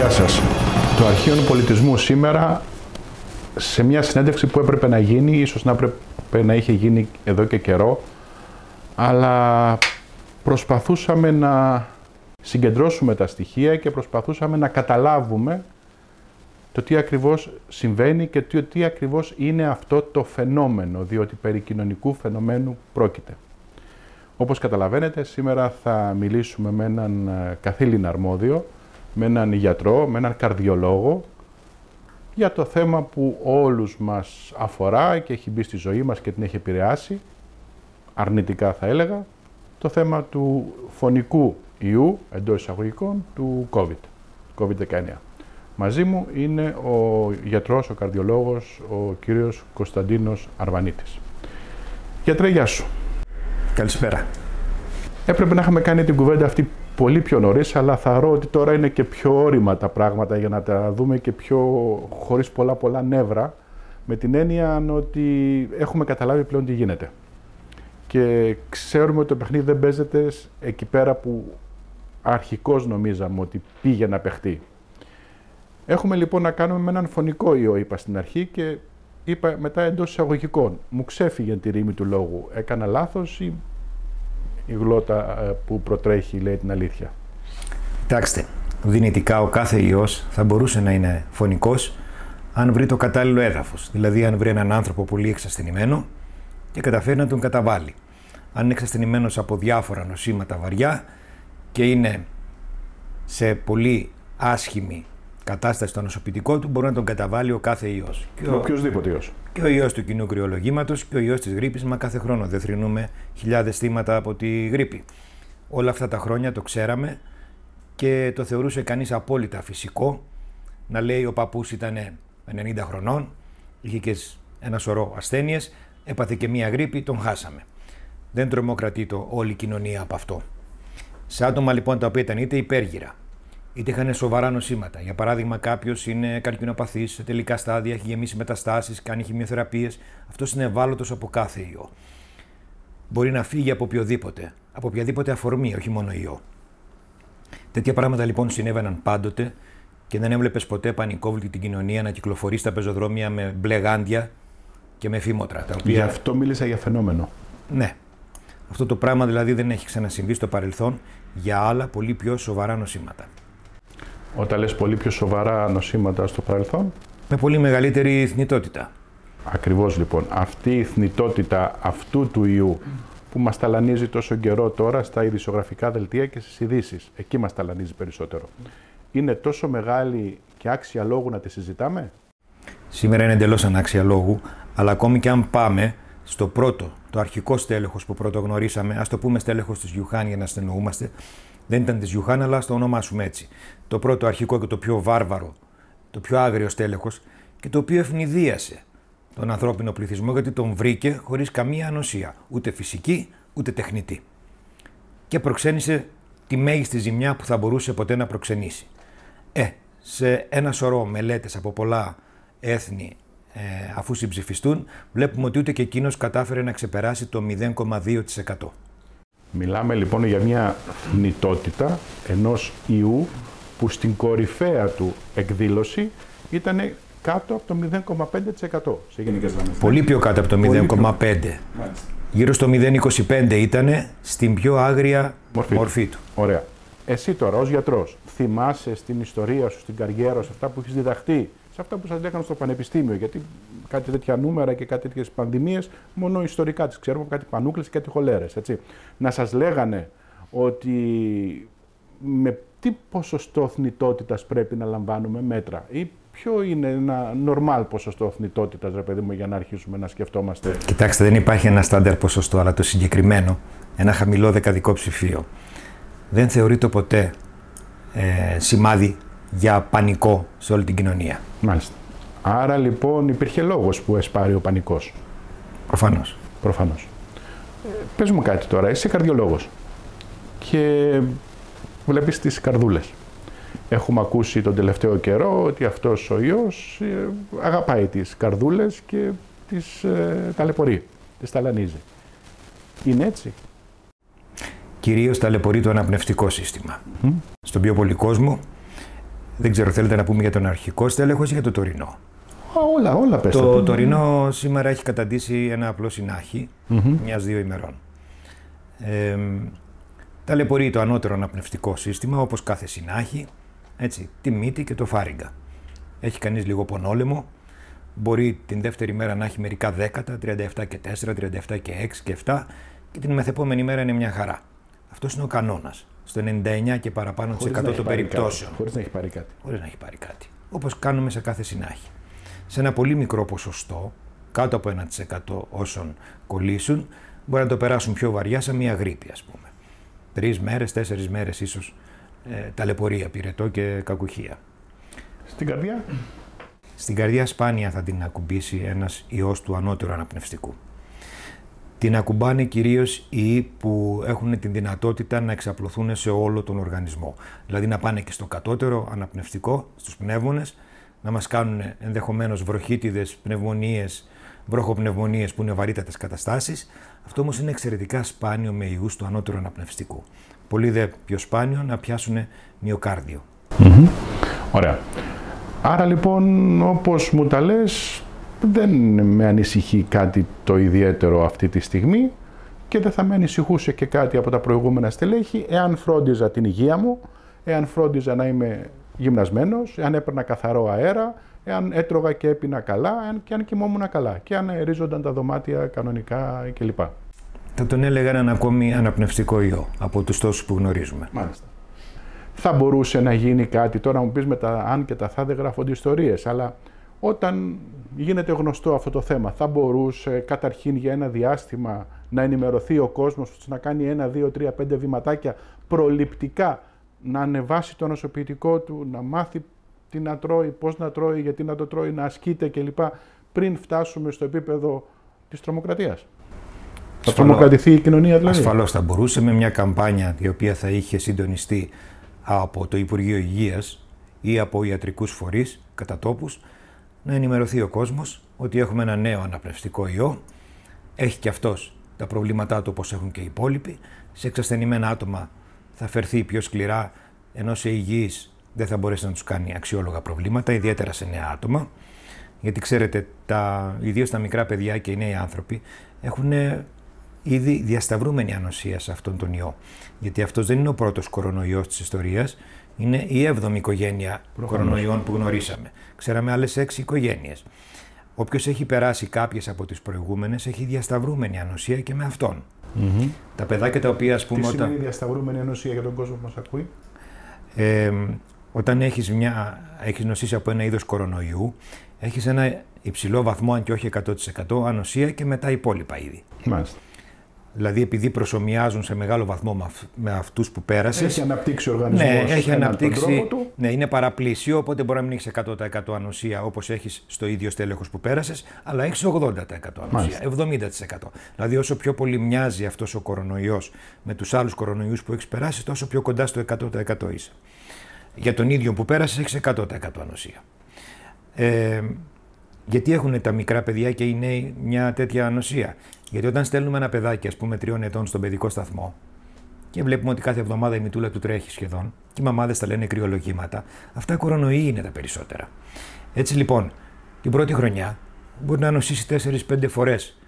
Γεια σας. Το Αρχείο Πολιτισμού σήμερα, σε μια συνέντευξη που έπρεπε να γίνει, ίσως να έπρεπε να είχε γίνει εδώ και καιρό, αλλά προσπαθούσαμε να συγκεντρώσουμε τα στοιχεία και προσπαθούσαμε να καταλάβουμε το τι ακριβώς συμβαίνει και τι ακριβώς είναι αυτό το φαινόμενο, διότι περί κοινωνικού φαινομένου πρόκειται. Όπως καταλαβαίνετε, σήμερα θα μιλήσουμε με έναν καθήλυνα αρμόδιο, με έναν γιατρό, με έναν καρδιολόγο, για το θέμα που όλους μας αφορά και έχει μπει στη ζωή μας και την έχει επηρεάσει, αρνητικά θα έλεγα, το θέμα του φωνικού ιού, εντός εισαγωγικών, του COVID-19. Μαζί μου είναι ο γιατρός, ο καρδιολόγος, ο κύριος Κωνσταντίνος Αρβανίτης. Γιατρέ, γεια σου. Καλησπέρα. Έπρεπε να είχαμε κάνει την κουβέντα αυτή πολύ πιο νωρίς, αλλά θα ρω ότι τώρα είναι και πιο όρημα τα πράγματα για να τα δούμε και πιο χωρίς πολλά νεύρα, με την έννοια ότι έχουμε καταλάβει πλέον τι γίνεται. Και ξέρουμε ότι το παιχνίδι δεν παίζεται εκεί πέρα που αρχικώς νομίζαμε ότι πήγε να παιχτεί. Έχουμε λοιπόν να κάνουμε με έναν φωνικό ιό, είπα στην αρχή και είπα μετά εντός εισαγωγικών. Μου ξέφυγε τη ρήμη του λόγου. Έκανα λάθος ή η γλώτα που προτρέχει λέει την αλήθεια? Κοιτάξτε, δυνητικά ο κάθε ιός θα μπορούσε να είναι φωνικός αν βρει το κατάλληλο έδαφος. Δηλαδή, αν βρει έναν άνθρωπο πολύ εξασθενημένο και καταφέρει να τον καταβάλει. Αν είναι εξασθενημένος από διάφορα νοσήματα βαριά και είναι σε πολύ άσχημη κατάσταση στο νοσοποιητικό του, μπορεί να τον καταβάλει ο κάθε ιός. Οποιοδήποτε ιός. Και ο ιός του κοινού κρυολογήματος και ο ιός της γρίπης. Μα κάθε χρόνο δεν θρηνούμε χιλιάδες θύματα από τη γρίπη. Όλα αυτά τα χρόνια το ξέραμε και το θεωρούσε κανείς απόλυτα φυσικό. Να λέει ο παππούς ήταν 90 χρονών, είχε και ένα σωρό ασθένειες, έπαθε και μία γρίπη, τον χάσαμε. Δεν τρομοκρατείται όλη η κοινωνία από αυτό. Σε άτομα λοιπόν τα οποία ήταν είτε υπέργυρα, είτε είχαν σοβαρά νοσήματα. Για παράδειγμα, κάποιος είναι καρκινοπαθής σε τελικά στάδια, έχει γεμίσει μεταστάσεις, κάνει χημειοθεραπείες. Αυτός είναι ευάλωτος από κάθε ιό. Μπορεί να φύγει από οποιοδήποτε, από οποιαδήποτε αφορμή, όχι μόνο ιό. Τέτοια πράγματα λοιπόν συνέβαιναν πάντοτε και δεν έβλεπες ποτέ πανικόβλητη την κοινωνία να κυκλοφορεί στα πεζοδρόμια με μπλε γάντια και με φήμωτρα. Τα οποία... Γι' αυτό μίλησα για φαινόμενο. Ναι. Αυτό το πράγμα δηλαδή δεν έχει ξανασυμβεί στο παρελθόν για άλλα πολύ πιο σοβαρά νοσήματα. Όταν λες πολύ πιο σοβαρά νοσήματα στο παρελθόν. Με πολύ μεγαλύτερη θνητότητα. Ακριβώς λοιπόν. Αυτή η θνητότητα αυτού του ιού που μας ταλανίζει τόσο καιρό τώρα στα ειδησιογραφικά δελτία και στις ειδήσεις. Εκεί μας ταλανίζει περισσότερο. Είναι τόσο μεγάλη και άξια λόγου να τη συζητάμε. Σήμερα είναι εντελώς ανάξια λόγου, αλλά ακόμη και αν πάμε στο πρώτο, το αρχικό στέλεχος που πρωτογνωρίσαμε, ας το πούμε στέλεχος της Γιουχάν για να στεννοούμαστε. Δεν ήταν της Γιουχάν, αλλά στο ονομάσουμε έτσι. Το πρώτο αρχικό και το πιο βάρβαρο, το πιο άγριο στέλεχος και το οποίο ευνηδίασε τον ανθρώπινο πληθυσμό γιατί τον βρήκε χωρίς καμία ανοσία, ούτε φυσική ούτε τεχνητή. Και προξένησε τη μέγιστη ζημιά που θα μπορούσε ποτέ να προξενήσει. Σε ένα σωρό μελέτες από πολλά έθνη, αφού συμψηφιστούν, βλέπουμε ότι ούτε και εκείνος κατάφερε να ξεπεράσει το 0,2%. Μιλάμε λοιπόν για μια θνητότητα ενός ιού που στην κορυφαία του εκδήλωση ήταν κάτω από το 0,5% σε γενικές γραμμές. Πολύ πιο κάτω από το 0,5%. Γύρω στο 0,25% ήταν στην πιο άγρια μορφή του. Ωραία. Εσύ τώρα ως γιατρός θυμάσαι στην ιστορία σου, στην καριέρα σου, αυτά που έχεις διδαχτεί, σε αυτά που σας λέγανε στο πανεπιστήμιο, γιατί κάτι τέτοια νούμερα και κάτι τέτοιες πανδημίες, μόνο ιστορικά τις ξέρουμε, κάτι πανούκλες και κάτι χολέρες, έτσι. Να σας λέγανε ότι με τι ποσοστό θνητότητας πρέπει να λαμβάνουμε μέτρα ή ποιο είναι ένα νορμάλ ποσοστό θνητότητας, ρε παιδί μου, για να αρχίσουμε να σκεφτόμαστε. Κοιτάξτε, δεν υπάρχει ένα στάνταρ ποσοστό, αλλά το συγκεκριμένο, ένα χαμηλό δεκαδικό ψηφίο, δεν θεωρείται ποτέ σημάδι για πανικό σε όλη την κοινωνία. Μάλιστα. Άρα λοιπόν υπήρχε λόγος που εσπάρει ο πανικός. Προφανώς. Προφανώς. Πες μου κάτι τώρα, είσαι καρδιολόγος και βλέπεις τις καρδούλες. Έχουμε ακούσει τον τελευταίο καιρό ότι αυτός ο ιός αγαπάει τις καρδούλες και τις ταλαιπωρεί, τις ταλανίζει. Είναι έτσι? Κυρίως ταλαιπωρεί το αναπνευστικό σύστημα. Στον πιο πολύ κόσμο Δεν ξέρω, θέλετε να πούμε για τον αρχικό στέλεχος ή για το τωρινό? Όλα πες. Το τωρινό σήμερα έχει καταντήσει ένα απλό συνάχη, μιας-δύο ημερών. Ταλαιπωρεί το ανώτερο αναπνευστικό σύστημα, όπως κάθε συνάχη, έτσι, τη μύτη και το φάριγγα. Έχει κανείς λίγο πονόλαιμο, μπορεί την δεύτερη μέρα να έχει μερικά δέκατα, 37 και 4, 37 και 6 και 7 και την μεθεπόμενη μέρα είναι μια χαρά. Αυτός είναι ο κανόνας, στο 99 και παραπάνω της 100 των περιπτώσεων. Χωρίς να έχει πάρει κάτι. Όπως κάνουμε σε κάθε συνάχη. Σε ένα πολύ μικρό ποσοστό, κάτω από 1% όσων κολλήσουν, μπορεί να το περάσουν πιο βαριά σαν μια γρήπη, ας πούμε. 3 μέρες, 4 μέρες ίσως ταλαιπωρία, πυρετό και κακουχία. Στην καρδιά? Στην καρδιά σπάνια θα την ακουμπήσει ένας ιός του ανώτερου αναπνευστικού. Την ακουμπάνε κυρίως οι ιοί που έχουν την δυνατότητα να εξαπλωθούν σε όλο τον οργανισμό. Δηλαδή να πάνε και στο κατώτερο αναπνευστικό, στους πνεύμονες, να μας κάνουν ενδεχομένως βροχίτιδες, πνευμονίες, βροχοπνευμονίες που είναι βαρύτατες καταστάσεις. Αυτό όμως είναι εξαιρετικά σπάνιο με ιούς του ανώτερου αναπνευστικού. Πολύ δε πιο σπάνιο να πιάσουν μυοκάρδιο. Ωραία. Άρα λοιπόν, όπως μου τα λες, δεν με ανησυχεί κάτι το ιδιαίτερο αυτή τη στιγμή και δεν θα με ανησυχούσε και κάτι από τα προηγούμενα στελέχη εάν φρόντιζα την υγεία μου, εάν φρόντιζα να είμαι γυμνασμένος, εάν έπαιρνα καθαρό αέρα, εάν έτρωγα και έπινα καλά, εάν κοιμόμουν καλά και αν αερίζονταν τα δωμάτια κανονικά κλπ. Θα τον έλεγα έναν ακόμη αναπνευστικό ιό από τους τόσους που γνωρίζουμε. Μάλιστα. Θα μπορούσε να γίνει κάτι, τώρα μου πεις με τα αν και τα θα δεν γράφονται ιστορίες, αλλά όταν γίνεται γνωστό αυτό το θέμα, θα μπορούσε καταρχήν για ένα διάστημα να ενημερωθεί ο κόσμος, να κάνει 1, 2, 3, 5 βηματάκια προληπτικά, να ανεβάσει το νοσοποιητικό του, να μάθει τι να τρώει, πώς να τρώει, γιατί να το τρώει, να ασκείται κλπ. Πριν φτάσουμε στο επίπεδο της τρομοκρατίας. Θα τρομοκρατηθεί η κοινωνία δηλαδή. Ασφαλώς θα μπορούσε με μια καμπάνια η οποία θα είχε συντονιστεί από το Υπουργείο Υγείας ή από ιατρικούς φορείς κατά τόπους, να ενημερωθεί ο κόσμος ότι έχουμε ένα νέο αναπνευστικό ιό, έχει και αυτός τα προβλήματά του όπως έχουν και οι υπόλοιποι, σε εξασθενημένα άτομα θα φερθεί πιο σκληρά, ενώ σε υγιείς δεν θα μπορέσει να τους κάνει αξιόλογα προβλήματα, ιδιαίτερα σε νέα άτομα, γιατί ξέρετε, ιδίως τα μικρά παιδιά και οι νέοι άνθρωποι έχουν ήδη διασταυρούμενη ανοσία σε αυτόν τον ιό. Γιατί αυτός δεν είναι ο πρώτος κορονοϊός της ιστορίας, είναι η 7η οικογένεια κορονοϊών που γνωρίσαμε. Ξέραμε άλλες 6 οικογένειες. Όποιος έχει περάσει κάποιες από τις προηγούμενες έχει διασταυρούμενη ανοσία και με αυτόν. Τα παιδάκια τα οποία, ας πούμε. Τι σημαίνει διασταυρούμενη ανοσία για τον κόσμο που μας ακούει? Όταν έχεις νοσήσει από ένα είδος κορονοϊού, έχεις ένα υψηλό βαθμό, αν και όχι 100%, ανοσία και μετά υπόλοιπα είδη. Μάλιστα. Δηλαδή, επειδή προσομοιάζουν σε μεγάλο βαθμό με αυτούς που πέρασες. Έχει αναπτύξει ο οργανισμός. Ναι, έχει αναπτύξει. Ναι, είναι παραπλήσιο, οπότε μπορεί να μην έχεις 100% ανοσία όπως έχεις στο ίδιο στέλεχος που πέρασες, αλλά έχεις 80% ανοσία, 70%. Δηλαδή, όσο πιο πολύ μοιάζει αυτός ο κορονοϊός με τους άλλους κορονοϊούς που έχεις περάσει, τόσο πιο κοντά στο 100% είσαι. Για τον ίδιο που πέρασες, έχεις 100% ανοσία. Γιατί έχουν τα μικρά παιδιά και οι νέοι μια τέτοια ανοσία? Γιατί όταν στέλνουμε ένα παιδάκι, ας πούμε, 3 ετών στον παιδικό σταθμό και βλέπουμε ότι κάθε εβδομάδα η μητούλα του τρέχει σχεδόν και οι μαμάδες τα λένε κρυολογήματα, αυτά κορονοϊοί είναι τα περισσότερα. Έτσι λοιπόν, την πρώτη χρονιά μπορεί να νοσήσει 4-5 φορές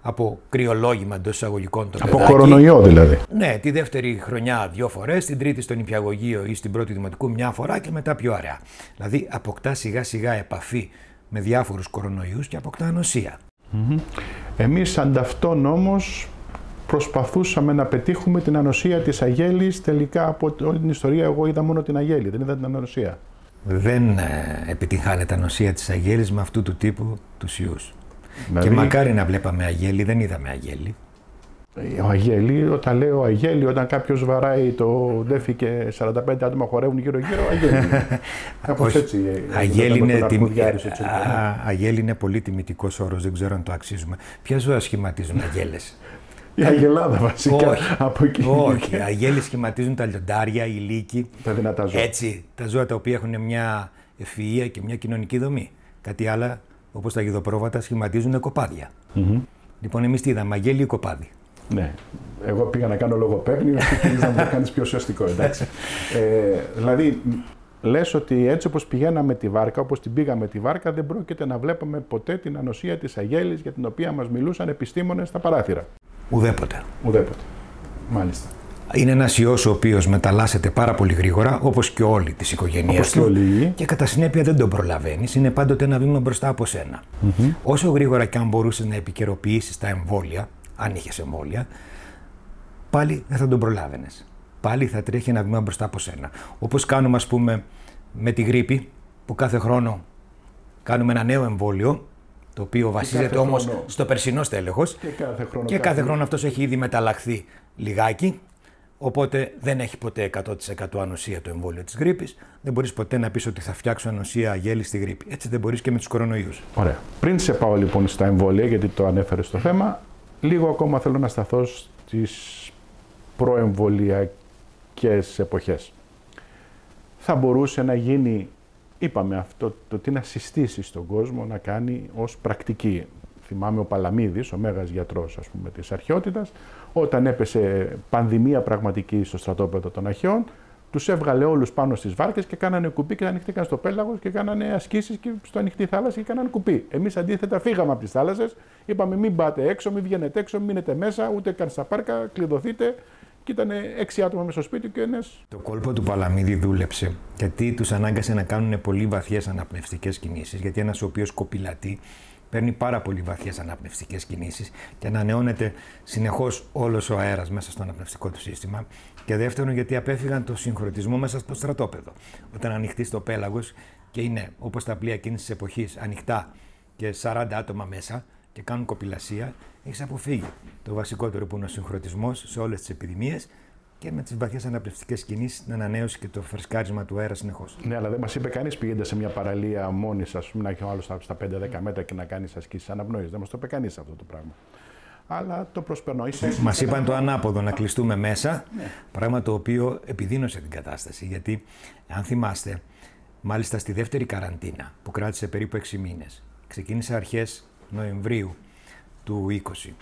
από κρυολόγημα εντός εισαγωγικών το παιδάκι. Από κορονοϊό δηλαδή. Ναι, τη δεύτερη χρονιά 2 φορές, την τρίτη στο νηπιαγωγείο ή στην πρώτη δημοτικού 1 φορά και μετά πιο αραιά. Δηλαδή αποκτά σιγά σιγά επαφή με διάφορους κορονοϊούς και αποκτά ανοσία. Εμείς ανταυτόν όμως προσπαθούσαμε να πετύχουμε την ανοσία της αγέλης. Τελικά από όλη την ιστορία εγώ είδα μόνο την αγέλη, δεν είδα την ανοσία. Δεν επιτυχάνεται ανοσία της αγέλης με αυτού του τύπου τους ιούς. Δηλαδή, και μακάρι να βλέπαμε αγέλη, δεν είδαμε αγέλη. Ο αγέλη, όταν λέω αγέλη, όταν κάποιος βαράει το ντέφι και 45 άτομα χορεύουν γύρω-γύρω, αγέλη. Κάπως έτσι. Αγέλη είναι πολύ τιμητικός όρος, δεν ξέρω αν το αξίζουμε. Ποια ζώα σχηματίζουν αγέλες? Η αγελάδα βασικά. Όχι, από εκεί. Όχι. Αγέλες σχηματίζουν τα λιοντάρια, οι λύκοι. Τα δυνατά ζώα. Έτσι, τα ζώα τα οποία έχουν μια ευφυΐα και μια κοινωνική δομή. Κάτι άλλα, όπως τα γιδοπρόβατα, σχηματίζουν κοπάδια. Λοιπόν, εμείς τι είδαμε, αγέλη ή κοπάδι? Ναι, εγώ πήγα να κάνω λογοπαίγνιο, να μου το κάνεις πιο σωστικό, εντάξει. Δηλαδή, λες ότι έτσι όπως πηγαίναμε τη βάρκα, όπως την πήγαμε τη βάρκα, δεν πρόκειται να βλέπαμε ποτέ την ανοσία της αγέλης για την οποία μας μιλούσαν επιστήμονες στα παράθυρα. Ουδέποτε. Ουδέποτε. Μάλιστα. Είναι ένας ιός ο οποίος μεταλλάσσεται πάρα πολύ γρήγορα, όπως και όλοι της οικογένειάς του. Και κατά συνέπεια δεν τον προλαβαίνεις. Είναι πάντοτε ένα βήμα μπροστά από σένα. Όσο γρήγορα και αν μπορούσες να επικαιροποιήσεις τα εμβόλια, αν είχες εμβόλια, πάλι δεν θα τον προλάβαινες. Πάλι θα τρέχει ένα βήμα μπροστά από σένα. Όπως κάνουμε, ας πούμε, με τη γρίπη, που κάθε χρόνο κάνουμε ένα νέο εμβόλιο, το οποίο βασίζεται όμως στο περσινό στέλεχος. Και κάθε χρόνο αυτός έχει ήδη μεταλλαχθεί λιγάκι. Οπότε δεν έχει ποτέ 100% ανοσία το εμβόλιο της γρίπης. Δεν μπορείς ποτέ να πεις ότι θα φτιάξω ανοσία αγέλη στη γρίπη. Έτσι δεν μπορείς και με τους κορονοϊούς. Ωραία. Πριν σε πάω λοιπόν στα εμβόλια, γιατί το ανέφερες στο θέμα, λίγο ακόμα θέλω να σταθώ στις προεμβολιακές εποχές. Θα μπορούσε να γίνει, είπαμε αυτό, το τι να συστήσει στον κόσμο να κάνει ως πρακτική. Θυμάμαι ο Παλαμίδης, ο μέγας γιατρός, ας πούμε, της αρχαιότητας, όταν έπεσε πανδημία πραγματική στο στρατόπεδο των Αχαιών, τους έβγαλε όλους πάνω στις βάρκες και κάνανε κουπί και ανοιχτήκαν στο πέλαγος και κάνανε ασκήσεις και στο ανοιχτή θάλασσα και κάνανε κουπί. Εμείς αντίθετα φύγαμε από τις θάλασσες, είπαμε μην πάτε έξω, μην βγαίνετε έξω, μην μείνετε μέσα, ούτε καν στα πάρκα, κλειδωθείτε. Και ήταν 6 άτομα μέσα στο σπίτι και ένας. Το κόλπο του Παλαμίδη δούλεψε, γιατί τους ανάγκασε να κάνουν πολύ βαθιές αναπνευστικές κινήσεις, γιατί ένας ο οποίος κοπηλατεί παίρνει πάρα πολύ βαθιές αναπνευστικές κινήσεις και ανανεώνεται συνεχώς όλος ο αέρας μέσα στο αναπνευστικό του σύστημα. Και δεύτερον, γιατί απέφυγαν το συγχρονισμό μέσα στο στρατόπεδο. Όταν ανοιχτεί στο πέλαγος και είναι όπως τα πλοία εκείνης της εποχής ανοιχτά και 40 άτομα μέσα και κάνουν κοπηλασία, έχεις αποφύγει το βασικότερο που είναι ο συγχρονισμός σε όλες τις επιδημίες. Και με τις βαθιές αναπνευστικές κινήσεις, την ανανέωση και το φρεσκάρισμα του αέρα συνεχώς. Ναι, αλλά δεν μας είπε κανείς πηγαίνετε σε μια παραλία μόνοι σας, να έχει ο άλλος στα 5-10 μέτρα και να κάνεις ασκήσεις αναπνοής. Δεν μας το είπε κανείς αυτό το πράγμα. Αλλά το προσπερνώ. Μας είπαν το ανάποδο, να κλειστούμε μέσα. Ναι. Πράγμα το οποίο επιδίνωσε την κατάσταση. Γιατί, αν θυμάστε, μάλιστα στη δεύτερη καραντίνα που κράτησε περίπου 6 μήνες, ξεκίνησε αρχές Νοεμβρίου του 20.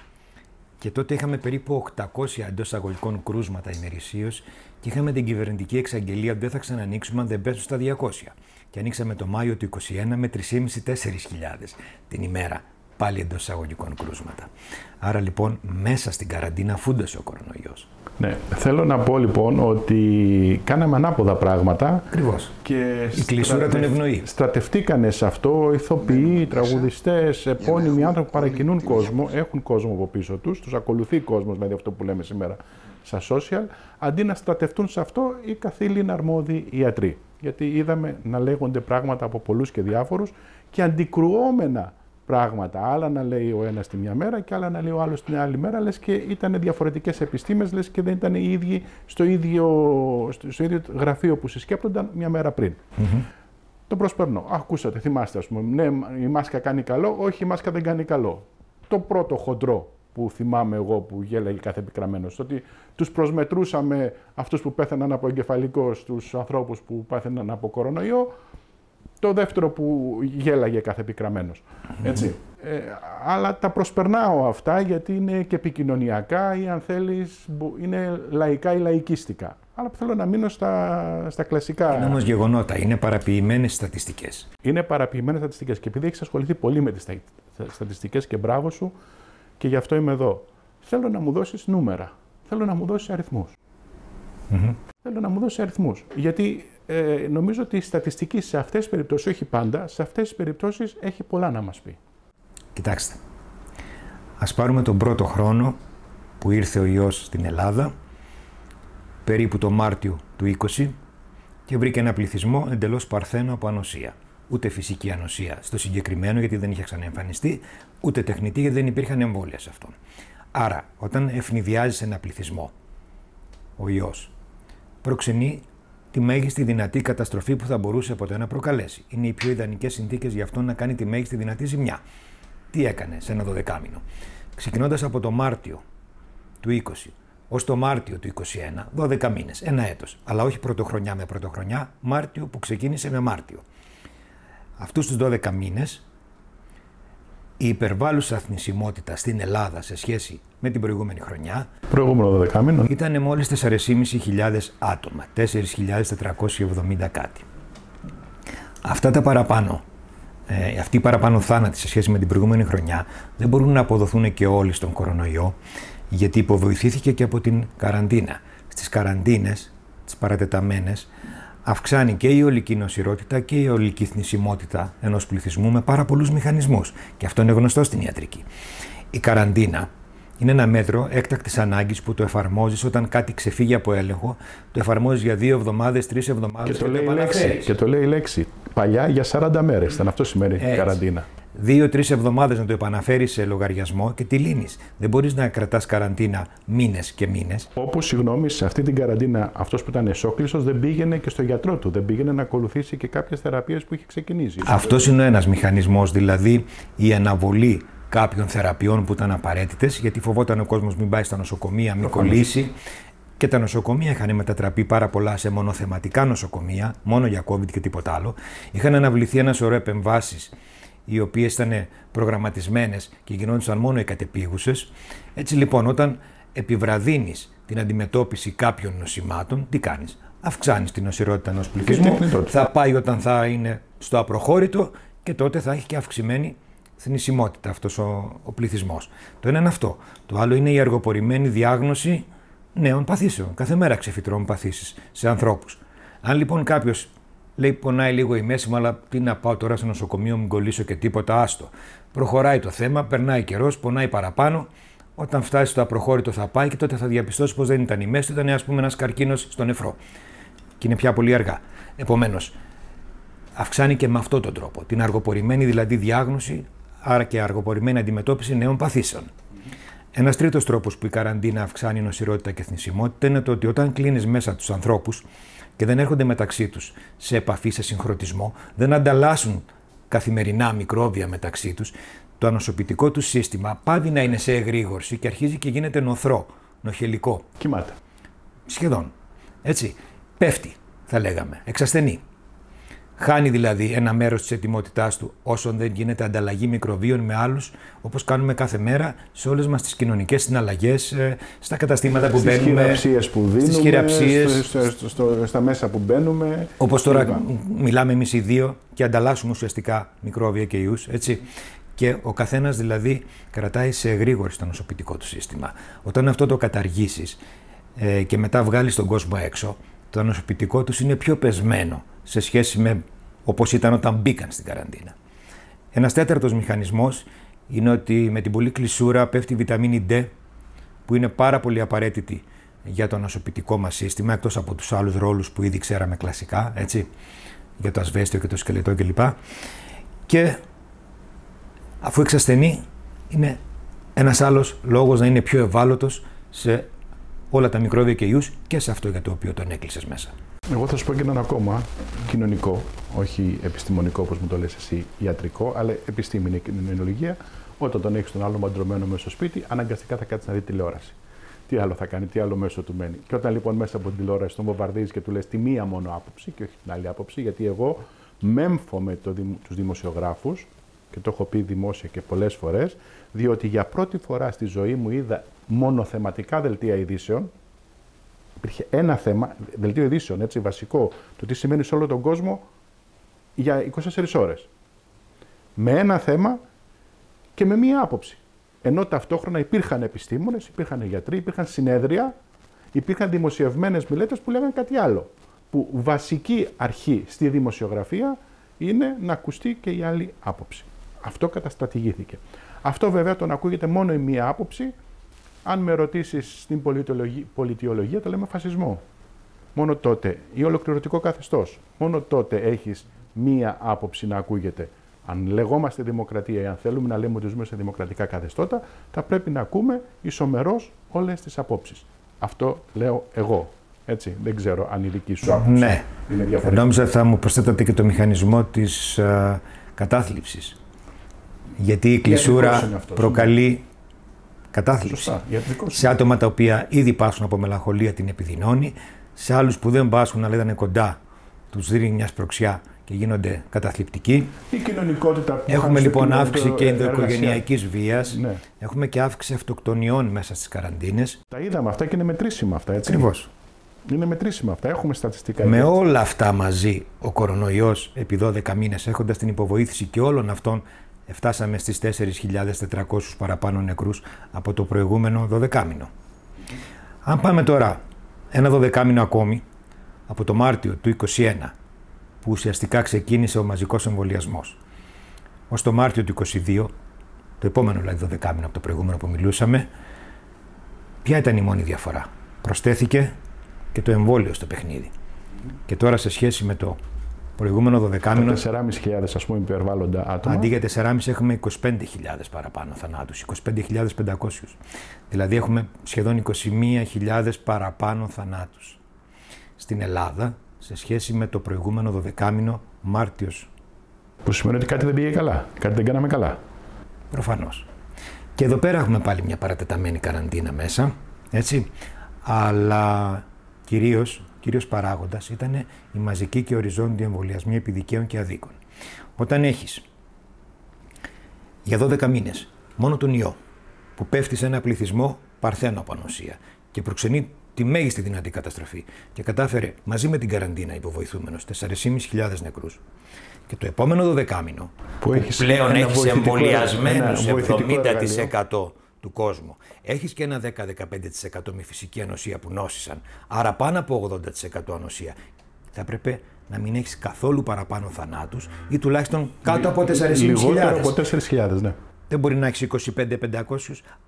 Και τότε είχαμε περίπου 800 εντός αγωγικών κρούσματα ημερησίως και είχαμε την κυβερνητική εξαγγελία ότι δεν θα ξανανοίξουμε αν δεν πέσουν στα 200. Και ανοίξαμε το Μάιο του 2021 με 3.500-4.000 την ημέρα, πάλι εντός αγωγικών κρούσματα. Άρα λοιπόν μέσα στην καραντίνα φούντασε ο κορονοϊός. Ναι, θέλω να πω λοιπόν ότι κάναμε ανάποδα πράγματα. Ακριβώς. Και η κλεισούρα τον ευνοεί. Στρατευτήκανε σε αυτό ηθοποιοί, ναι, τραγουδιστές, επώνυμοι άνθρωποι που παρακινούν κόσμο, έχουν κόσμο από πίσω τους, τους ακολουθεί κόσμος, δηλαδή αυτό που λέμε σήμερα στα social, αντί να στρατευτούν σε αυτό οι καθήλυνα αρμόδιοι ιατροί. Γιατί είδαμε να λέγονται πράγματα από πολλούς και διάφορους και αντικρουόμενα πράγματα. Άλλα να λέει ο ένας τη μια μέρα και άλλα να λέει ο άλλος την άλλη μέρα, λες και ήταν διαφορετικές επιστήμες, λες και δεν ήταν οι ίδιοι στο ίδιο γραφείο που συσκέπτονταν μια μέρα πριν. Το προσπερνώ. Ακούσατε, θυμάστε, ας πούμε, ναι, η μάσκα κάνει καλό, όχι, η μάσκα δεν κάνει καλό. Το πρώτο χοντρό που θυμάμαι εγώ που γέλαγε κάθε επικραμμένος, ότι τους προσμετρούσαμε αυτούς που πέθαναν από εγκεφαλικό στους ανθρώπους που πέθαναν από κορονοϊό. Το δεύτερο που γέλαγε κάθε επικραμμένος, έτσι. Αλλά τα προσπερνάω αυτά γιατί είναι και επικοινωνιακά ή αν θέλεις είναι λαϊκά ή λαϊκίστικα. Αλλά θέλω να μείνω στα κλασικά. Είναι όμως γεγονότα, είναι παραποιημένες στατιστικές. Είναι παραποιημένες στατιστικές και επειδή έχεις ασχοληθεί πολύ με τις στατιστικές και μπράβο σου και γι' αυτό είμαι εδώ. Θέλω να μου δώσεις νούμερα, θέλω να μου δώσεις αριθμούς. Θέλω να μου δώσεις αριθμούς, γιατί νομίζω ότι η στατιστική σε αυτές τις περιπτώσεις, όχι πάντα, σε αυτές τις περιπτώσεις έχει πολλά να μας πει. Κοιτάξτε, ας πάρουμε τον πρώτο χρόνο που ήρθε ο ιός στην Ελλάδα, περίπου το Μάρτιο του 20 και βρήκε ένα πληθυσμό εντελώς παρθένο από ανοσία. Ούτε φυσική ανοσία στο συγκεκριμένο γιατί δεν είχε ξαναεμφανιστεί, ούτε τεχνητή γιατί δεν υπήρχαν εμβόλια σε αυτόν. Άρα, όταν ευνηδιάζει ένα πληθυσμό, ο ιός προξενεί τη μέγιστη δυνατή καταστροφή που θα μπορούσε ποτέ να προκαλέσει. Είναι οι πιο ιδανικές συνθήκες για αυτό να κάνει τη μέγιστη δυνατή ζημιά. Τι έκανε σε ένα 12μηνο. Ξεκινώντας από το Μάρτιο του 20 ως το Μάρτιο του 21, 12 μήνες, ένα έτος. Αλλά όχι πρωτοχρονιά με πρωτοχρονιά, Μάρτιο που ξεκίνησε με Μάρτιο. Αυτούς τους 12 μήνες η υπερβάλλουσα θνησιμότητα στην Ελλάδα σε σχέση με την προηγούμενη χρονιά ήταν μόλις 4.500 άτομα, 4.470 κάτι. Αυτά τα παραπάνω, αυτοί οι παραπάνω θάνατοι σε σχέση με την προηγούμενη χρονιά δεν μπορούν να αποδοθούν και όλοι στον κορονοϊό, γιατί υποβοηθήθηκε και από την καραντίνα. Στις καραντίνες, τις παρατεταμένες, αυξάνει και η ολική νοσηρότητα και η ολική θνησιμότητα ενός πληθυσμού με πάρα πολλούς μηχανισμούς. Και αυτό είναι γνωστό στην ιατρική. Η καραντίνα είναι ένα μέτρο έκτακτης ανάγκης που το εφαρμόζεις όταν κάτι ξεφύγει από έλεγχο, το εφαρμόζεις για 2 εβδομάδες, 3 εβδομάδες και το λέει η λέξη. Παλιά για 40 μέρες ήταν, αυτό σημαίνει η καραντίνα. 2-3 εβδομάδες να το επαναφέρεις σε λογαριασμό και τη λύνεις. Δεν μπορείς να κρατάς καραντίνα μήνες και μήνες. Όπως, συγγνώμη, σε αυτή την καραντίνα αυτός που ήταν εσόκλειστος δεν πήγαινε και στο γιατρό του, δεν πήγαινε να ακολουθήσει και κάποιες θεραπείες που είχε ξεκινήσει. Αυτός είναι ένας μηχανισμός, δηλαδή η αναβολή κάποιων θεραπείων που ήταν απαραίτητες, γιατί φοβόταν ο κόσμος μην πάει στα νοσοκομεία, μην κολλήσει. Και τα νοσοκομεία είχαν μετατραπεί πάρα πολλά σε μονοθεματικά νοσοκομεία, μόνο για COVID και τίποτα άλλο. Είχαν αναβληθεί ένα σωρό επεμβάσεις, οι οποίες ήταν προγραμματισμένες και γινόντουσαν μόνο οι κατεπήγουσες. Έτσι λοιπόν, όταν επιβραδύνεις την αντιμετώπιση κάποιων νοσημάτων, τι κάνεις? Αυξάνεις την νοσηρότητα ενός πληθυσμού, θα πάει όταν θα είναι στο απροχώρητο και τότε θα έχει και αυξημένη θνησιμότητα αυτός ο πληθυσμός. Το ένα είναι αυτό. Το άλλο είναι η αργοπορημένη διάγνωση νέων παθήσεων. Κάθε μέρα ξεφυτρώνουν παθήσεις σε ανθρώπους. Αν λοιπόν κάποιος λέει πονάει λίγο η μέση μου, αλλά τι να πάω τώρα στο νοσοκομείο, μην κολλήσω και τίποτα, άστο. Προχωράει το θέμα, περνάει καιρός, πονάει παραπάνω. Όταν φτάσει στο απροχώρητο θα πάει και τότε θα διαπιστώσει πως δεν ήταν η μέση, ήταν ας πούμε ένας καρκίνος στο νεφρό. Και είναι πια πολύ αργά. Επομένως, αυξάνει και με αυτόν τον τρόπο. Την αργοπορημένη δηλαδή διάγνωση, άρα και αργοπορημένη αντιμετώπιση νέων παθήσεων. Ένας τρίτος τρόπος που η καραντίνα αυξάνει νοσηρότητα και θνησιμότητα είναι το ότι όταν κλείνεις μέσα τους ανθρώπους και δεν έρχονται μεταξύ τους σε επαφή, σε συγχρονισμό, δεν ανταλλάσσουν καθημερινά μικρόβια μεταξύ τους, το ανοσοποιητικό του σύστημα πάβει να είναι σε εγρήγορση και αρχίζει και γίνεται νοθρό, νοχελικό. Κοιμάται. Σχεδόν. Έτσι. Πέφτει, θα λέγαμε. Εξασθενεί. Χάνει δηλαδή ένα μέρος της ετοιμότητάς του όσον δεν γίνεται ανταλλαγή μικροβίων με άλλους, όπως κάνουμε κάθε μέρα σε όλες μας τις κοινωνικές συναλλαγές, στα καταστήματα που μπαίνουμε, στις χειραψίες, στα μέσα που μπαίνουμε. Όπως τώρα μιλάμε εμείς οι δύο και ανταλλάσσουμε ουσιαστικά μικρόβια και ιούς, έτσι. Και ο καθένας δηλαδή κρατάει σε εγρήγορση το νοσοποιητικό του σύστημα. Όταν αυτό το καταργήσεις και μετά βγάλεις τον κόσμο έξω, το νοσοποιητικό τους είναι πιο πεσμένο σε σχέση με όπως ήταν όταν μπήκαν στην καραντίνα. Ένας τέταρτος μηχανισμός είναι ότι με την πολλή κλεισούρα πέφτει η βιταμίνη D, που είναι πάρα πολύ απαραίτητη για το νοσοποιητικό μας σύστημα, εκτός από τους άλλους ρόλους που ήδη ξέραμε κλασικά, έτσι, για το ασβέστιο και το σκελετό κλπ. Και αφού εξασθενεί, είναι ένας άλλος λόγος να είναι πιο ευάλωτος σε όλα τα μικρόβια και ιούς και σε αυτό για το οποίο τον έκλεισες μέσα. Εγώ θα σου πω και έναν ακόμα κοινωνικό, όχι επιστημονικό όπως μου το λες εσύ, ιατρικό, αλλά επιστήμη είναι η κοινωνιολογία. Όταν τον έχεις τον άλλο μαντρωμένο μέσα στο σπίτι, αναγκαστικά θα κάτσεις να δει τηλεόραση. Τι άλλο θα κάνει, τι άλλο μέσο του μένει. Και όταν λοιπόν μέσα από την τηλεόραση τον βομβαρδίζεις και του λες τη μία μόνο άποψη και όχι την άλλη άποψη, γιατί εγώ μέμφω με τους δημοσιογράφους και το έχω πει δημόσια και πολλές φορές, διότι για πρώτη φορά στη ζωή μου είδα μονοθεματικά δελτία ειδήσεων. Υπήρχε ένα θέμα, δελτίο ειδήσεων, έτσι, βασικό, το τι σημαίνει σε όλο τον κόσμο για 24 ώρες. Με ένα θέμα και με μία άποψη. Ενώ ταυτόχρονα υπήρχαν επιστήμονες, υπήρχαν γιατροί, υπήρχαν συνέδρια, υπήρχαν δημοσιευμένες μελέτες που λέγανε κάτι άλλο. Που βασική αρχή στη δημοσιογραφία είναι να ακουστεί και η άλλη άποψη. Αυτό καταστρατηγήθηκε. Αυτό βέβαια τον ακούγεται μόνο η μία άποψη. Αν με ρωτήσεις στην πολιτιολογία, το λέμε φασισμό. Μόνο τότε, ή ολοκληρωτικό καθεστώς, μόνο τότε έχεις μία άποψη να ακούγεται. Αν λεγόμαστε δημοκρατία ή αν θέλουμε να λέμε ότι ζούμε σε δημοκρατικά καθεστώτα, θα πρέπει να ακούμε ισομερώς όλες τις απόψεις. Αυτό λέω εγώ. Έτσι, δεν ξέρω αν η δική σου άποψη είναι διαφορετική. Νόμιζα θα μου προσθέτατε και το μηχανισμό της κατάθλιψης. Γιατί η κλεισούρα προκαλεί κατάθλιψη. Σωστά, σε άτομα τα οποία ήδη πάσχουν από μελαγχολία την επιδεινώνει, σε άλλους που δεν πάσχουν αλλά ήταν κοντά, τους δίνει μια σπροξιά και γίνονται καταθλιπτικοί. Η κοινωνικότητα που έχουμε λοιπόν αύξηση και ενδοοικογενειακής βίας, ναι. Έχουμε και αύξηση αυτοκτονιών μέσα στις καραντίνες. Τα είδαμε αυτά και είναι μετρήσιμα αυτά, έτσι. Ακριβώς. Είναι μετρήσιμα αυτά, έχουμε στατιστικά. Με όλα αυτά μαζί, ο κορονοϊός επί 12 μήνες, έχοντας την υποβοήθηση και όλων αυτών, φτάσαμε στις 4.400 παραπάνω νεκρούς από το προηγούμενο 12μηνο. Αν πάμε τώρα ένα 12μηνο ακόμη, από το Μάρτιο του 2021, που ουσιαστικά ξεκίνησε ο μαζικός εμβολιασμός, ως το Μάρτιο του 2022, το επόμενο δηλαδή 12μηνο από το προηγούμενο που μιλούσαμε, ποια ήταν η μόνη διαφορά? Προσθέθηκε και το εμβόλιο στο παιχνίδι. Και τώρα σε σχέση με το προηγούμενο 12μηνο. 4.500 ας πούμε υπερβάλλοντα άτομα. Αντί για 4.500 έχουμε 25.000 παραπάνω θανάτους, 25.500. Δηλαδή έχουμε σχεδόν 21.000 παραπάνω θανάτους στην Ελλάδα σε σχέση με το προηγούμενο 12μηνο Μάρτιος. Που σημαίνει ότι κάτι δεν πήγε καλά, κάτι δεν κάναμε καλά. Προφανώς. Και εδώ πέρα έχουμε πάλι μια παρατεταμένη καραντίνα μέσα, έτσι, αλλά κυρίως παράγοντας ήταν η μαζική και οριζόντια εμβολιασμοί επί δικαίων και αδίκων. Όταν έχεις για 12 μήνες μόνο τον ιό που πέφτει σε ένα πληθυσμό παρθένο από ανοσία και προξενεί τη μέγιστη δυνατή καταστροφή και κατάφερε μαζί με την καραντίνα υποβοηθούμενος 4.500 νεκρούς, και το επόμενο 12μηνο που πλέον έχεις εμβολιασμένους 70% του κόσμου, έχεις και ένα 10-15% με φυσική ανοσία που νόσησαν, άρα πάνω από 80% ανοσία, θα έπρεπε να μην έχεις καθόλου παραπάνω θανάτους ή τουλάχιστον κάτω από 4.500. Λιγότερο από 4.000, ναι. Δεν μπορεί να έχεις 25-500,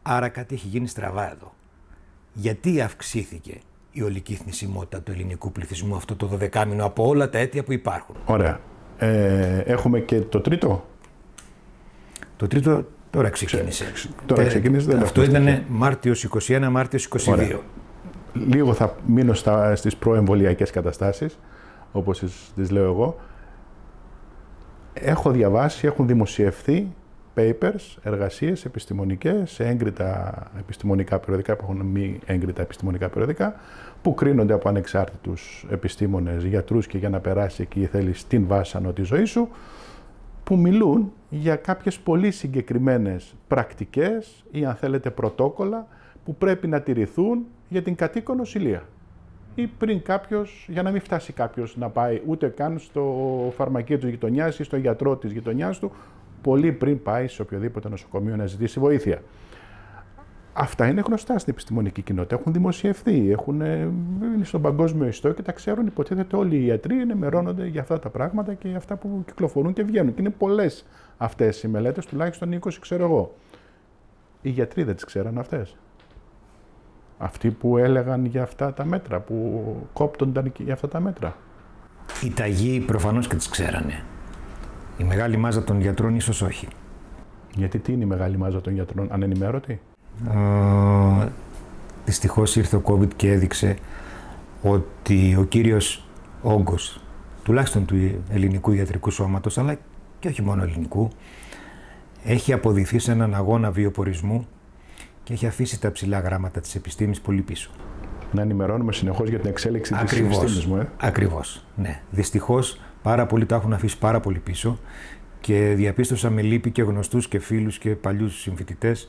άρα κάτι έχει γίνει στραβά εδώ. Γιατί αυξήθηκε η ολική θνησιμότητα του ελληνικού πληθυσμού αυτό το 12μηνο από όλα τα αίτια που υπάρχουν? Ωραία. Έχουμε και το τρίτο. Το τρίτο τώρα ξεκίνησε. Τώρα ξεκίνησε, δεν αυτό ήταν Μάρτιος 21, Μάρτιος 22. Ωραία. Λίγο θα μείνω στις προεμβολιακές καταστάσεις, όπως τις λέω εγώ. Έχω διαβάσει, έχουν δημοσιευθεί papers, εργασίες επιστημονικές, σε έγκριτα επιστημονικά περιοδικά που έχουν μη έγκριτα επιστημονικά περιοδικά, που κρίνονται από ανεξάρτητους επιστήμονες, γιατρούς, και για να περάσει εκεί θέλεις την βάσανο τη ζωή σου, που μιλούν για κάποιες πολύ συγκεκριμένες πρακτικές ή αν θέλετε πρωτόκολλα που πρέπει να τηρηθούν για την κατοίκον νοσηλεία ή πριν κάποιος, για να μην φτάσει κάποιος να πάει ούτε καν στο φαρμακείο της γειτονιάς ή στο γιατρό της γειτονιάς του, πολύ πριν πάει σε οποιοδήποτε νοσοκομείο να ζητήσει βοήθεια. Αυτά είναι γνωστά στην επιστημονική κοινότητα, έχουν δημοσιευθεί, είναι στον παγκόσμιο ιστό και τα ξέρουν, υποτίθεται όλοι οι ιατροί ενημερώνονται για αυτά τα πράγματα και αυτά που κυκλοφορούν και βγαίνουν. Και είναι πολλές αυτές οι μελέτες, τουλάχιστον 20 ξέρω εγώ. Οι γιατροί δεν τις ξέραν αυτές. Αυτοί που έλεγαν για αυτά τα μέτρα, που κόπτονταν για αυτά τα μέτρα. Οι ταγοί προφανώς και τις ξέρανε. Η μεγάλη μάζα των γιατρών ίσως όχι. Γιατί τι είναι η μεγάλη μάζα των γιατρών, ανενημέρωτη? Δυστυχώς ήρθε ο COVID και έδειξε ότι ο κύριος όγκος, τουλάχιστον του ελληνικού ιατρικού σώματος, αλλά και όχι μόνο ελληνικού, έχει αποδυθεί σε έναν αγώνα βιοπορισμού και έχει αφήσει τα ψηλά γράμματα της επιστήμης πολύ πίσω. Να ενημερώνουμε συνεχώς για την εξέλιξη της επιστήμης μου. Ακριβώς, ναι. Δυστυχώς πάρα πολλοί τα έχουν αφήσει πάρα πολύ πίσω και διαπίστωσα με λύπη και γνωστούς και φίλους και παλιούς συμφοιτητές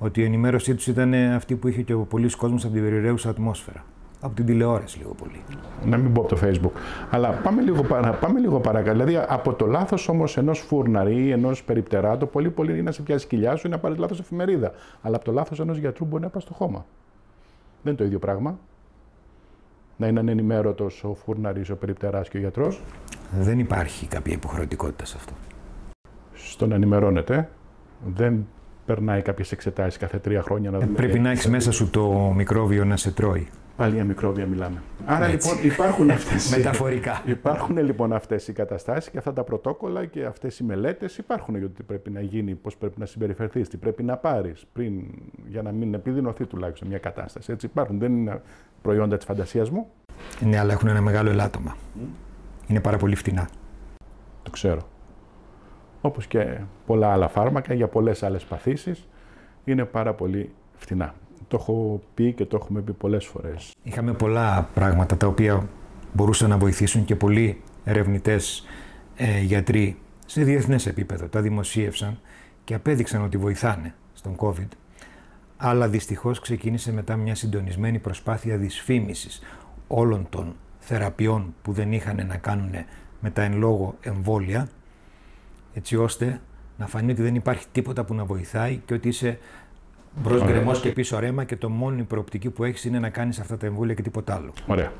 ότι η ενημέρωσή τους ήταν αυτή που είχε και ο πολλής κόσμος από την περιραίουσα ατμόσφαιρα. Από την τηλεόραση λίγο πολύ. Να μην πω από το Facebook. Αλλά πάμε λίγο παρακάτω. Δηλαδή από το λάθος όμως ενός φούρναρη ή ενός περιπτεράτου, πολύ είναι να σε πιάσει κοιλιά σου ή να πάρει λάθος εφημερίδα. Αλλά από το λάθος ενός γιατρού μπορεί να πας στο χώμα. Δεν είναι το ίδιο πράγμα. Να είναι ανενημέρωτος ο φούρναρης, ο περιπτεράς και ο γιατρός. Δεν υπάρχει κάποια υποχρεωτικότητα σε αυτό. Στον ενημερώνεται. Δεν περνάει κάποιες εξετάσεις κάθε 3 χρόνια. Να δούμε. Πρέπει να έχεις μέσα σου το μικρόβιο να σε τρώει. Πάλι για μικρόβια μιλάμε. Άρα έτσι. Λοιπόν υπάρχουν αυτές. Μεταφορικά. Υπάρχουν λοιπόν αυτές οι καταστάσεις και αυτά τα πρωτόκολλα και αυτές οι μελέτες υπάρχουν για το τι πρέπει να γίνει, πώς πρέπει να συμπεριφερθείς, τι πρέπει να πάρεις πριν για να μην επιδεινωθεί τουλάχιστον μια κατάσταση. Έτσι υπάρχουν. Δεν είναι προϊόντα της φαντασίας μου. Ναι, αλλά έχουν ένα μεγάλο ελάττωμα. Είναι πάρα πολύ φτηνά. Το ξέρω. Όπως και πολλά άλλα φάρμακα για πολλές άλλες παθήσεις, είναι πάρα πολύ φτηνά. Το έχω πει και το έχουμε πει πολλές φορές. Είχαμε πολλά πράγματα τα οποία μπορούσαν να βοηθήσουν και πολλοί ερευνητές, γιατροί σε διεθνές επίπεδο τα δημοσίευσαν και απέδειξαν ότι βοηθάνε στον COVID. Αλλά δυστυχώς ξεκίνησε μετά μια συντονισμένη προσπάθεια δυσφήμισης όλων των θεραπείων που δεν είχαν να κάνουν με τα εν λόγω εμβόλια, έτσι ώστε να φανεί ότι δεν υπάρχει τίποτα που να βοηθάει και ότι είσαι μπρος γκρεμός και πίσω ρέμα και το μόνο προοπτική που έχεις είναι να κάνεις αυτά τα εμβόλια και τίποτα άλλο. Ωραία.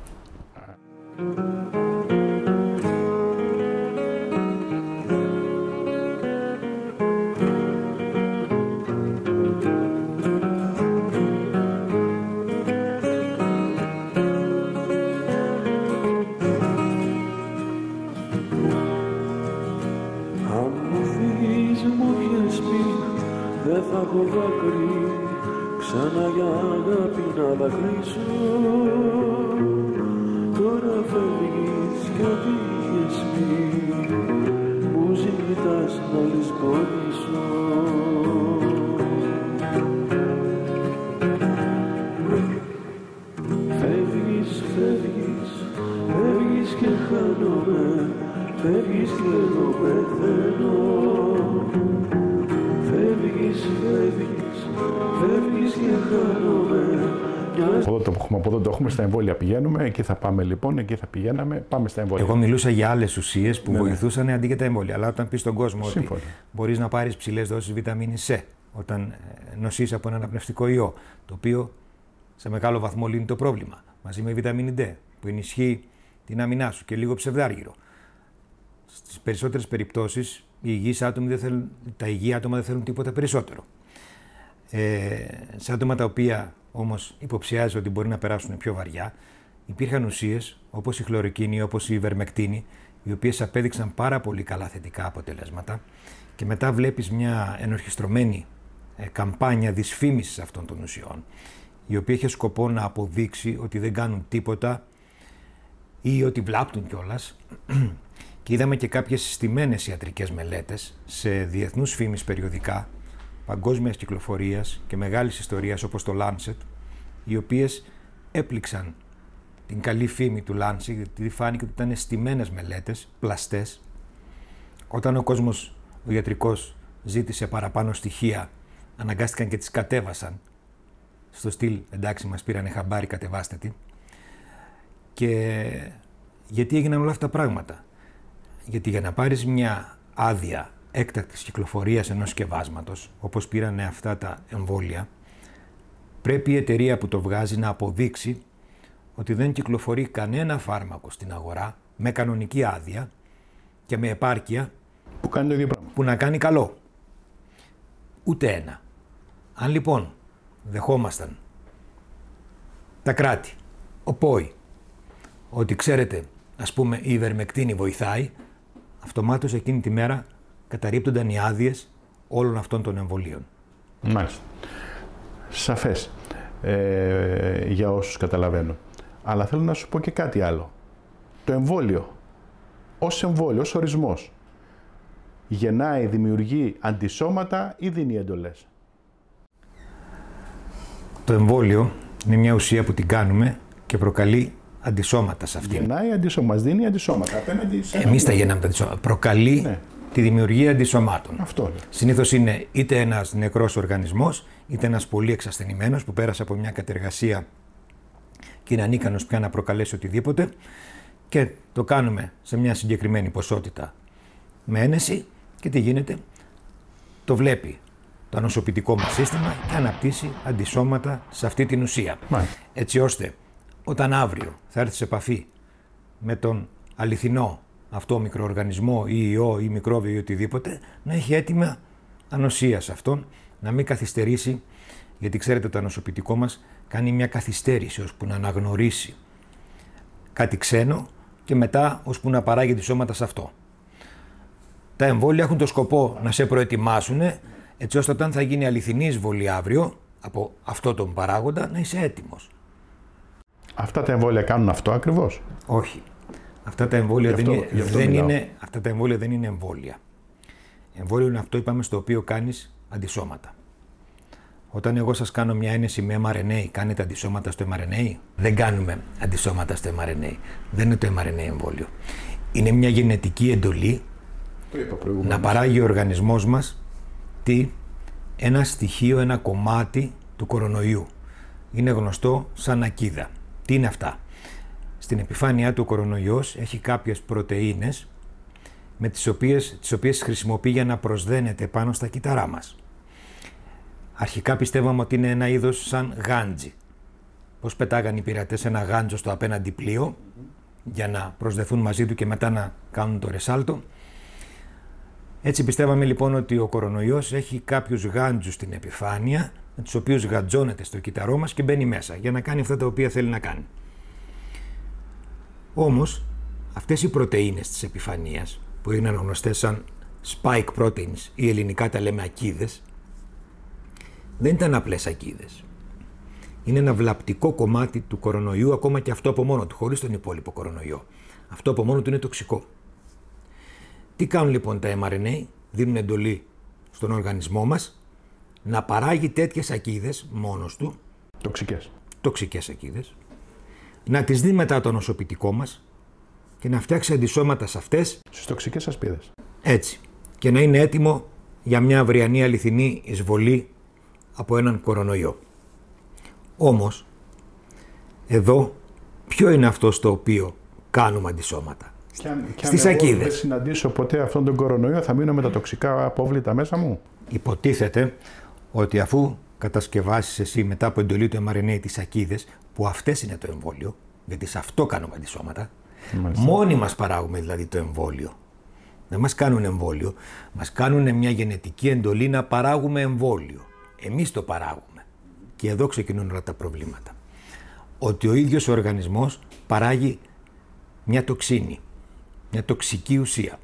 Πηγαίνουμε, εκεί θα πάμε λοιπόν, εκεί θα πηγαίναμε, πάμε στα εμβόλια. Εγώ μιλούσα για άλλες ουσίες που βοηθούσαν αντί για τα εμβόλια. Αλλά όταν πεις στον κόσμο ότι μπορείς να πάρεις ψηλές δόσεις βιταμίνη C, όταν νοσείς από έναν αναπνευστικό ιό, το οποίο σε μεγάλο βαθμό λύνει το πρόβλημα, μαζί με βιταμίνη D, που ενισχύει την άμυνά σου και λίγο ψευδάργυρο. Στις περισσότερες περιπτώσεις, τα υγιή άτομα δεν θέλουν τίποτα περισσότερο. Σε άτομα τα οποία όμως υποψιάζει ότι μπορεί να περάσουν πιο βαριά, υπήρχαν ουσίες όπως η χλωροκίνη, όπως η ιβερμεκτίνη, οι οποίες απέδειξαν πάρα πολύ καλά θετικά αποτελέσματα και μετά βλέπεις μια ενορχιστρωμένη καμπάνια δυσφήμισης αυτών των ουσιών, η οποία είχε σκοπό να αποδείξει ότι δεν κάνουν τίποτα ή ότι βλάπτουν κιόλας. Και είδαμε και κάποιες συστημένες ιατρικές μελέτες σε διεθνούς φήμης περιοδικά παγκόσμιας κυκλοφορίας και μεγάλης ιστορίας όπως το Lancet, οι οποίες έπληξαν την καλή φήμη του Lancet, γιατί φάνηκε ότι ήταν στημένες μελέτες, πλαστές. Όταν ο κόσμος, ο ιατρικός, ζήτησε παραπάνω στοιχεία, αναγκάστηκαν και τις κατέβασαν, στο στυλ εντάξει μας πήρανε χαμπάρι, κατεβάστε τη. Και γιατί έγιναν όλα αυτά τα πράγματα? Γιατί για να πάρεις μια άδεια έκτακτης κυκλοφορίας ενός σκευάσματος, όπως πήρανε αυτά τα εμβόλια, πρέπει η εταιρεία που το βγάζει να αποδείξει ότι δεν κυκλοφορεί κανένα φάρμακο στην αγορά με κανονική άδεια και με επάρκεια που κάνει το ίδιο πράγμα, που να κάνει καλό. Ούτε ένα. Αν λοιπόν δεχόμασταν τα κράτη, ο ΠΟΗ, ότι ξέρετε, ας πούμε, η ιβερμεκτίνη βοηθάει, αυτομάτως εκείνη τη μέρα καταρρίπτονταν οι άδειες όλων αυτών των εμβολίων. Μάλιστα. Σαφές. Για όσους καταλαβαίνω. Αλλά θέλω να σου πω και κάτι άλλο. Το εμβόλιο, ως εμβόλιο, ως ορισμός, γεννάει, δημιουργεί αντισώματα ή δίνει εντολές? Το εμβόλιο είναι μια ουσία που την κάνουμε και προκαλεί αντισώματα σε αυτήν. Γεννάει αντισώματα, μας δίνει αντισώματα. Εμείς τα γεννάμε τα αντισώματα. Προκαλεί, ναι, τη δημιουργία αντισωμάτων. Αυτό. Συνήθως είναι είτε ένας νεκρός οργανισμός, είτε ένας πολύ εξασθενημένος που πέρασε από μια κατεργασία και είναι ανίκανος πια να προκαλέσει οτιδήποτε, και το κάνουμε σε μια συγκεκριμένη ποσότητα με ένεση και τι γίνεται? Το βλέπει το νοσοποιητικό μας σύστημα και αναπτύσσει αντισώματα σε αυτή την ουσία. Μάλιστα. Έτσι ώστε όταν αύριο θα έρθει σε επαφή με τον αληθινό αυτό μικροοργανισμό ή ιό ή μικρόβιο ή οτιδήποτε, να έχει έτοιμα ανοσίας αυτών, να μην καθυστερήσει, γιατί ξέρετε το νοσοποιητικό μας κάνει μια καθυστέρηση ώσπου να αναγνωρίσει κάτι ξένο και μετά ώσπου να παράγει τη σώματα σε αυτό. Τα εμβόλια έχουν το σκοπό να σε προετοιμάσουν, έτσι ώστε όταν θα γίνει αληθινή εισβολή αύριο από αυτό τον παράγοντα να είσαι έτοιμος. Αυτά τα εμβόλια κάνουν αυτό ακριβώς? Όχι. Αυτά τα εμβόλια δεν είναι εμβόλια. Εμβόλιο είναι αυτό, είπαμε, στο οποίο κάνεις αντισώματα. Όταν εγώ σας κάνω μια ένεση με mRNA, κάνετε αντισώματα στο mRNA? Δεν κάνουμε αντισώματα στο mRNA. Δεν είναι το mRNA εμβόλιο. Είναι μια γενετική εντολή να παράγει ο οργανισμός μας ένα στοιχείο, ένα κομμάτι του κορονοϊού. Είναι γνωστό σαν ακίδα. Τι είναι αυτά? στην επιφάνειά του ο κορονοϊός έχει κάποιες πρωτεΐνες με τις οποίες χρησιμοποιεί για να προσδένεται πάνω στα κύτταρά μας. Αρχικά πιστεύαμε ότι είναι ένα είδος σαν γάντζι. Πώς πετάγαν οι πειρατές ένα γάντζο στο απέναντι πλοίο για να προσδεθούν μαζί του και μετά να κάνουν το ρεσάλτο. Έτσι πιστεύαμε λοιπόν ότι ο κορονοϊός έχει κάποιους γάντζους στην επιφάνεια, τους οποίους γαντζώνεται στο κύτταρό μας και μπαίνει μέσα για να κάνει αυτά τα οποία θέλει να κάνει. Όμως αυτές οι πρωτεΐνες της επιφανείας, που έγιναν γνωστές σαν spike proteins ή ελληνικά τα λέμε ακίδες, δεν ήταν απλές ακίδες. Είναι ένα βλαπτικό κομμάτι του κορονοϊού, ακόμα και αυτό από μόνο του, χωρίς τον υπόλοιπο κορονοϊό. Αυτό από μόνο του είναι τοξικό. Τι κάνουν λοιπόν τα mRNA? Δίνουν εντολή στον οργανισμό μας να παράγει τέτοιες ακίδες μόνος του. Τοξικές ακίδες. Να τις δει μετά το νοσοποιητικό μας και να φτιάξει αντισώματα σε αυτές. Στις τοξικές ασπίδες. Έτσι. Και να είναι έτοιμο για μια αυριανή αληθινή εισβολή από έναν κορονοϊό. Όμως, εδώ ποιο είναι αυτό στο οποίο κάνουμε αντισώματα? Στις ακίδες. Δεν συναντήσω ποτέ αυτόν τον κορονοϊό, θα μείνω με τα τοξικά απόβλητα μέσα μου. Υποτίθεται ότι αφού κατασκευάσεις εσύ μετά από εντολή του mRNA τις ακίδες, που αυτές είναι το εμβόλιο, γιατί σε αυτό κάνουμε αντισώματα, μόνοι μας παράγουμε δηλαδή το εμβόλιο. Δεν μας κάνουν εμβόλιο, μας κάνουν μια γενετική εντολή να παράγουμε εμβόλιο. Εμείς το παράγουμε. Και εδώ ξεκινούν όλα τα προβλήματα. Ότι ο ίδιος ο οργανισμός παράγει μια τοξίνη, μια τοξική ουσία.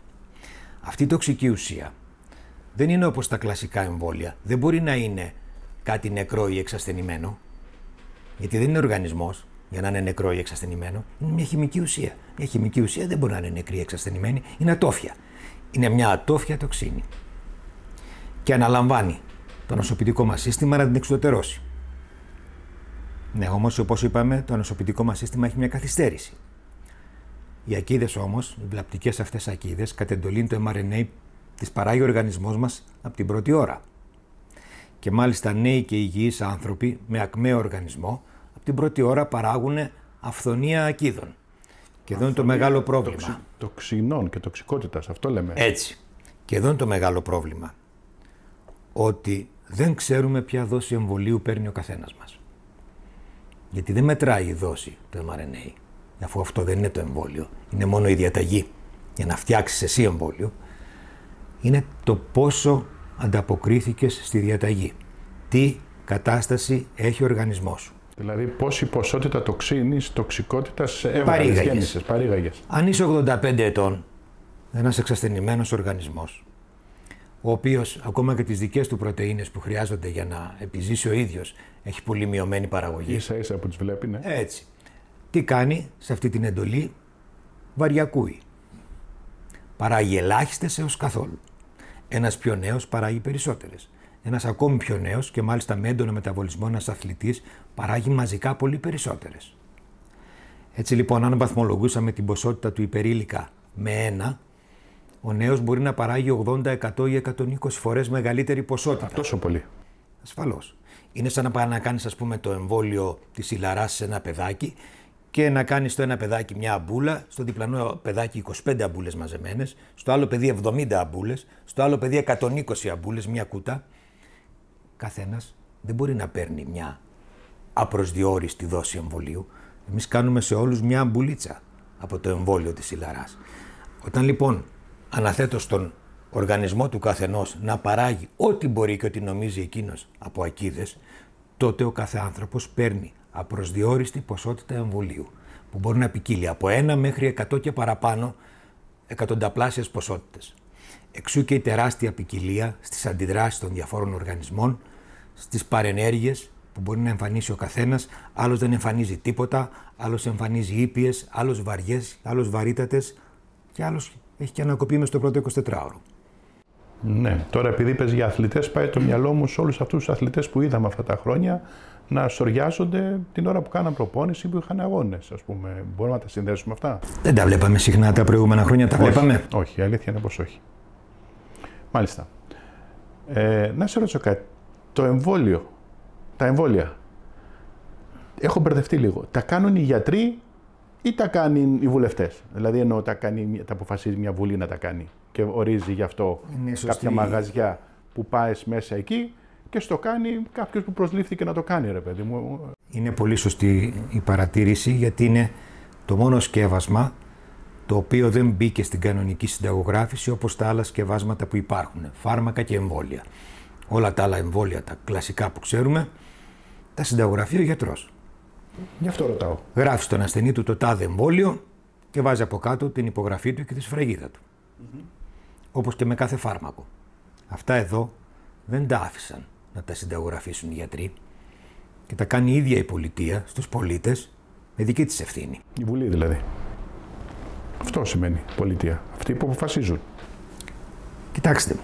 Αυτή η τοξική ουσία δεν είναι όπως τα κλασικά εμβόλια. Δεν μπορεί να είναι κάτι νεκρό ή εξασθενημένο, γιατί δεν είναι οργανισμός για να είναι νεκρό ή εξασθενημένο. Είναι μια χημική ουσία. Μια χημική ουσία δεν μπορεί να είναι νεκρή ή εξασθενημένη. Είναι ατόφια. Είναι μια ατόφια τοξίνη. Και αναλαμβάνει το νοσοποιητικό μας σύστημα να την εξουδετερώσει. Ναι, όμως όπως είπαμε, το νοσοποιητικό μας σύστημα έχει μια καθυστέρηση. Οι ακίδες όμως, οι βλαπτικές αυτές ακίδες, κατ' εντολήν το mRNA τις παράγει ο οργανισμός μας από την πρώτη ώρα. Και μάλιστα νέοι και υγιείς άνθρωποι με ακμαίο οργανισμό, από την πρώτη ώρα παράγουν αυθονία ακίδων. Και εδώ είναι το μεγάλο πρόβλημα. Τοξινών και τοξικότητας, αυτό λέμε. Έτσι. Και εδώ είναι το μεγάλο πρόβλημα. Ότι δεν ξέρουμε ποια δόση εμβολίου παίρνει ο καθένας μας. Γιατί δεν μετράει η δόση του mRNA, αφού αυτό δεν είναι το εμβόλιο, είναι μόνο η διαταγή για να φτιάξεις εσύ εμβόλιο. Είναι το πόσο ανταποκρίθηκες στη διαταγή, τι κατάσταση έχει ο οργανισμός σου. Δηλαδή πόση ποσότητα τοξίνης, τοξικότητας παρήγαγες. Αν είσαι 85 ετών, ένας εξασθενημένος οργανισμός, ο οποίος ακόμα και τις δικές του πρωτεΐνες που χρειάζονται για να επιζήσει ο ίδιος, έχει πολύ μειωμένη παραγωγή. Ίσα-ίσα που τις βλέπει, ναι. Έτσι. Τι κάνει σε αυτή την εντολή? Βαριακούει. Παράγει ελάχιστες έως καθόλου. Ένας πιο νέος παράγει περισσότερες. Ένας ακόμη πιο νέος και μάλιστα με έντονο μεταβολισμό, ένας αθλητής, παράγει μαζικά πολύ περισσότερες. Έτσι λοιπόν, αν βαθμολογούσαμε την ποσότητα του υπερήλικα με 1, ο νέος μπορεί να παράγει 80, 100 ή 120 φορές μεγαλύτερη ποσότητα. Τόσο πολύ. Ασφαλώς. Είναι σαν να πάει να κάνεις, ας πούμε, το εμβόλιο της ηλαράς σε ένα παιδάκι και να κάνεις στο ένα παιδάκι μια αμπούλα, στο διπλανό παιδάκι 25 αμπούλες μαζεμένες, στο άλλο παιδί 70 αμπούλες, στο άλλο παιδί 120 αμπούλες, μια κούτα. Καθένας δεν μπορεί να παίρνει μια απροσδιόριστη δόση εμβολίου. Εμείς κάνουμε σε όλους μια αμπουλίτσα από το εμβόλιο της ηλαράς. Όταν λοιπόν αναθέτω στον οργανισμό του καθενός να παράγει ό,τι μπορεί και ό,τι νομίζει εκείνος από ακίδες, τότε ο κάθε άνθρωπος παίρνει απροσδιόριστη ποσότητα εμβολίου, που μπορεί να ποικίλει από 1 μέχρι 100 και παραπάνω εκατονταπλάσιες ποσότητες. Εξού και η τεράστια ποικιλία στις αντιδράσεις των διαφόρων οργανισμών, στις παρενέργειες που μπορεί να εμφανίσει ο καθένας. Άλλος δεν εμφανίζει τίποτα, άλλος εμφανίζει ήπιες, άλλος βαριές, άλλος βαρύτατες και άλλος έχει και ανακοπεί μες στο πρώτο 24ωρο. Ναι, τώρα επειδή είπες για αθλητές, πάει το μυαλό μου σε όλους αυτούς τους αθλητές που είδαμε αυτά τα χρόνια να σωριάζονται την ώρα που κάναν προπόνηση ή που είχαν αγώνες, ας πούμε. Μπορούμε να τα συνδέσουμε αυτά? Δεν τα βλέπαμε συχνά τα προηγούμενα χρόνια, τα βλέπαμε. Όχι, αλήθεια είναι πως όχι. Μάλιστα. Να σε ρωτήσω κάτι. Το εμβόλιο, τα εμβόλια, έχω μπερδευτεί λίγο. Τα κάνουν οι γιατροί ή τα κάνει οι βουλευτές. Δηλαδή εννοώ τα αποφασίζει μια βουλή να τα κάνει και ορίζει γι' αυτό κάποια μαγαζιά που πάει μέσα εκεί και στο κάνει κάποιος που προσλήφθηκε να το κάνει, ρε παιδί μου. Είναι πολύ σωστή η παρατήρηση, γιατί είναι το μόνο σκεύασμα το οποίο δεν μπήκε στην κανονική συνταγογράφηση όπως τα άλλα σκευάσματα που υπάρχουν, φάρμακα και εμβόλια. Όλα τα άλλα εμβόλια, τα κλασικά που ξέρουμε, τα συνταγογραφεί ο γιατρός. Γι' αυτό ρωτάω. Γράφει στον ασθενή του το τάδε εμβόλιο και βάζει από κάτω την υπογραφή του και τη σφραγίδα του. Όπως και με κάθε φάρμακο. Αυτά εδώ δεν τα άφησαν να τα συνταγογραφήσουν οι γιατροί και τα κάνει η ίδια η πολιτεία στους πολίτες με δική της ευθύνη. Η Βουλή δηλαδή. Αυτό σημαίνει πολιτεία. Αυτοί που αποφασίζουν. Κοιτάξτε.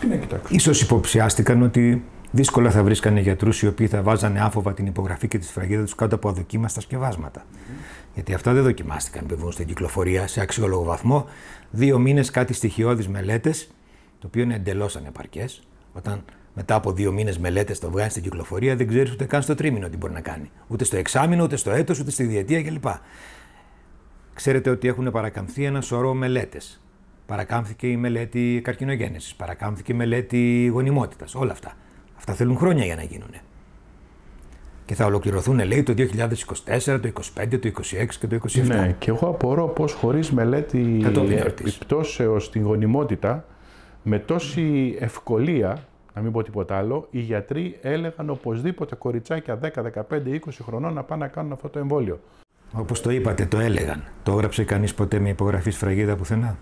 Τι να κοιτάξω. Ίσως υποψιάστηκαν ότι δύσκολα θα βρίσκανε γιατρούς οι οποίοι θα βάζανε άφοβα την υπογραφή και τη σφραγίδα τους κάτω από αδοκίμαστα σκευάσματα. Γιατί αυτά δεν δοκιμάστηκαν πριν βγουν στην κυκλοφορία σε αξιόλογο βαθμό. 2 μήνες κάτι στοιχειώδεις μελέτες, το οποίο είναι εντελώς ανεπαρκές. Όταν μετά από 2 μήνες μελέτες το βγάλει στην κυκλοφορία, δεν ξέρεις ούτε καν στο τρίμηνο τι μπορεί να κάνει. Ούτε στο εξάμηνο, ούτε στο έτος, ούτε στη διετία κλπ. Ξέρετε ότι έχουν παρακαμφθεί ένα σωρό μελέτες. Παρακάμφθηκε η μελέτη καρκινογένεσης, παρακάμφθηκε η μελέτη γονιμότητας, όλα αυτά. Αυτά θέλουν χρόνια για να γίνουν. Και θα ολοκληρωθούν, λέει, το 2024, το 2025, το 2026 και το 2027. Ναι, και εγώ απορώ πως χωρίς μελέτη επιπτώσεως στην γονιμότητα, με τόση ευκολία, να μην πω τίποτα άλλο, οι γιατροί έλεγαν οπωσδήποτε κοριτσάκια 10, 15, 20 χρονών να πάνε να κάνουν αυτό το εμβόλιο. Όπως το είπατε, το έλεγαν. Το έγραψε κανείς ποτέ με υπογραφή σφραγίδα πουθενά?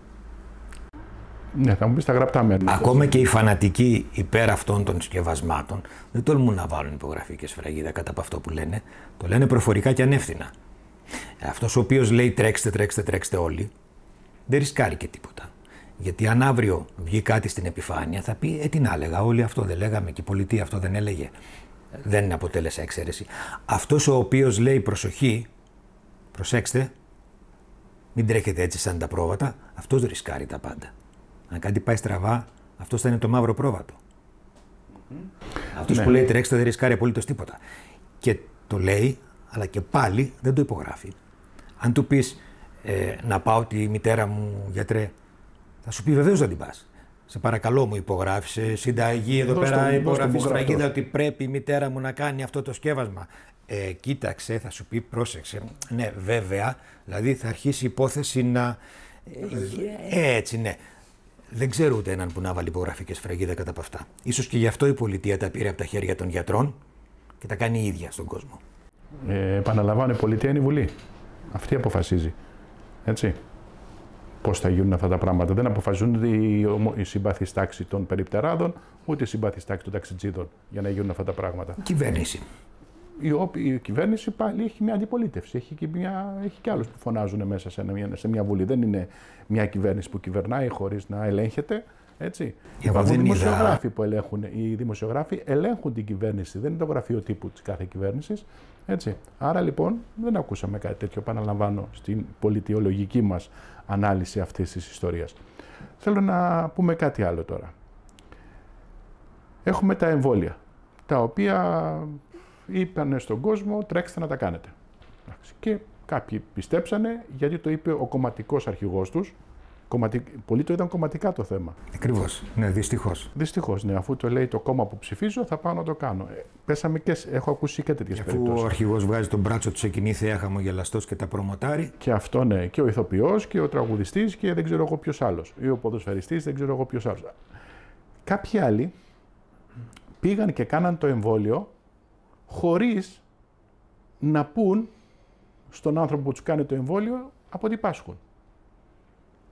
Ναι, θα μου πεις τα γραπτά μένα. Ακόμα και οι φανατικοί υπέρ αυτών των σκευασμάτων δεν τολμούν να βάλουν υπογραφή και σφραγίδα κατά από αυτό που λένε. Το λένε προφορικά και ανεύθυνα. Αυτός ο οποίος λέει τρέξτε, τρέξτε, τρέξτε όλοι, δεν ρισκάρει και τίποτα. Γιατί αν αύριο βγει κάτι στην επιφάνεια θα πει τι να έλεγα, όλοι αυτό δεν λέγαμε και η πολιτεία αυτό δεν έλεγε. Δεν αποτέλεσε εξαίρεση. Αυτός ο οποίος λέει προσοχή, προσέξτε, μην τρέχετε έτσι σαν τα πρόβατα, αυτός ρισκάρει τα πάντα. Αν κάτι πάει στραβά, αυτός θα είναι το μαύρο πρόβατο. Αυτός που λέει τρέξτε δεν ρισκάρει απολύτως τίποτα. Και το λέει, αλλά και πάλι δεν το υπογράφει. Αν του πεις να πάω τη μητέρα μου γιατρέ, θα σου πει βεβαίως δεν την πας. Σε παρακαλώ μου υπογράφησε συνταγή εδώ πέρα, υπογραφή σφραγίδα ότι πρέπει η μητέρα μου να κάνει αυτό το σκεύασμα. Κοίταξε, θα σου πει πρόσεξε. Ναι, βέβαια, δηλαδή θα αρχίσει η υπόθεση να... έτσι, ναι. Δεν ξέρω ούτε έναν που να βάλει υπογραφή και σφραγίδα κατά από αυτά. Ίσως και γι' αυτό η πολιτεία τα πήρε από τα χέρια των γιατρών και τα κάνει η ίδια στον κόσμο. Επαναλαμβάνω, η πολιτεία είναι η Βουλή. Αυτή αποφασίζει. Έτσι. Πώς θα γίνουν αυτά τα πράγματα. Δεν αποφασίζουν ούτε η συμπαθής τάξη των περιπτεράδων, ούτε η συμπαθής τάξη των ταξιτζίδων για να γίνουν αυτά τα πράγματα. Κυβέρνηση. Η κυβέρνηση πάλι έχει μια αντιπολίτευση. Έχει και άλλους που φωνάζουν μέσα σε μια βουλή. Δεν είναι μια κυβέρνηση που κυβερνάει χωρίς να ελέγχεται. Έτσι. Υπάρχουν δημοσιογράφοι που ελέγχουν. Οι δημοσιογράφοι ελέγχουν την κυβέρνηση. Δεν είναι το γραφείο τύπου της κάθε κυβέρνησης. Άρα λοιπόν δεν ακούσαμε κάτι τέτοιο. Επαναλαμβάνω στην πολιτιολογική μας ανάλυση αυτής της ιστορίας. Θέλω να πούμε κάτι άλλο τώρα. Έχουμε τα εμβόλια, τα οποία είπαν στον κόσμο τρέξτε να τα κάνετε. Και κάποιοι πιστέψανε γιατί το είπε ο κομματικός αρχηγός τους. Πολλοί το είδαν κομματικά το θέμα. Ακριβώς. Ναι, δυστυχώς. Δυστυχώς, ναι. Αφού το λέει το κόμμα που ψηφίζω, θα πάω να το κάνω. Πέσαμε και έχω ακούσει και τέτοιες περιπτώσεις. Αφού ο αρχηγός βγάζει τον μπράτσο του σε κοινή θέα χαμογελαστός και τα προμοτάρει. Και αυτό, ναι. Και ο ηθοποιός και ο τραγουδιστής και δεν ξέρω εγώ ποιος άλλος. Ή ο ποδοσφαιριστής, δεν ξέρω εγώ ποιος άλλος. Κάποιοι άλλοι πήγαν και κάναν το εμβόλιο χωρίς να πούν στον άνθρωπο που τους κάνει το εμβόλιο από τι πάσχουν.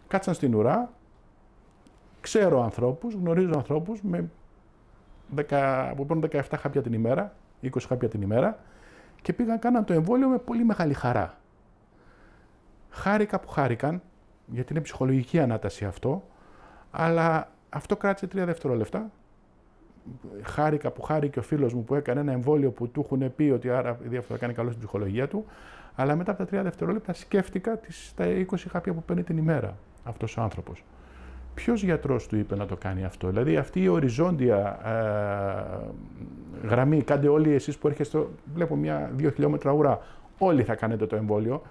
Κάτσαν στην ουρά, ξέρω ανθρώπους, γνωρίζω ανθρώπους που παίρνουν 17 χάπια την ημέρα, 20 χάπια την ημέρα και πήγαν, κάναν το εμβόλιο με πολύ μεγάλη χαρά. Χάρηκα που χάρηκαν, γιατί είναι ψυχολογική ανάταση αυτό, αλλά αυτό κράτησε 3 δευτερόλεπτα. Χάρηκα που χάρηκε ο φίλος μου που έκανε ένα εμβόλιο που του έχουν πει ότι άρα αυτό θα κάνει καλό στην ψυχολογία του, αλλά μετά από τα 3 δευτερόλεπτα σκέφτηκα τα 20 χάπια που παίρνει την ημέρα αυτός ο άνθρωπος. Ποιος γιατρός του είπε να το κάνει αυτό? Δηλαδή αυτή η οριζόντια γραμμή, κάντε όλοι εσείς που έρχεστε, βλέπω 1-2 χιλιόμετρα ουρά, όλοι θα κάνετε το εμβόλιο.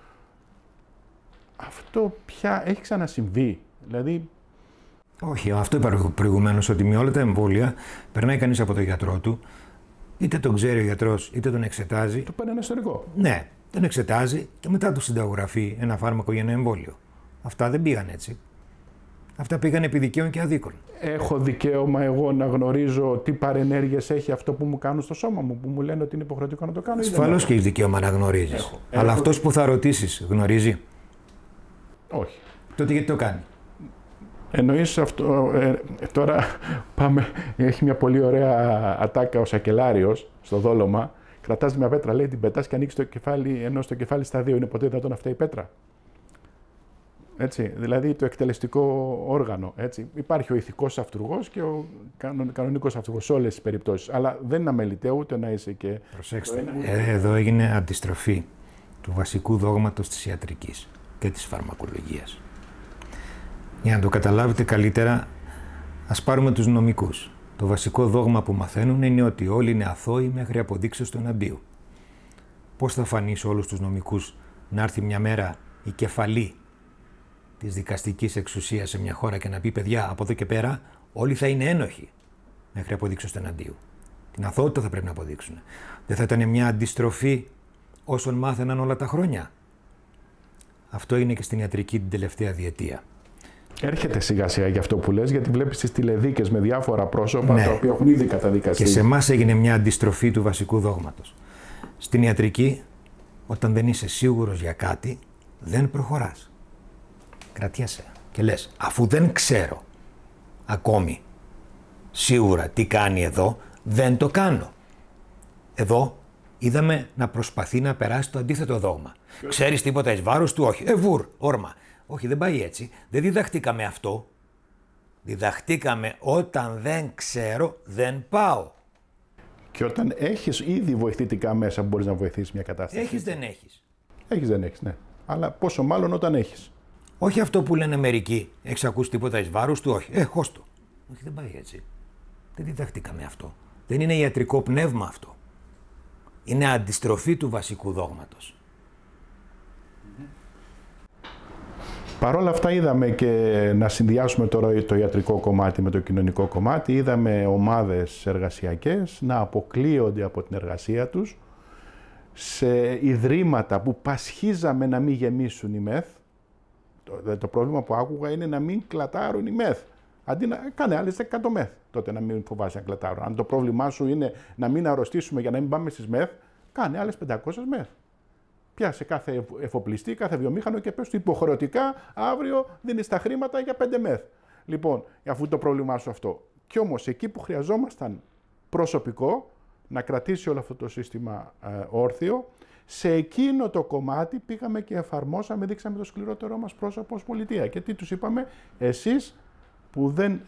Αυτό πια έχει ξανασυμβεί, δηλαδή... Όχι, αυτό είπα προηγουμένως, ότι με όλα τα εμβόλια περνάει κανείς από τον γιατρό του, είτε τον ξέρει ο γιατρός, είτε τον εξετάζει. Το παίρνει ένα ιστορικό. Ναι, τον εξετάζει και μετά του συνταγογραφεί ένα φάρμακο για ένα εμβόλιο. Αυτά δεν πήγαν έτσι. Αυτά πήγαν επί δικαίων και αδίκων. Έχω δικαίωμα εγώ να γνωρίζω τι παρενέργειες έχει αυτό που μου κάνουν στο σώμα μου, που μου λένε ότι είναι υποχρεωτικό να το κάνω. Ασφαλώς και έχει δικαίωμα να γνωρίζεις. Αλλά αυτός που θα ρωτήσεις γνωρίζει. Όχι. Τότε γιατί το κάνει. Εννοείς αυτό. Τώρα πάμε. Έχει μια πολύ ωραία ατάκα ο Σακελάριος στο Δόλωμα. Κρατάς μια πέτρα, λέει, την πετάς και ανοίξεις το κεφάλι, ενώ στο κεφάλι στα δύο. Είναι ποτέ δυνατόν αυτή η πέτρα. Έτσι, δηλαδή το εκτελεστικό όργανο. Έτσι. Υπάρχει ο ηθικός αυτουργός και ο κανονικός αυτουργός σε όλες τις περιπτώσεις. Αλλά δεν είναι αμεληταίο ούτε να είσαι και. Προσέξτε. Εδώ έγινε αντιστροφή του βασικού δόγματος της ιατρικής και της φαρμακολογίας. Για να το καταλάβετε καλύτερα, ας πάρουμε τους νομικούς. Το βασικό δόγμα που μαθαίνουν είναι ότι όλοι είναι αθώοι μέχρι αποδείξεως του εναντίου. Πώς θα φανεί σε όλους τους νομικούς να έρθει μια μέρα η κεφαλή της δικαστικής εξουσίας σε μια χώρα και να πει: παιδιά, από εδώ και πέρα όλοι θα είναι ένοχοι μέχρι αποδείξεως του εναντίου. Την αθωότητα θα πρέπει να αποδείξουν. Δεν θα ήταν μια αντιστροφή όσων μάθαιναν όλα τα χρόνια? Αυτό είναι και στην ιατρική την τελευταία διετία. Έρχεται σιγά σιγά για αυτό που λες, γιατί βλέπεις τις τηλεδίκες με διάφορα πρόσωπα, ναι, τα οποία έχουν ήδη καταδικαστεί. Και σε εμάς έγινε μια αντιστροφή του βασικού δόγματος. Στην ιατρική, όταν δεν είσαι σίγουρος για κάτι, δεν προχωράς. Κρατιέσαι και λες, αφού δεν ξέρω ακόμη σίγουρα τι κάνει εδώ, δεν το κάνω. Εδώ είδαμε να προσπαθεί να περάσει το αντίθετο δόγμα. Ξέρεις τίποτα εις βάρος του? Όχι. Βουρ, όρμα. Όχι, δεν πάει έτσι. Δεν διδαχτήκαμε αυτό. Διδαχτήκαμε όταν δεν ξέρω, δεν πάω. Και όταν έχεις ήδη βοηθητικά μέσα που μπορείς να βοηθήσεις μια κατάσταση. Έχεις, δεν έχεις. Έχεις, δεν έχεις, ναι. Αλλά πόσο μάλλον όταν έχεις. Όχι αυτό που λένε μερικοί. Έχεις ακούσει τίποτα εις βάρος του? Όχι. Έχως το. Όχι, δεν πάει έτσι. Δεν διδαχτήκαμε αυτό. Δεν είναι ιατρικό πνεύμα αυτό. Είναι αντιστροφή του βασικού δόγματος. Παρ' όλα αυτά είδαμε, και να συνδυάσουμε τώρα το ιατρικό κομμάτι με το κοινωνικό κομμάτι, είδαμε ομάδες εργασιακές να αποκλείονται από την εργασία τους σε ιδρύματα που πασχίζαμε να μην γεμίσουν οι μεθ. Το πρόβλημα που άκουγα είναι να μην κλατάρουν οι μεθ. Αντί να κάνει άλλες 100 μεθ, τότε να μην φοβάσαι να κλατάρουν. Αν το πρόβλημά σου είναι να μην αρρωστήσουμε για να μην πάμε στις μεθ, κάνε άλλες 500 μεθ. Πιάσε κάθε εφοπλιστή, κάθε βιομήχανο και πες του υποχρεωτικά αύριο δίνεις τα χρήματα για 5 μεθ. Λοιπόν, αφού το πρόβλημά σου αυτό. Κι όμως εκεί που χρειαζόμασταν προσωπικό να κρατήσει όλο αυτό το σύστημα όρθιο, σε εκείνο το κομμάτι πήγαμε και εφαρμόσαμε, δείξαμε το σκληρότερό μας πρόσωπο ως πολιτεία. Και τι τους είπαμε? Εσείς που δεν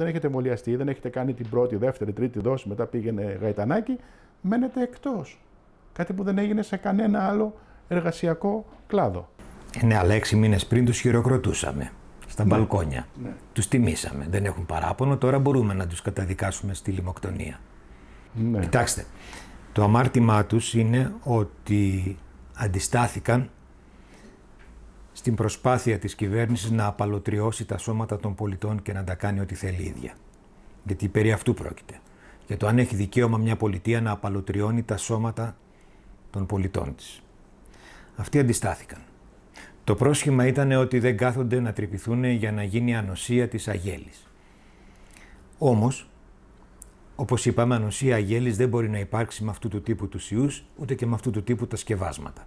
έχετε εμβολιαστεί, δεν έχετε κάνει την πρώτη, δεύτερη, τρίτη δόση, μετά πήγαινε γαϊτανάκι, μένετε εκτός. Κάτι που δεν έγινε σε κανένα άλλο εργασιακό κλάδο. Ναι, αλλά 6 μήνες πριν τους χειροκροτούσαμε στα μπαλκόνια. Ναι. Τους τιμήσαμε. Δεν έχουν παράπονο. Τώρα μπορούμε να τους καταδικάσουμε στη λιμοκτονία. Ναι. Κοιτάξτε, το αμάρτημά τους είναι ότι αντιστάθηκαν στην προσπάθεια της κυβέρνησης να απαλωτριώσει τα σώματα των πολιτών και να τα κάνει ό,τι θέλει η ίδια. Γιατί περί αυτού πρόκειται. Για το αν έχει δικαίωμα μια πολιτεία να απαλωτριώνει τα σώματα των πολιτών της. Αυτοί αντιστάθηκαν. Το πρόσχημα ήταν ότι δεν κάθονται να τρυπηθούν για να γίνει ανοσία της αγέλης. Όμως, όπως είπαμε, ανοσία αγέλης δεν μπορεί να υπάρξει με αυτού του τύπου τους ιούς, ούτε και με αυτού του τύπου τα σκευάσματα.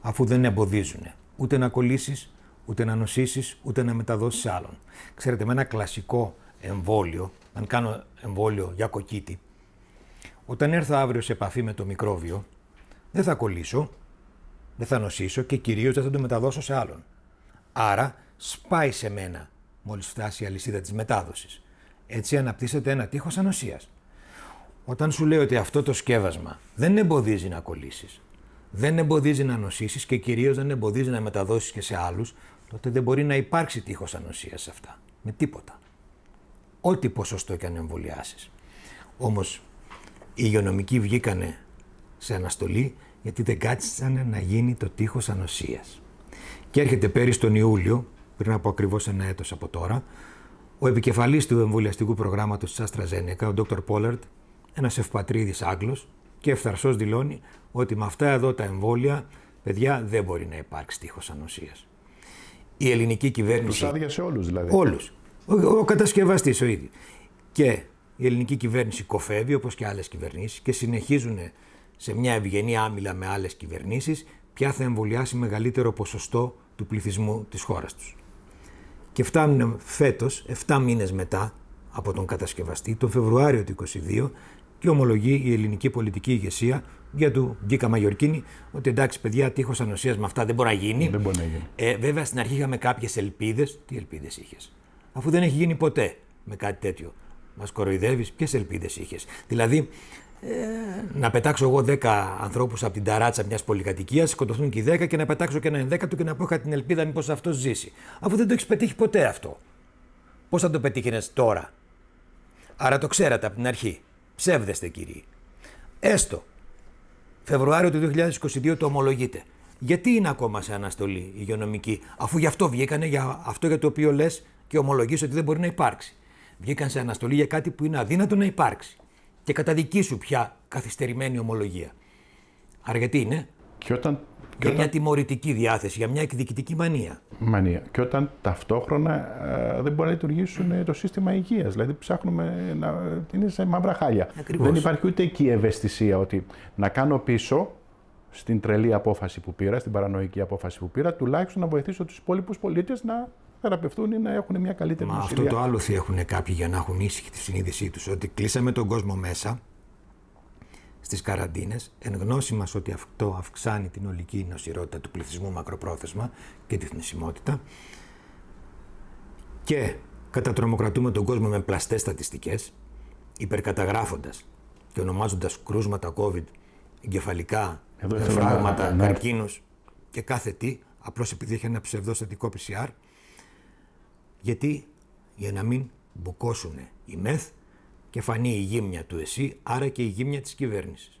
Αφού δεν εμποδίζουν ούτε να κολλήσεις, ούτε να νοσήσεις, ούτε να μεταδώσεις άλλων. Ξέρετε, με ένα κλασικό εμβόλιο, αν κάνω εμβόλιο για κοκκίτη, όταν έρθω αύριο σε επαφή με το μικρόβιο, δεν θα κολλήσω, δεν θα νοσήσω και κυρίως δεν θα το μεταδώσω σε άλλον. Άρα σπάει σε μένα μόλις φτάσει η αλυσίδα της μετάδοσης. Έτσι αναπτύσσεται ένα τείχος ανοσίας. Όταν σου λέω ότι αυτό το σκεύασμα δεν εμποδίζει να κολλήσεις, δεν εμποδίζει να νοσήσεις και κυρίως δεν εμποδίζει να μεταδώσεις και σε άλλους, τότε δεν μπορεί να υπάρξει τείχος ανοσίας σε αυτά. Με τίποτα. Ό,τι ποσοστό και αν εμβολιάσεις. Όμως οι υγειονομικοί βγήκανε σε αναστολή γιατί δεν κάτσανε να γίνει το τείχος ανοσίας. Και έρχεται πέρυσι τον Ιούλιο, πριν από ακριβώς ένα έτος από τώρα, ο επικεφαλής του εμβολιαστικού προγράμματος της ASTRA ZENECA, ο Dr. Pollard, ένας ευπατρίδης Άγγλος και ευθαρσός, δηλώνει ότι με αυτά εδώ τα εμβόλια, παιδιά, δεν μπορεί να υπάρξει τείχος ανοσίας. Η ελληνική κυβέρνηση. Τους άδειασε όλους δηλαδή. Όλους. Ο κατασκευαστής ο ίδιος. Και η ελληνική κυβέρνηση κοφεύει όπως και άλλες κυβερνήσεις και συνεχίζουν σε μια ευγενή άμυλα με άλλες κυβερνήσεις ποια θα εμβολιάσει μεγαλύτερο ποσοστό του πληθυσμού της χώρας τους. Και φτάνουν φέτος, 7 μήνες μετά από τον κατασκευαστή, τον Φεβρουάριο του 2022, και ομολογεί η ελληνική πολιτική ηγεσία για του Γκίκα Μαγιορκίνη ότι εντάξει, παιδιά, τείχος ανοσίας με αυτά δεν μπορεί να γίνει. Δεν μπορεί να γίνει. Βέβαια στην αρχή είχαμε κάποιες ελπίδες. Τι ελπίδες είχες, αφού δεν έχει γίνει ποτέ με κάτι τέτοιο? Μας κοροϊδεύεις, ποιες ελπίδες είχες? Δηλαδή, να πετάξω εγώ 10 ανθρώπους από την ταράτσα μιας πολυκατοικίας, σκοτωθούν και οι 10, και να πετάξω και ένα ενδέκατο και να πω είχα την ελπίδα μήπως αυτός ζήσει. Αφού δεν το έχεις πετύχει ποτέ αυτό, πώς θα το πετύχεις τώρα? Άρα το ξέρατε από την αρχή. Ψεύδεστε, κύριοι. Έστω Φεβρουάριο του 2022 το ομολογείτε. Γιατί είναι ακόμα σε αναστολή υγειονομική, αφού γι' αυτό βγήκανε, για αυτό για το οποίο λες και ομολογείς ότι δεν μπορεί να υπάρξει? Βγήκαν σε αναστολή για κάτι που είναι αδύνατο να υπάρξει. Και κατά δική σου πια καθυστερημένη ομολογία. Άρα γιατί είναι? Για μια τιμωρητική διάθεση, για μια εκδικητική μανία. Και όταν ταυτόχρονα δεν μπορεί να λειτουργήσουν το σύστημα υγείας. Δηλαδή ψάχνουμε να είναι σε μαύρα χάλια. Ακριβώς. Δεν υπάρχει ούτε εκεί ευαισθησία ότι να κάνω πίσω στην τρελή απόφαση που πήρα, στην παρανοϊκή απόφαση που πήρα, τουλάχιστον να βοηθήσω τους υπόλοιπους πολίτες να θεραπευτούν ή να έχουν μια καλύτερη νοσηλεία. Αυτό το άλοθη έχουν κάποιοι για να έχουν ήσυχη τη συνείδησή τους, ότι κλείσαμε τον κόσμο μέσα στις καραντίνες, εν γνώση μας ότι αυτό αυξάνει την ολική νοσηρότητα του πληθυσμού μακροπρόθεσμα και τη θνησιμότητα, και κατατρομοκρατούμε τον κόσμο με πλαστές στατιστικές, υπερκαταγράφοντας και ονομάζοντας κρούσματα COVID, εγκεφαλικά, φράγματα, καρκίνους και κάθε τι, απλώς επειδή έχει ένα ψευδοστατικό PCR. Γιατί? Για να μην μπουκώσουν οι μεθ και φανεί η γύμνια του ΕΣΥ, άρα και η γύμνια της κυβέρνησης.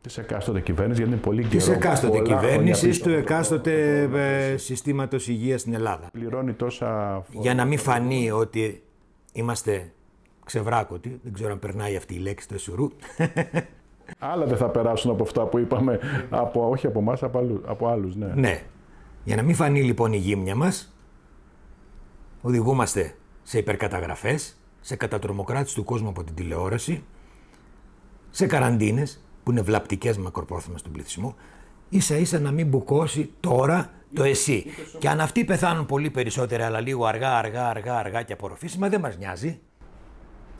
Της εκάστοτε κυβέρνησης, γιατί είναι πολύ καιρό. Της εκάστοτε κυβέρνησης, του εκάστοτε συστήματος υγείας στην Ελλάδα. Πληρώνει τόσα... Για να μην φανεί ότι είμαστε ξεβράκωτοι, δεν ξέρω αν περνάει αυτή η λέξη του σουρού. Άλλα δεν θα περάσουν από αυτά που είπαμε, όχι από εμάς, από άλλους. Ναι. Ναι. Για να μην φανεί λοιπόν η γύμνια μας, οδηγούμαστε σε υπερκαταγραφές, σε κατατρομοκράτηση του κόσμου από την τηλεόραση, σε καραντίνες που είναι βλαπτικές μακροπρόθεσμα στον πληθυσμό, ίσα ίσα να μην μπουκώσει τώρα το ΕΣΥ. Και αν αυτοί πεθάνουν πολύ περισσότεροι, αλλά λίγο αργά και απορροφήσιμα, δεν μας νοιάζει.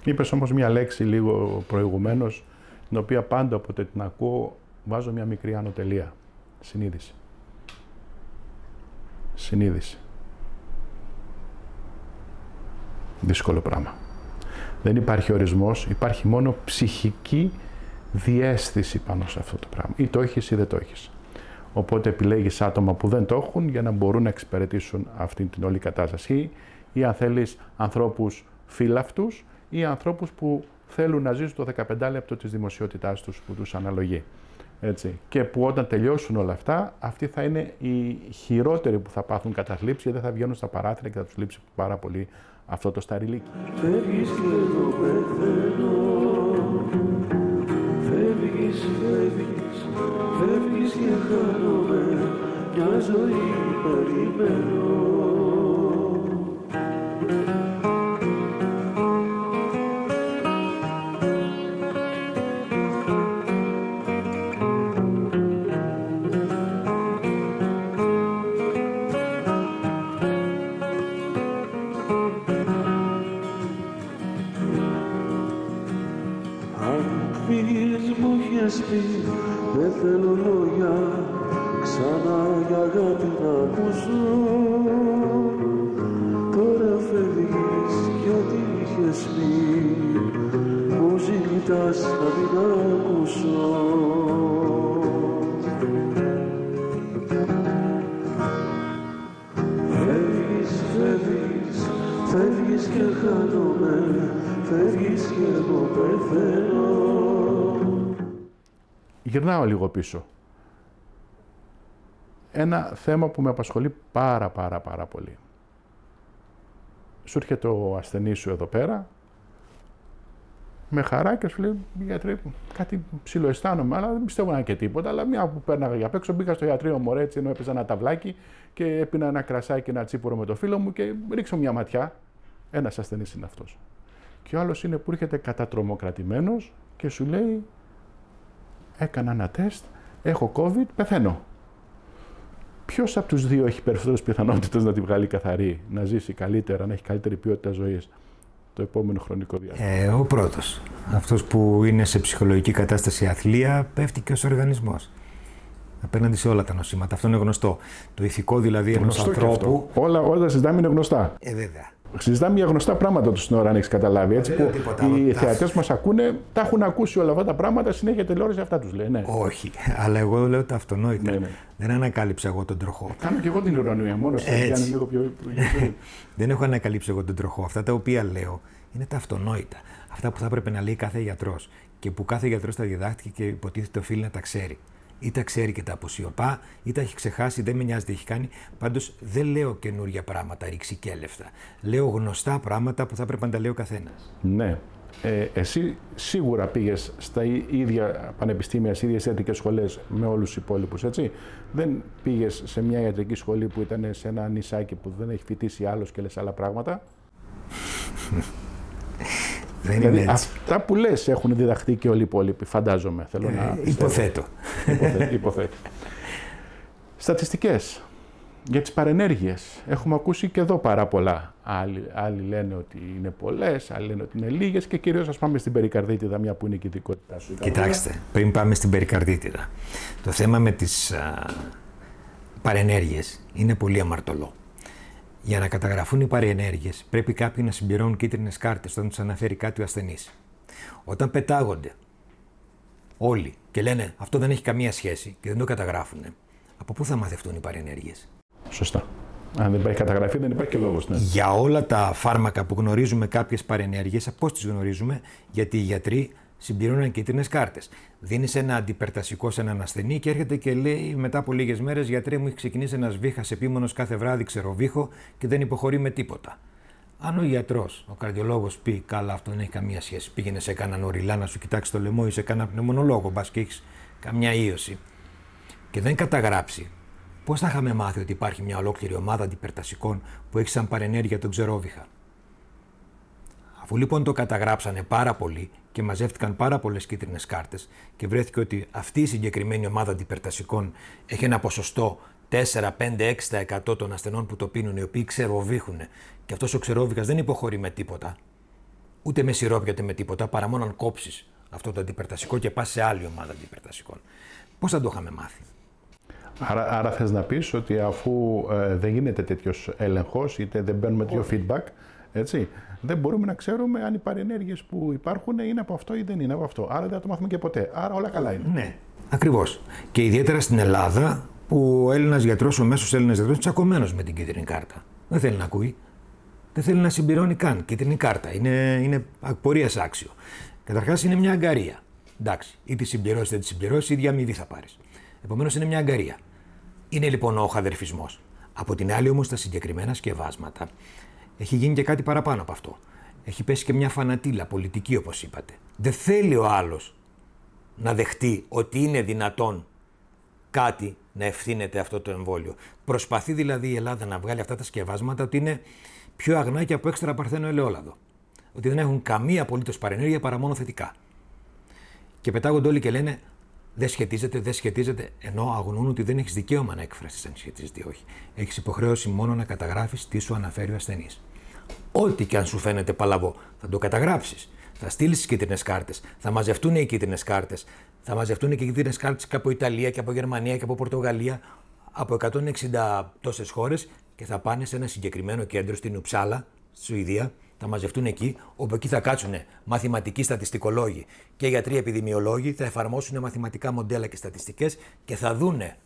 Είπες όμως μια λέξη λίγο προηγουμένως, την οποία πάντα όποτε την ακούω βάζω μια μικρή άνω τελεία. Συνείδηση. Συνείδηση. Δύσκολο πράγμα. Δεν υπάρχει ορισμός, υπάρχει μόνο ψυχική διαίσθηση πάνω σε αυτό το πράγμα. Ή το έχεις ή δεν το έχεις. Οπότε επιλέγεις άτομα που δεν το έχουν για να μπορούν να εξυπηρετήσουν αυτή την όλη κατάσταση. Ή αν θέλεις ανθρώπους φύλαυτους ή ανθρώπους που θέλουν να ζήσουν το 15 λεπτό της δημοσιότητάς τους που τους αναλογεί. Έτσι. Και που όταν τελειώσουν όλα αυτά, αυτοί θα είναι οι χειρότεροι που θα πάθουν καταθλίψη, γιατί δεν θα βγαίνουν στα παράθυρα και θα τους λείψει πάρα πολύ αυτό το σταριλίκι. Φεύγεις και εγώ πεθαίνω, φεύγεις και χάνομαι, μια ζωή περιμένω. Δεν θέλω λόγια ξανά για αγάπη να ακούσω. Τώρα φεύγεις γιατί είχες πει μου ζητάς να την ακούσω. Φεύγεις, φεύγεις και χάνομαι, φεύγεις και εγώ πεθαίνω. Γυρνάω λίγο πίσω. ένα θέμα που με απασχολεί πάρα πολύ. Σου έρχεται ο ασθενής σου εδώ πέρα, με χαρά και σου λέει, γιατρέ, κάτι ψιλοαισθάνομαι, αλλά δεν πιστεύω να είναι και τίποτα, αλλά μια που πέρναγα για απ' έξω, μπήκα στο ιατρείο μωρέ, έτσι, ενώ έπαιζα ένα ταβλάκι και έπινα ένα κρασάκι, ένα τσίπουρο με το φίλο μου και ρίξω μια ματιά. Ένας ασθενής είναι αυτός. Και ο άλλος είναι που έρχεται κατατρομοκρατημένος και σου λέει, έκανα ένα τεστ, έχω COVID, πεθαίνω. Ποιος από τους δύο έχει περισσότερες πιθανότητες να τη βγάλει καθαρή, να ζήσει καλύτερα, να έχει καλύτερη ποιότητα ζωής το επόμενο χρονικό διάστημα? Ο πρώτος. Αυτός που είναι σε ψυχολογική κατάσταση αθλία πέφτει και ως οργανισμός. Απέναντι σε όλα τα νοσήματα. Αυτό είναι γνωστό. Το ηθικό δηλαδή ενός ανθρώπου. Όλα συζητάμε είναι γνωστά. Βέβαια. Συζητάμε για γνωστά πράγματα του στην ώρα, αν έχει καταλάβει. Έτσι, που οι θεατές μας ακούνε, τα έχουν ακούσει όλα αυτά τα πράγματα, συνέχεια τηλεόραση αυτά τους λένε. Όχι, αλλά εγώ λέω τα αυτονόητα. Ναι, ναι. Δεν ανακάλυψα εγώ τον τροχό. Κάνω και εγώ την ουρανία, μόνο έτσι. Λίγο πιο... Δεν έχω ανακαλύψει εγώ τον τροχό. Αυτά τα οποία λέω είναι τα αυτονόητα. Αυτά που θα έπρεπε να λέει κάθε γιατρός και που κάθε γιατρός τα διδάχτηκε και υποτίθεται οφείλει να τα ξέρει. Ή τα ξέρει και τα αποσιωπά, ή τα έχει ξεχάσει, δεν με νοιάζει τι έχει κάνει. Πάντως δεν λέω καινούργια πράγματα ρηξικέλευτα. Λέω γνωστά πράγματα που θα πρέπει να τα λέει ο καθένας. Ναι. Εσύ σίγουρα πήγες στα ίδια πανεπιστήμια, στις ίδιες ιατρικές σχολές με όλους τους υπόλοιπους, έτσι. Δεν πήγες σε μια ιατρική σχολή που ήταν σε ένα νησάκι που δεν έχει φοιτήσει άλλος και λες άλλα πράγματα. Δηλαδή, αυτά που λες έχουν διδαχθεί και όλοι οι υπόλοιποι, φαντάζομαι. Θέλω να υποθέτω. Υποθέτω. Στατιστικές για τις παρενέργειες. Έχουμε ακούσει και εδώ πάρα πολλά. Άλλοι λένε ότι είναι πολλές, άλλοι λένε ότι είναι λίγες και κυρίως ας πάμε στην περικαρδίτιδα, μια που είναι η ειδικότητά σου. Κοιτάξτε, πριν πάμε στην περικαρδίτιδα, το θέμα με τις παρενέργειες είναι πολύ αμαρτωλό. Για να καταγραφούν οι παρενέργειες, πρέπει κάποιοι να συμπληρώνουν κίτρινες κάρτες όταν τους αναφέρει κάτι ο ασθενής. Όταν πετάγονται όλοι και λένε αυτό δεν έχει καμία σχέση και δεν το καταγράφουν, από πού θα μαθευτούν οι παρενέργειες? Σωστά. Αν δεν υπάρχει καταγραφή, δεν υπάρχει και λόγος. Ναι. Για όλα τα φάρμακα που γνωρίζουμε κάποιες παρενέργειες, πώς τις γνωρίζουμε? Γιατί οι γιατροί συμπληρώνουν κίτρινες κάρτες. Δίνεις ένα αντιπερτασικό σε έναν ασθενή και έρχεται και λέει μετά από λίγες μέρες: γιατρέ μου, έχει ξεκινήσει ένας βήχας επίμονος κάθε βράδυ, ξεροβήχο και δεν υποχωρεί με τίποτα. Αν ο γιατρός, ο καρδιολόγος πει: καλά, αυτό δεν έχει καμία σχέση. Πήγαινε σε κανέναν οριλά να σου κοιτάξει το λαιμό ή σε κανέναν πνευμονολόγο, μπας και έχεις καμιά ίωση και δεν καταγράψει, πώς θα είχαμε μάθει ότι υπάρχει μια ολόκληρη ομάδα αντιπερτασικών που έχει σαν παρενέργεια τον ξερόβηχα? Αφού λοιπόν το καταγράψανε πάρα πολύ και μαζεύτηκαν πάρα πολλές κίτρινες κάρτες και βρέθηκε ότι αυτή η συγκεκριμένη ομάδα αντιπερτασικών έχει ένα ποσοστό 4-5-6% των ασθενών που το πίνουν, οι οποίοι ξεροβήχουν, και αυτός ο ξερόβηχας δεν υποχωρεί με τίποτα, ούτε με σιρόπια ούτε με τίποτα, παρά μόνο αν κόψεις αυτό το αντιπερτασικό και πας σε άλλη ομάδα αντιπερτασικών. Πώς θα το είχαμε μάθει? Άρα θες να πεις ότι αφού δεν γίνεται τέτοιος έλεγχος, είτε δεν παίρνουμε τέτοιο feedback, έτσι, δεν μπορούμε να ξέρουμε αν οι παρενέργειες που υπάρχουν είναι από αυτό ή δεν είναι από αυτό. Άρα δεν θα το μάθουμε και ποτέ. Άρα όλα καλά είναι. Ναι, ακριβώς. Και ιδιαίτερα στην Ελλάδα, που ο Έλληνας γιατρός, ο μέσος Έλληνας γιατρός, είναι τσακωμένος με την κίτρινη κάρτα. Δεν θέλει να ακούει. Δεν θέλει να συμπληρώνει καν κίτρινη κάρτα. Είναι απορίας άξιο. Καταρχάς είναι μια αγκαρία. Εντάξει, ή τη συμπληρώσει ή δεν τη συμπληρώσει, ίδια αμοιβή θα πάρει. Επομένως είναι μια αγκαρία. Είναι λοιπόν ο χαδερφισμός. Από την άλλη όμως τα συγκεκριμένα σκευάσματα. Έχει γίνει και κάτι παραπάνω από αυτό. Έχει πέσει και μια φανατίλα πολιτική, όπως είπατε. Δεν θέλει ο άλλος να δεχτεί ότι είναι δυνατόν κάτι να ευθύνεται αυτό το εμβόλιο. Προσπαθεί δηλαδή η Ελλάδα να βγάλει αυτά τα σκευάσματα ότι είναι πιο αγνάκια από έξτρα παρθένο ελαιόλαδο. Ότι δεν έχουν καμία απολύτως παρενέργεια παρά μόνο θετικά. Και πετάγονται όλοι και λένε δεν σχετίζεται, δεν σχετίζεται, ενώ αγνοούν ότι δεν έχεις δικαίωμα να εκφραστείς αν σχετίζεται ή όχι. Έχεις υποχρέωση μόνο να καταγράφεις τι σου αναφέρει ο ασθενής. Ό,τι και αν σου φαίνεται παλαβό, θα το καταγράψεις. Θα στείλεις τις κίτρινες κάρτες, θα μαζευτούν οι κίτρινες κάρτες, θα μαζευτούν και οι κίτρινες κάρτες και από Ιταλία και από Γερμανία και από Πορτογαλία, από 160 τόσες χώρες και θα πάνε σε ένα συγκεκριμένο κέντρο στην Ουψάλα, στη Σουηδία. Θα μαζευτούν εκεί, όπου εκεί θα κάτσουν μαθηματικοί στατιστικολόγοι και γιατροί επιδημιολόγοι, θα εφαρμόσουν μαθηματικά μοντέλα και στατιστικές και θα δούνε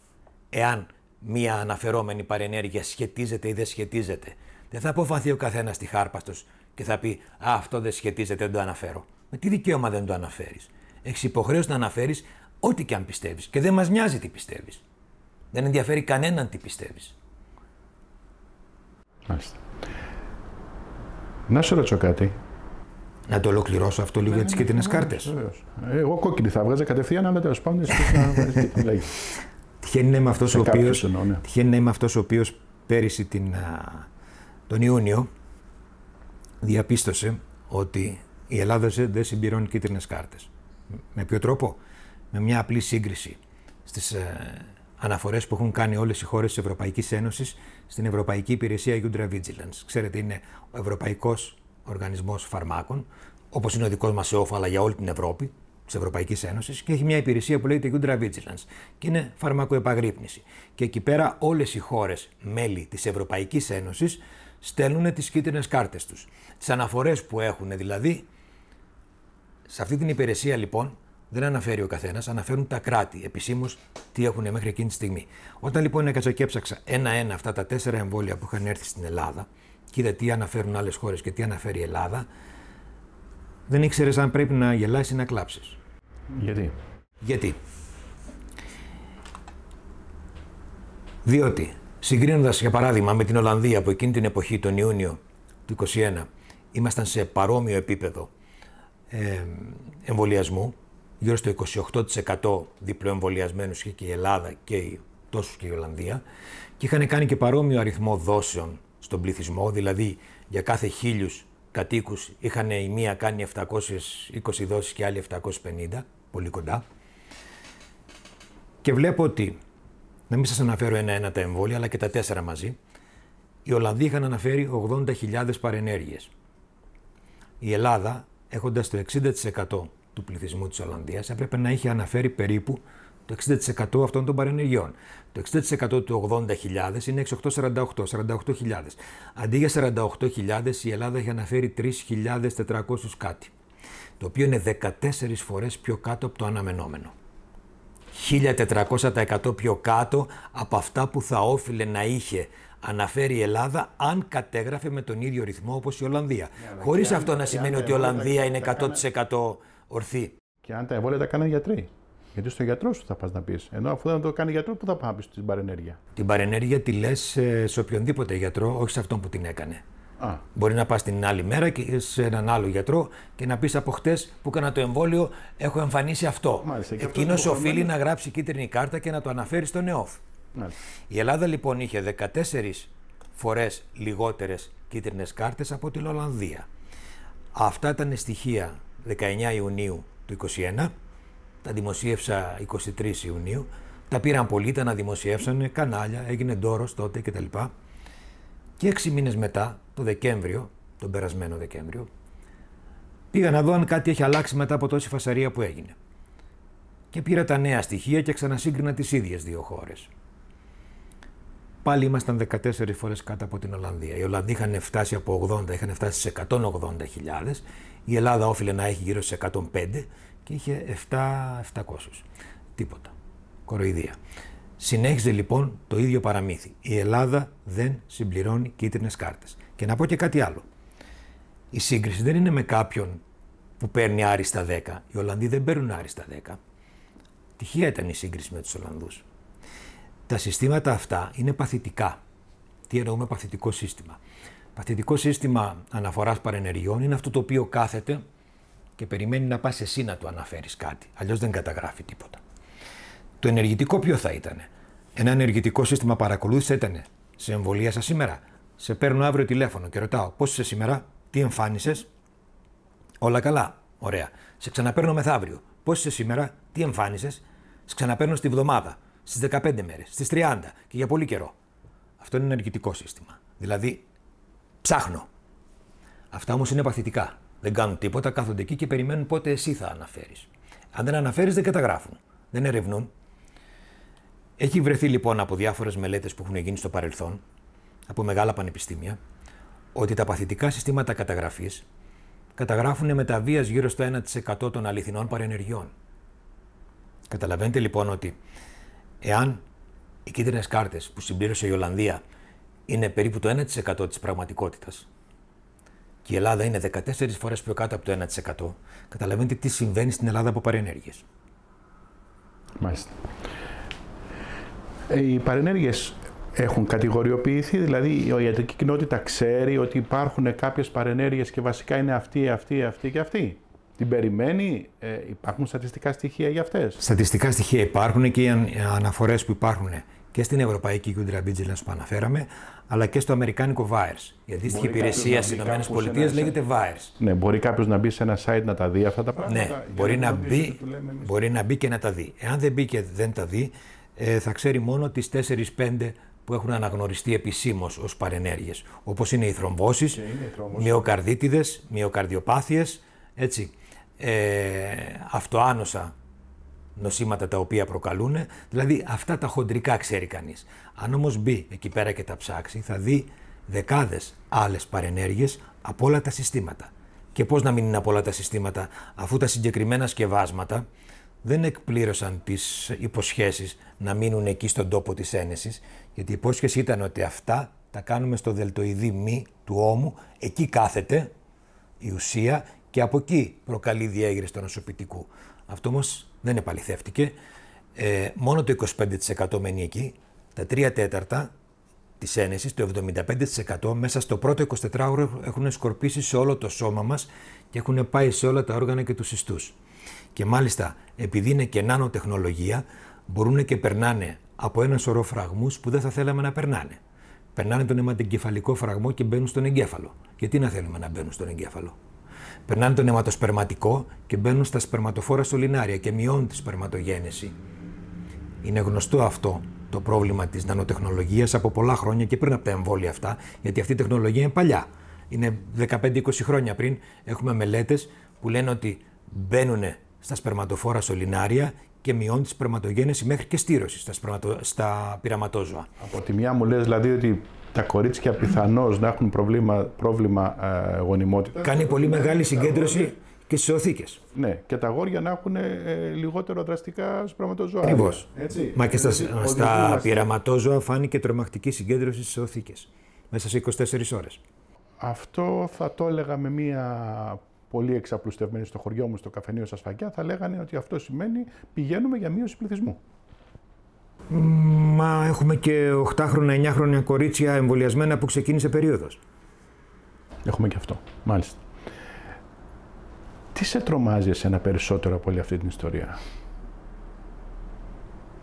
εάν μία αναφερόμενη παρενέργεια σχετίζεται ή δεν σχετίζεται. Δεν θα αποφανθεί ο καθένας τυχάρπαστος και θα πει «Α, αυτό δεν σχετίζεται, δεν το αναφέρω». Με τι δικαίωμα δεν το αναφέρεις? Έχεις υποχρέωση να αναφέρεις ό,τι και αν πιστεύεις και δεν μας νοιάζει τι πιστεύεις. Δεν ενδιαφέρει κανέναν τι πιστεύεις. Μάλιστα. Να σου ρωτήσω κάτι. Να το ολοκληρώσω αυτό λίγο για τις κίτρινες κάρτες. Εγώ κόκκινη θα βγάζα κατευθείαν, αλλά τέλος πάντων. Τυχαίνει να είμαι αυτός ο οποίος πέρυσι τον Ιούνιο διαπίστωσε ότι η Ελλάδα δεν συμπληρώνει κίτρινες κάρτες. Με ποιο τρόπο? Με μια απλή σύγκριση στις αναφορές που έχουν κάνει όλες οι χώρες της Ευρωπαϊκής Ένωσης στην Ευρωπαϊκή Υπηρεσία Vigilance. Ξέρετε, είναι ο Ευρωπαϊκός Οργανισμός Φαρμάκων, όπως είναι ο δικός μας ΕΟΦ, αλλά για όλη την Ευρώπη, της Ευρωπαϊκής Ένωσης, και έχει μια υπηρεσία που λέγεται Vigilance και είναι φαρμακοεπαγρύπνηση. Και εκεί πέρα όλες οι χώρες μέλη της Ευρωπαϊκής Ένωσης στέλνουν τις κίτρινες κάρτες τους. Τις αναφορές που έχουν δηλαδή. Σε αυτή την υπηρεσία λοιπόν δεν αναφέρει ο καθένας, αναφέρουν τα κράτη επισήμως τι έχουν μέχρι εκείνη τη στιγμή. Όταν λοιπόν έκατσα και έψαξα ένα-ένα αυτά τα 4 εμβόλια που είχαν έρθει στην Ελλάδα, και είδα τι αναφέρουν άλλες χώρες και τι αναφέρει η Ελλάδα, δεν ήξερες αν πρέπει να γελάσεις ή να κλάψεις. Γιατί? Γιατί? Διότι συγκρίνοντας για παράδειγμα με την Ολλανδία που εκείνη την εποχή τον Ιούνιο του 2021 ήμασταν σε παρόμοιο επίπεδο εμβολιασμού, γύρω στο 28% διπλοεμβολιασμένους είχε και η Ελλάδα και τόσους και η Ολλανδία, και είχαν κάνει και παρόμοιο αριθμό δόσεων στον πληθυσμό, δηλαδή για κάθε 1.000 κατοίκους είχαν η μία κάνει 720 δόσεις και άλλη 750, πολύ κοντά. Και βλέπω ότι, να μην σας αναφέρω ένα-ένα τα εμβόλια, αλλά και τα 4 μαζί, οι Ολλανδοί είχαν αναφέρει 80.000 παρενέργειες. Η Ελλάδα, έχοντας το 60% του πληθυσμού της Ολλανδίας, έπρεπε να είχε αναφέρει περίπου το 60% αυτών των παρενεργειών. Το 60% του 80.000 είναι 6.848, 48.000. Αντί για 48.000, η Ελλάδα έχει αναφέρει 3.400 κάτι, το οποίο είναι 14 φορές πιο κάτω από το αναμενόμενο. 1.400% πιο κάτω από αυτά που θα όφιλε να είχε αναφέρει η Ελλάδα αν κατέγραφε με τον ίδιο ρυθμό όπως η Ολλανδία. Χωρίς αυτό να σημαίνει ότι η Ολλανδία είναι 100% ορθή. Και αν τα εμβόλια τα κάνανε γιατροί. Γιατί στον γιατρό σου θα πας να πεις. Ενώ αφού δεν το κάνει γιατρό, πού θα πας να πεις την παρενέργεια? Την παρενέργεια τη λες σε οποιονδήποτε γιατρό, όχι σε αυτόν που την έκανε. Μπορεί να πας την άλλη μέρα και σε έναν άλλο γιατρό και να πεις: από χτες που έκανα το εμβόλιο, έχω εμφανίσει αυτό. Εκείνος οφείλει να γράψει κίτρινη κάρτα και να το αναφέρει στον ΕΟΦ. Η Ελλάδα λοιπόν είχε 14 φορές λιγότερες κίτρινες κάρτες από την Ολλανδία. Αυτά ήταν στοιχεία 19 Ιουνίου του 2021. Τα δημοσίευσα 23 Ιουνίου. Τα πήραν πολλοί, τα αναδημοσιεύσανε, κανάλια, έγινε ντόρος τότε κτλ. Και 6 μήνες μετά, το Δεκέμβριο, τον περασμένο Δεκέμβριο, πήγα να δω αν κάτι έχει αλλάξει μετά από τόση φασαρία που έγινε. Και πήρα τα νέα στοιχεία και ξανασύγκρινα τις ίδιες δύο χώρες. Πάλι ήμασταν 14 φορές κάτω από την Ολλανδία. Οι Ολλανδοί είχαν φτάσει από 80, είχαν φτάσει στις 180.000. Η Ελλάδα όφιλε να έχει γύρω στις 105 και είχε 7.700. Τίποτα. Κοροϊδία. Συνέχιζε λοιπόν το ίδιο παραμύθι. Η Ελλάδα δεν συμπληρώνει κίτρινες κάρτες. Και να πω και κάτι άλλο. Η σύγκριση δεν είναι με κάποιον που παίρνει άριστα 10. Οι Ολλανδοί δεν παίρνουν άριστα 10. Τυχαία ήταν η σύγκριση με τους Ολλανδούς. Τα συστήματα αυτά είναι παθητικά. Τι εννοούμε παθητικό σύστημα? Παθητικό σύστημα αναφοράς παρενεργειών είναι αυτό το οποίο κάθεται και περιμένει να πας εσύ να του αναφέρεις κάτι. Αλλιώς δεν καταγράφει τίποτα. Το ενεργητικό ποιο θα ήταν? Ένα ενεργητικό σύστημα παρακολούθηση ήταν: σε εμβολίασα σήμερα, σε παίρνω αύριο τηλέφωνο και ρωτάω πώς είσαι σήμερα, τι εμφάνισες, όλα καλά, ωραία. Σε ξαναπαίρνω μεθαύριο, πώς είσαι σήμερα, τι εμφάνισες, σε ξαναπαίρνω στη βδομάδα, στις 15 μέρες, στις 30 και για πολύ καιρό. Αυτό είναι ενεργητικό σύστημα. Δηλαδή, ψάχνω. Αυτά όμως είναι παθητικά. Δεν κάνουν τίποτα, κάθονται εκεί και περιμένουν πότε εσύ θα αναφέρεις. Αν δεν αναφέρεις, δεν καταγράφουν, δεν ερευνούν. Έχει βρεθεί λοιπόν από διάφορες μελέτες που έχουν γίνει στο παρελθόν, από μεγάλα πανεπιστήμια, ότι τα παθητικά συστήματα καταγραφής καταγράφουν μεταβίας γύρω στο 1% των αληθινών παρενεργειών. Καταλαβαίνετε λοιπόν ότι εάν οι κίτρινες κάρτες που συμπλήρωσε η Ολλανδία είναι περίπου το 1% της πραγματικότητας και η Ελλάδα είναι 14 φορές πιο κάτω από το 1%, καταλαβαίνετε τι συμβαίνει στην Ελλάδα από παρενέργειες. Μάλιστα. Οι παρενέργειες έχουν κατηγοριοποιηθεί, δηλαδή η ιατρική κοινότητα ξέρει ότι υπάρχουν κάποιες παρενέργειες και βασικά είναι αυτή και αυτή. Την περιμένει, υπάρχουν στατιστικά στοιχεία για αυτές. Στατιστικά στοιχεία υπάρχουν και οι αναφορές που υπάρχουν και στην Ευρωπαϊκή Counter-Vigilance που αναφέραμε, αλλά και στο αμερικάνικο VIRES. Η αντίστοιχη υπηρεσία στις ΗΠΑ λέγεται VIRES. Ναι, μπορεί κάποιος να μπει σε ένα site να τα δει αυτά τα πράγματα. Ναι, μπορεί να μπει και να τα δει. Εάν δεν μπει και δεν τα δει, θα ξέρει μόνο τις 4-5 που έχουν αναγνωριστεί επισήμως ως παρενέργειες. Όπως είναι οι θρομβώσεις, μυοκαρδίτιδες, μυοκαρδιοπάθειες, έτσι, αυτοάνοσα νοσήματα τα οποία προκαλούν, δηλαδή αυτά τα χοντρικά ξέρει κανείς. Αν όμως μπει εκεί πέρα και τα ψάξει, θα δει δεκάδες άλλες παρενέργειες από όλα τα συστήματα. Και πώς να μην είναι από όλα τα συστήματα, αφού τα συγκεκριμένα σκευάσματα δεν εκπλήρωσαν τις υποσχέσεις να μείνουν εκεί στον τόπο της ένεσης, γιατί η υπόσχεση ήταν ότι αυτά τα κάνουμε στο δελτοειδή μη του ώμου, εκεί κάθεται η ουσία και από εκεί προκαλεί διέγερση του νοσοποιητικού. Αυτό όμως δεν επαληθεύτηκε. Μόνο το 25% μένει εκεί, τα 3/4 της ένεσης, το 75% μέσα στο πρώτο 24ωρο έχουν σκορπίσει σε όλο το σώμα μας και έχουν πάει σε όλα τα όργανα και τους ιστούς. Και μάλιστα, επειδή είναι και νανοτεχνολογία, μπορούν και περνάνε από ένα σωρό φραγμούς που δεν θα θέλαμε να περνάνε. Περνάνε τον αιματεγκεφαλικό φραγμό και μπαίνουν στον εγκέφαλο. Γιατί να θέλουμε να μπαίνουν στον εγκέφαλο? Περνάνε τον αιματοσπερματικό και μπαίνουν στα σπερματοφόρα σωληνάρια και μειώνουν τη σπερματογένεση. Είναι γνωστό αυτό το πρόβλημα της νανοτεχνολογίας από πολλά χρόνια και πριν από τα εμβόλια αυτά, γιατί αυτή η τεχνολογία είναι παλιά. Είναι 15-20 χρόνια πριν. Έχουμε μελέτες που λένε ότι μπαίνουν στα σπερματοφόρα σωληνάρια και μειώνει τη σπερματογένεση μέχρι και στήρωση στα πειραματόζωα. Από τη μια μου λες δηλαδή ότι τα κορίτσια πιθανώς να έχουν πρόβλημα γονιμότητας. Κάνει πολύ μεγάλη συγκέντρωση και στις οθήκες. Ναι, και τα αγόρια να έχουν λιγότερο δραστικά σπερματοζωά. Ακριβώς. Μα και στα πειραματόζωα φάνηκε τρομακτική συγκέντρωση στις οθήκες μέσα σε 24 ώρες. Αυτό θα το έλεγα με μία... Πολύ εξαπλουστευμένοι στο χωριό μου, στο καφενείο στα Σφαγιά, θα λέγανε ότι αυτό σημαίνει πηγαίνουμε για μείωση πληθυσμού. Μα έχουμε και 8χρονα, 9χρονα κορίτσια εμβολιασμένα που ξεκίνησε περίοδος. Έχουμε και αυτό, μάλιστα. Τι σε τρομάζει εσένα περισσότερο από όλη αυτή την ιστορία?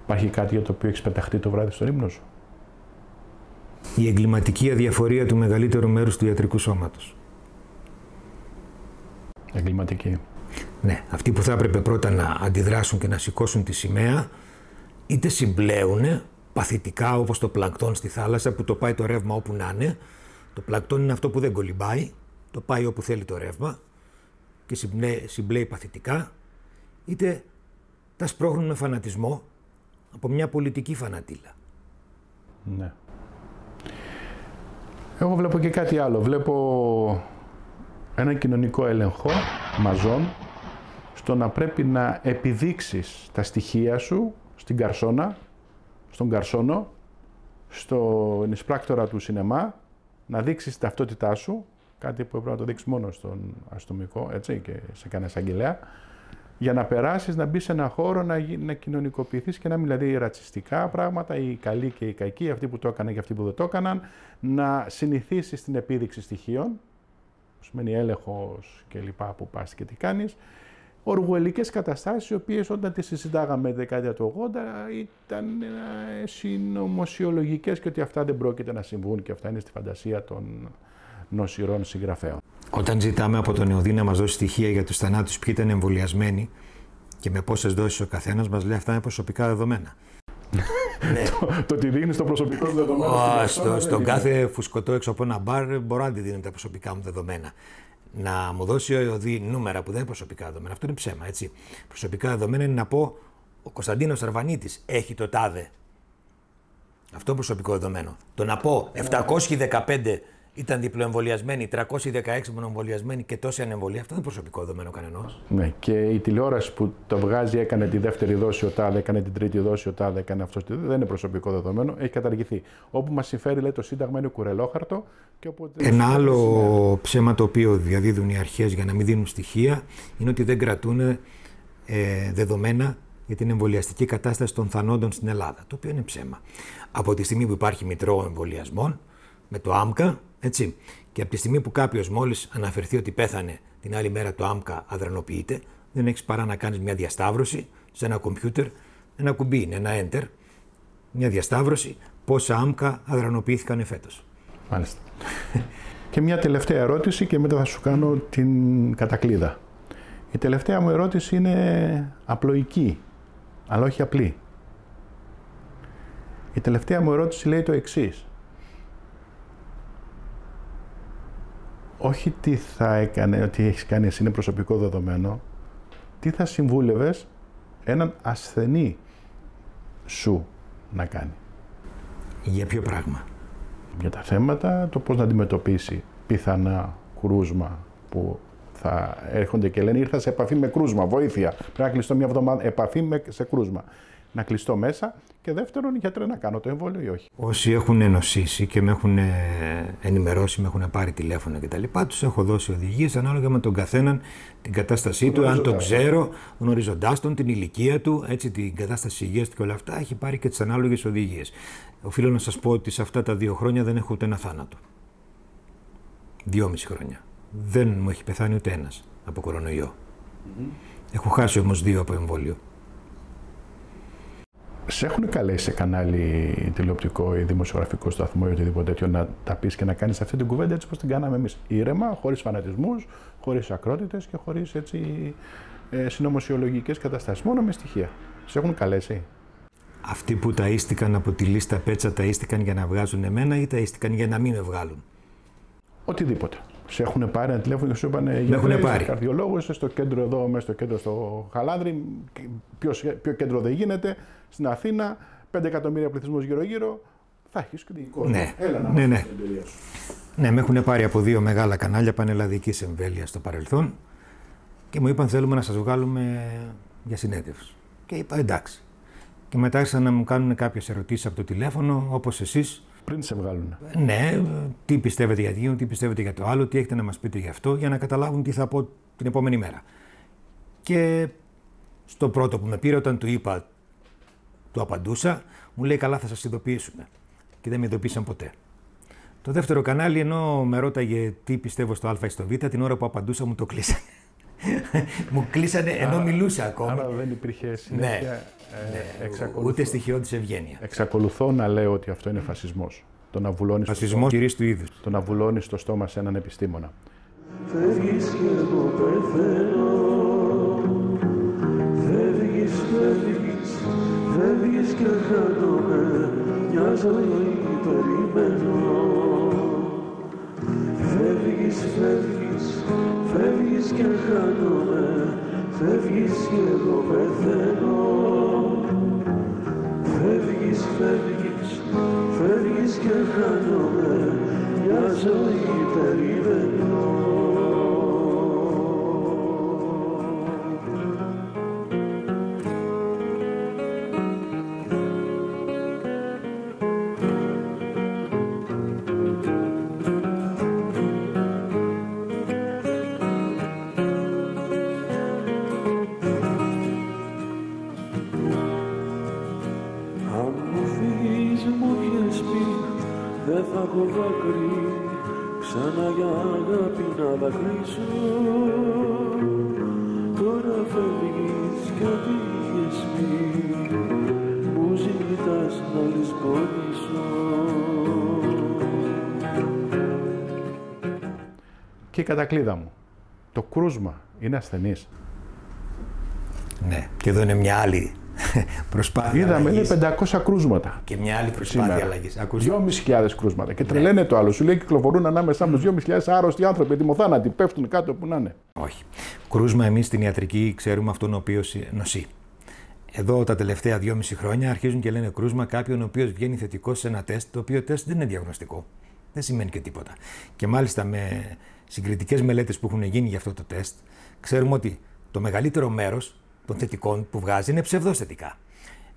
Υπάρχει κάτι για το οποίο έχεις πεταχτεί το βράδυ στον ύπνο σου? Η εγκληματική αδιαφορία του μεγαλύτερου μέρους του ιατρικού σώματος. Εγκληματική. Ναι, αυτοί που θα έπρεπε πρώτα να αντιδράσουν και να σηκώσουν τη σημαία, είτε συμπλέουν παθητικά όπως το πλανκτόν στη θάλασσα που το πάει το ρεύμα όπου να είναι. Το πλανκτόν είναι αυτό που δεν κολυμπάει, το πάει όπου θέλει το ρεύμα και συμπλέει παθητικά, είτε τα σπρώχνουν με φανατισμό από μια πολιτική φανατήλα. Ναι. Εγώ βλέπω και κάτι άλλο. Βλέπω ένα κοινωνικό έλεγχο μαζών στο να πρέπει να επιδείξεις τα στοιχεία σου στην καρσόνα, στον καρσόνο, στον εισπράκτορα του σινεμά, να δείξεις την ταυτότητά σου, κάτι που πρέπει να το δείξεις μόνο στον αστυνομικό, έτσι, και σε κανένα εισαγγελέα, για να περάσεις, να μπεις σε ένα χώρο, να κοινωνικοποιηθείς και να μην δηλαδή ρατσιστικά πράγματα, οι καλοί και οι κακοί, αυτοί που το έκαναν και αυτοί που δεν το έκαναν, να συνηθίσεις την επίδειξη στοιχείων, σημαίνει έλεγχος και λοιπά, που πας και τι κάνεις. Οργουελικές καταστάσεις, οι οποίες όταν τις συζητάγαμε δεκαετία του 80 ήταν συνωμοσιολογικές και ότι αυτά δεν πρόκειται να συμβούν και αυτά είναι στη φαντασία των νοσηρών συγγραφέων. Όταν ζητάμε από τον Ιωδή να μας δώσει στοιχεία για τους θανάτους, ποιοι ήταν εμβολιασμένοι και με πόσες δόσεις ο καθένας, μας λέει αυτά είναι προσωπικά δεδομένα. Ναι. Το ότι δείχνει στο προσωπικό μου δεδομένο. Στον κάθε φουσκωτό έξω από ένα μπαρ μπορώ να τη δίνω τα προσωπικά μου δεδομένα. Να μου δώσει ο Ιωδή νούμερα που δεν είναι προσωπικά δεδομένα. Αυτό είναι ψέμα, έτσι. Προσωπικά δεδομένα είναι να πω ο Κωνσταντίνος Αρβανίτης έχει το τάδε. Αυτό είναι προσωπικό δεδομένο. Το να πω 715 ήταν διπλοεμβολιασμένοι, 316 μονοεμβολιασμένοι και τόσοι ανεμβολία. Αυτό δεν είναι προσωπικό δεδομένο κανενός. Ναι, και η τηλεόραση που το βγάζει έκανε τη δεύτερη δόση ο τάδε, έκανε την τρίτη δόση ο τάδε, έκανε αυτό. Δεν είναι προσωπικό δεδομένο, έχει καταργηθεί. Όπου μας συμφέρει, λέει, το Σύνταγμα είναι κουρελόχαρτο. Και οπότε... Ένα άλλο ψέμα το οποίο διαδίδουν οι αρχές για να μην δίνουν στοιχεία είναι ότι δεν κρατούν δεδομένα για την εμβολιαστική κατάσταση των θανόντων στην Ελλάδα, το οποίο είναι ψέμα. Από τη στιγμή που υπάρχει μητρό εμβολιασμών, με το ΆΜΚΑ, έτσι, και από τη στιγμή που κάποιος μόλις αναφερθεί ότι πέθανε, την άλλη μέρα το ΆΜΚΑ αδρανοποιείται, δεν έχεις παρά να κάνεις μια διασταύρωση σε ένα κομπιούτερ, ένα κουμπί είναι, ένα enter, μια διασταύρωση πόσα ΆΜΚΑ αδρανοποιήθηκαν φέτος. Μάλιστα. Και μια τελευταία ερώτηση και μετά θα σου κάνω την κατακλείδα. Η τελευταία μου ερώτηση είναι απλοϊκή, αλλά όχι απλή. Η τελευταία μου ερώτηση λέει το εξής. Όχι τι θα έκανε, ότι έχεις κάνει εσύ είναι προσωπικό δεδομένο. Τι θα συμβούλευες έναν ασθενή σου να κάνει. Για ποιο πράγμα. Για τα θέματα, το πώς να αντιμετωπίσει πιθανά κρούσμα που θα έρχονται και λένε ήρθα σε επαφή με κρούσμα, βοήθεια. Πρέπει να κλειστώ μια εβδομάδα, σε κρούσμα. Να κλειστώ μέσα και δεύτερον, γιατρέ, να κάνω το εμβόλιο ή όχι. Όσοι έχουν ενωσήσει και με έχουν ενημερώσει, με έχουν πάρει τηλέφωνο κτλ., τους έχω δώσει οδηγίες ανάλογα με τον καθέναν την κατάστασή του, αν τον ξέρω, γνωρίζοντάς τον, την ηλικία του, έτσι, την κατάσταση υγείας του και όλα αυτά. Έχει πάρει και τις ανάλογες οδηγίες. Οφείλω να σας πω ότι σε αυτά τα 2 χρόνια δεν έχω ούτε ένα θάνατο. 2,5 χρόνια. Δεν μου έχει πεθάνει ούτε ένας από κορονοϊό. Έχω χάσει όμως 2 από εμβόλιο. Σε έχουν καλέσει σε κανάλι τηλεοπτικό ή δημοσιογραφικό σταθμό ή οτιδήποτε τέτοιο να τα πεις και να κάνεις αυτή την κουβέντα έτσι όπως την κάναμε εμείς. Ήρεμα, χωρίς φανατισμούς, χωρίς ακρότητες και χωρίς συνωμοσιολογικές καταστάσεις. Μόνο με στοιχεία. Σε έχουν καλέσει. Αυτοί που ταΐστηκαν από τη λίστα πέτσα ταΐστηκαν για να βγάζουν εμένα ή ταΐστηκαν για να μην με βγάλουν. Οτιδήποτε. Σε έχουν πάρει ένα τηλέφωνο και σου είπανε γιατρέ, καρδιολόγο, είσαι στο κέντρο εδώ, μέσα στο κέντρο στο Χαλάνδρι, ποιο κέντρο δεν γίνεται, στην Αθήνα, 5 εκατομμύρια πληθυσμός γύρω-γύρω, θα έχεις και την εικόνα. Ναι, έλα, να ναι. Ναι, με έχουν πάρει από 2 μεγάλα κανάλια πανελλαδικής εμβέλειας στο παρελθόν και μου είπαν θέλουμε να σας βγάλουμε για συνέντευξη. Και είπα εντάξει. Και μετά άρχισαν να μου κάνουν κάποιες ερωτήσεις από το τηλέφωνο, όπως εσείς. Πριν σε βγάλουν. Ναι, τι πιστεύετε για τι πιστεύετε για το άλλο, τι έχετε να μας πείτε γι' αυτό, για να καταλάβουν τι θα πω την επόμενη μέρα. Και στο πρώτο που με πήρε, όταν του είπα, του απαντούσα, μου λέει καλά θα σας ειδοποιήσουμε. Και δεν με ειδοποίησαν ποτέ. Το δεύτερο κανάλι, ενώ με ρώταγε τι πιστεύω στο Α ή στο Β, την ώρα που απαντούσα μου το κλείσανε. Μου κλείσανε ενώ μιλούσα ακόμα. Άρα δεν υπήρχε συνέχεια. Ναι. Ούτε στοιχειών της ευγένεια. Εξακολουθώ να λέω ότι αυτό είναι φασισμός. Το να βουλώνεις φασισμός κυρίως του είδους. Το να βουλώνεις το στόμα σε έναν επιστήμονα. Φεύγεις και εγώ πεθαίνω. Φεύγεις, φεύγεις, φεύγεις και χάνομαι. Μια ζωή περιμένω. Φεύγεις, φεύγεις, φεύγεις και χάνομαι. Φεύγεις και εγώ πεθαίνω. Φεύγεις, φεύγεις, φεύγεις και χάνομαι, μια ζωή περιμένω. Ξανά για αγάπη να δακρύσω. Τώρα φεύγεις και τι είχες πει. Μου ζητάς να λησπονήσω. Και η κατακλείδα μου. Το κρούσμα είναι ασθενής. Ναι, και εδώ είναι μια άλλη προσπάθεια. Είδαμε, είναι 500 κρούσματα. Και μια άλλη προσπάθεια αλλαγή. 2.500 κρούσματα. Και τρελαίνε το άλλο. Σου λέει κυκλοφορούν ανάμεσά μου 2.500 άρρωστοι άνθρωποι, ετοιμοθάνατοι, πέφτουν κάτω που να είναι. Όχι. Κρούσμα, εμείς στην ιατρική ξέρουμε αυτόν ο οποίος νοσεί. Εδώ τα τελευταία 2,5 χρόνια αρχίζουν και λένε κρούσμα κάποιον ο οποίος βγαίνει θετικός σε ένα τεστ, το οποίο τεστ δεν είναι διαγνωστικό. Δεν σημαίνει και τίποτα. Και μάλιστα με συγκριτικές μελέτες που έχουν γίνει για αυτό το τεστ, ξέρουμε ότι το μεγαλύτερο μέρος των θετικών που βγάζει είναι ψευδοστατικά.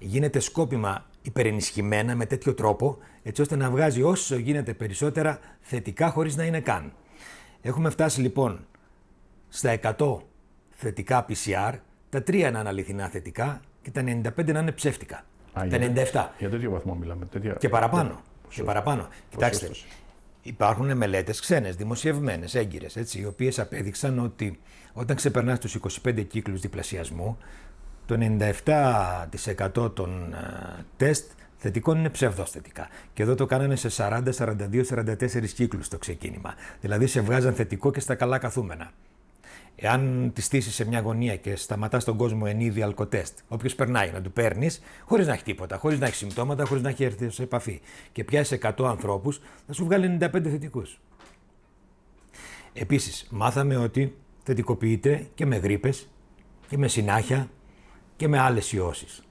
Γίνεται σκόπιμα υπερενισχυμένα με τέτοιο τρόπο, έτσι ώστε να βγάζει όσο γίνεται περισσότερα θετικά χωρίς να είναι καν. Έχουμε φτάσει λοιπόν στα 100 θετικά PCR, τα 3 να είναι αληθινά θετικά, και τα 95 να είναι ψεύτικα. Α, τα 97. Για τέτοιο βαθμό μιλάμε. Τέτοια... Και παραπάνω. Και παραπάνω. Κοιτάξτε, υπάρχουν μελέτες ξένες, δημοσιευμένες, έγκυρες, οι οποίες απέδειξαν ότι όταν ξεπερνάς τους 25 κύκλους διπλασιασμού, το 97% των τεστ θετικών είναι ψευδός θετικά. Και εδώ το κάνανε σε 40, 42, 44 κύκλους το ξεκίνημα. Δηλαδή σε βγάζαν θετικό και στα καλά καθούμενα. Εάν τη στήσεις σε μια γωνία και σταματάς τον κόσμο εν είδη αλκοτέστ, όποιος περνάει να του παίρνεις, χωρίς να έχει τίποτα, χωρίς να έχει συμπτώματα, χωρίς να έχει έρθει σε επαφή, και πιάσεις 100 ανθρώπους, θα σου βγάλει 95 θετικούς. Επίσης, μάθαμε ότι θετικοποιείται και με γρίπες, και με συνάχια, και με άλλες ιώσεις,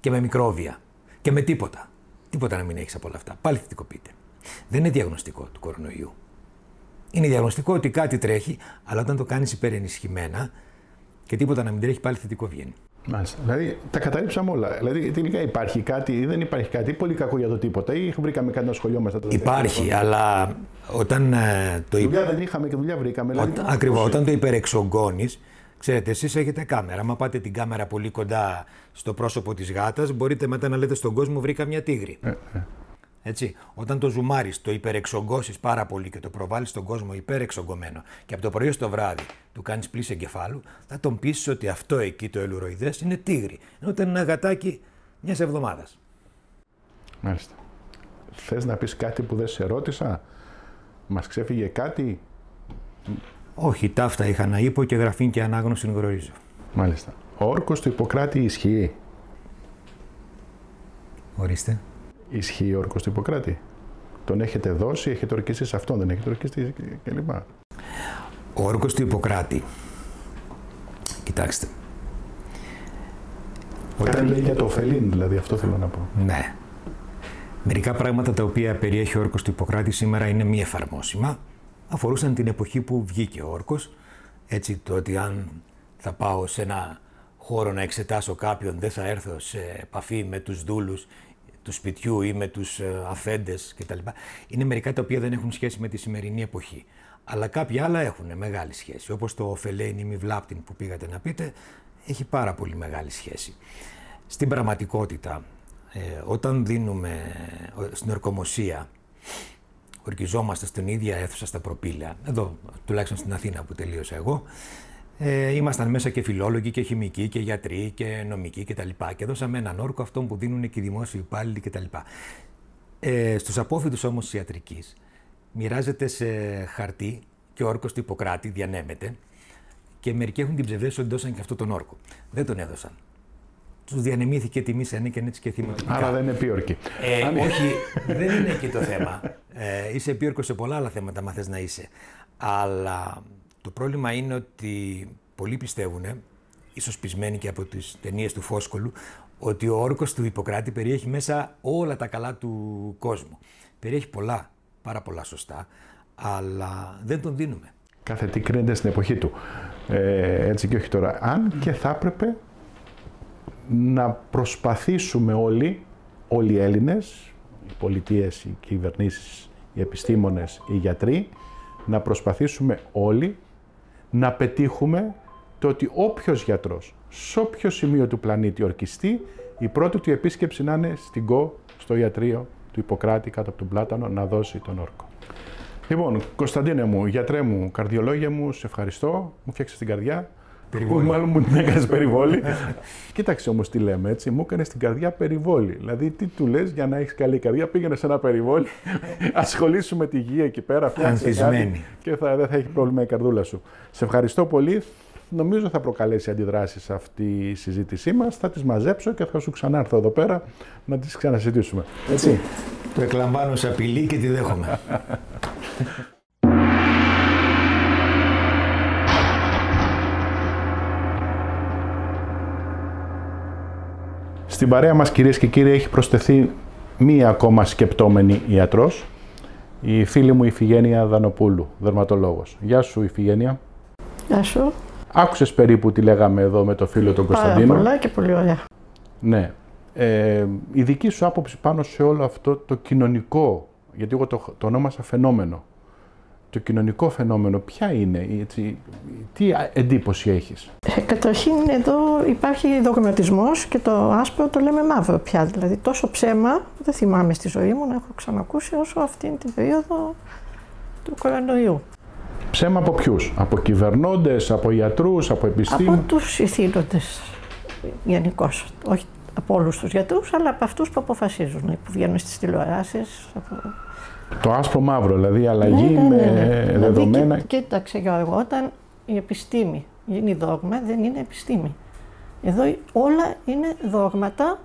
και με μικρόβια, και με τίποτα. Τίποτα να μην έχεις από όλα αυτά. Πάλι θετικοποιείται. Δεν είναι διαγνωστικό του κορονοϊού. Είναι διαγνωστικό ότι κάτι τρέχει, αλλά όταν το κάνεις υπερενισχυμένα και τίποτα να μην τρέχει, πάλι θετικό βγαίνει. Μάλιστα. Δηλαδή τα καταρρύψαμε όλα. Δηλαδή τελικά υπάρχει κάτι ή δεν υπάρχει κάτι, πολύ κακό για το τίποτα, ή βρήκαμε κάτι να ασχολιόμαστε. Υπάρχει, αλλά όταν το υπερεξογκώνεις. Δουλειά δεν είχαμε και δουλειά βρήκαμε. Δηλαδή, ακριβώς. Όταν το υπερεξογκώνεις, ξέρετε, εσείς έχετε κάμερα. Μα πάτε την κάμερα πολύ κοντά στο πρόσωπο της γάτας, μπορείτε μετά να λέτε στον κόσμο: βρήκα μια τίγρη. Έτσι, όταν το ζουμάρεις, το υπερεξογκώσεις πάρα πολύ και το προβάλλεις στον κόσμο υπερεξογκωμένο και από το πρωί στο βράδυ του κάνεις πλύση εγκεφάλου, θα τον πείσεις ότι αυτό εκεί το ελουροειδές είναι τίγρη, ενώ ήταν ένα γατάκι μιας εβδομάδας. Μάλιστα. Θες να πεις κάτι που δεν σε ρώτησα, μας ξέφυγε κάτι? Όχι, ταύτα είχα να είπω και γραφήν και ανάγνωση γνωρίζω. Μάλιστα. Ο όρκος του Ιπποκράτη ισχύει? Ορίστε. Ισχύει ο όρκος του Ιπποκράτη? Τον έχετε δώσει, έχετε ορκιστεί σε αυτόν, δεν έχετε ορκιστεί κλπ. Ο όρκος του Ιπποκράτη. Κοιτάξτε. Όταν λέει για το ωφελήν, δηλαδή, αυτό θέλω να πω. Ναι. Μερικά πράγματα τα οποία περιέχει ο όρκος του Ιπποκράτη σήμερα είναι μη εφαρμόσιμα. Αφορούσαν την εποχή που βγήκε ο όρκος. Έτσι, το ότι αν θα πάω σε ένα χώρο να εξετάσω κάποιον, δεν θα έρθω σε επαφή με τους δούλους του σπιτιού ή με τους αφέντες κτλ. Είναι μερικά τα οποία δεν έχουν σχέση με τη σημερινή εποχή. Αλλά κάποια άλλα έχουν μεγάλη σχέση. Όπως το ωφελέιν ή μη βλάπτην που πήγατε να πείτε, έχει πάρα πολύ μεγάλη σχέση. Στην πραγματικότητα, όταν δίνουμε στην ορκομοσία, ορκιζόμαστε στην ίδια αίθουσα στα προπύλαια, εδώ τουλάχιστον στην Αθήνα που τελείωσα εγώ, ήμασταν μέσα και φιλόλογοι και χημικοί και γιατροί και νομικοί κτλ. Και δώσαμε έναν όρκο αυτόν που δίνουν και οι δημόσιοι υπάλληλοι κτλ. Στους απόφοιτους όμως της ιατρικής μοιράζεται σε χαρτί και ο όρκος του Ιπποκράτη διανέμεται και μερικοί έχουν την ψευδέστηση ότι δώσαν και αυτόν τον όρκο. Δεν τον έδωσαν. Τους διανεμήθηκε τιμή σε ένεκεν έτσι και θυματικά. Άρα δεν είναι επίορκοι. Όχι, δεν είναι εκεί το θέμα. Είσαι επίορκος σε πολλά άλλα θέματα, μα θες να είσαι. Αλλά. Το πρόβλημα είναι ότι πολλοί πιστεύουν, ίσως πεισμένοι και από τις ταινίες του Φόσκολου, ότι ο όρκος του Ιπποκράτη περιέχει μέσα όλα τα καλά του κόσμου. Περιέχει πολλά, πάρα πολλά σωστά, αλλά δεν τον δίνουμε. Κάθε τι κρίνεται στην εποχή του. Έτσι και όχι τώρα. Αν και θα έπρεπε να προσπαθήσουμε όλοι οι Έλληνες, οι πολιτείες, οι κυβερνήσεις, οι επιστήμονες, οι γιατροί, να προσπαθήσουμε όλοι να πετύχουμε το ότι όποιος γιατρός, σε όποιο σημείο του πλανήτη ορκιστεί, η πρώτη του επίσκεψη να είναι στην ΚΟ, στο ιατρείο του Ιπποκράτη, κάτω από τον Πλάτανο, να δώσει τον όρκο. Λοιπόν, Κωνσταντίνε μου, γιατρέ μου, καρδιολόγια μου, σε ευχαριστώ, μου φτιάξες την καρδιά. Περιβόλη. Μάλλον μου την έκανες περιβόλη. Κοίταξε όμως τι λέμε, έτσι. Μου έκανες την καρδιά περιβόλη. Δηλαδή, τι του λες για να έχεις καλή καρδιά, πήγαινε σε ένα περιβόλη, ασχολήσου με τη γη εκεί πέρα, και δεν θα έχει πρόβλημα η καρδούλα σου. Σε ευχαριστώ πολύ. Νομίζω θα προκαλέσει αντιδράσεις αυτή η συζήτησή μας. Θα τις μαζέψω και θα σου ξανάρθω εδώ πέρα να τις ξανασυζητήσουμε. Έτσι. Το εκλαμβάνω σε απειλή και τη δέχομαι. Στην παρέα μας, κυρίες και κύριοι, έχει προσθεθεί μία ακόμα σκεπτόμενη ιατρός, η φίλη μου Ιφιγένεια Δανοπούλου, δερματολόγος. Γεια σου Ιφιγένεια. Γεια σου. Άκουσες περίπου τι λέγαμε εδώ με το φίλο τον Κωνσταντίνο. Πάρα πολλά και πολύ ωραία. Ναι. Η δική σου άποψη πάνω σε όλο αυτό το κοινωνικό, γιατί εγώ το ονόμασα φαινόμενο, το κοινωνικό φαινόμενο ποια είναι, έτσι, τι εντύπωση έχεις? Καταρχήν εδώ υπάρχει δογματισμός και το άσπρο το λέμε μαύρο πια. Δηλαδή τόσο ψέμα δεν θυμάμαι στη ζωή μου να έχω ξανακούσει όσο αυτήν την περίοδο του κορονοϊού. Ψέμα από ποιους? Από κυβερνώντες, από ιατρούς, από επιστήμονες? Από τους ηθήνοντες γενικώς. Όχι από όλους τους γιατρούς, αλλά από αυτούς που αποφασίζουν, που βγαίνουν στις τηλεοράσεις. Από... Το άσπρο μαύρο, δηλαδή αλλαγή με δεδομένα. Δηλαδή, κοίταξε Γιώργο, όταν η επιστήμη γίνει δόγμα, δεν είναι επιστήμη. Εδώ όλα είναι δόγματα.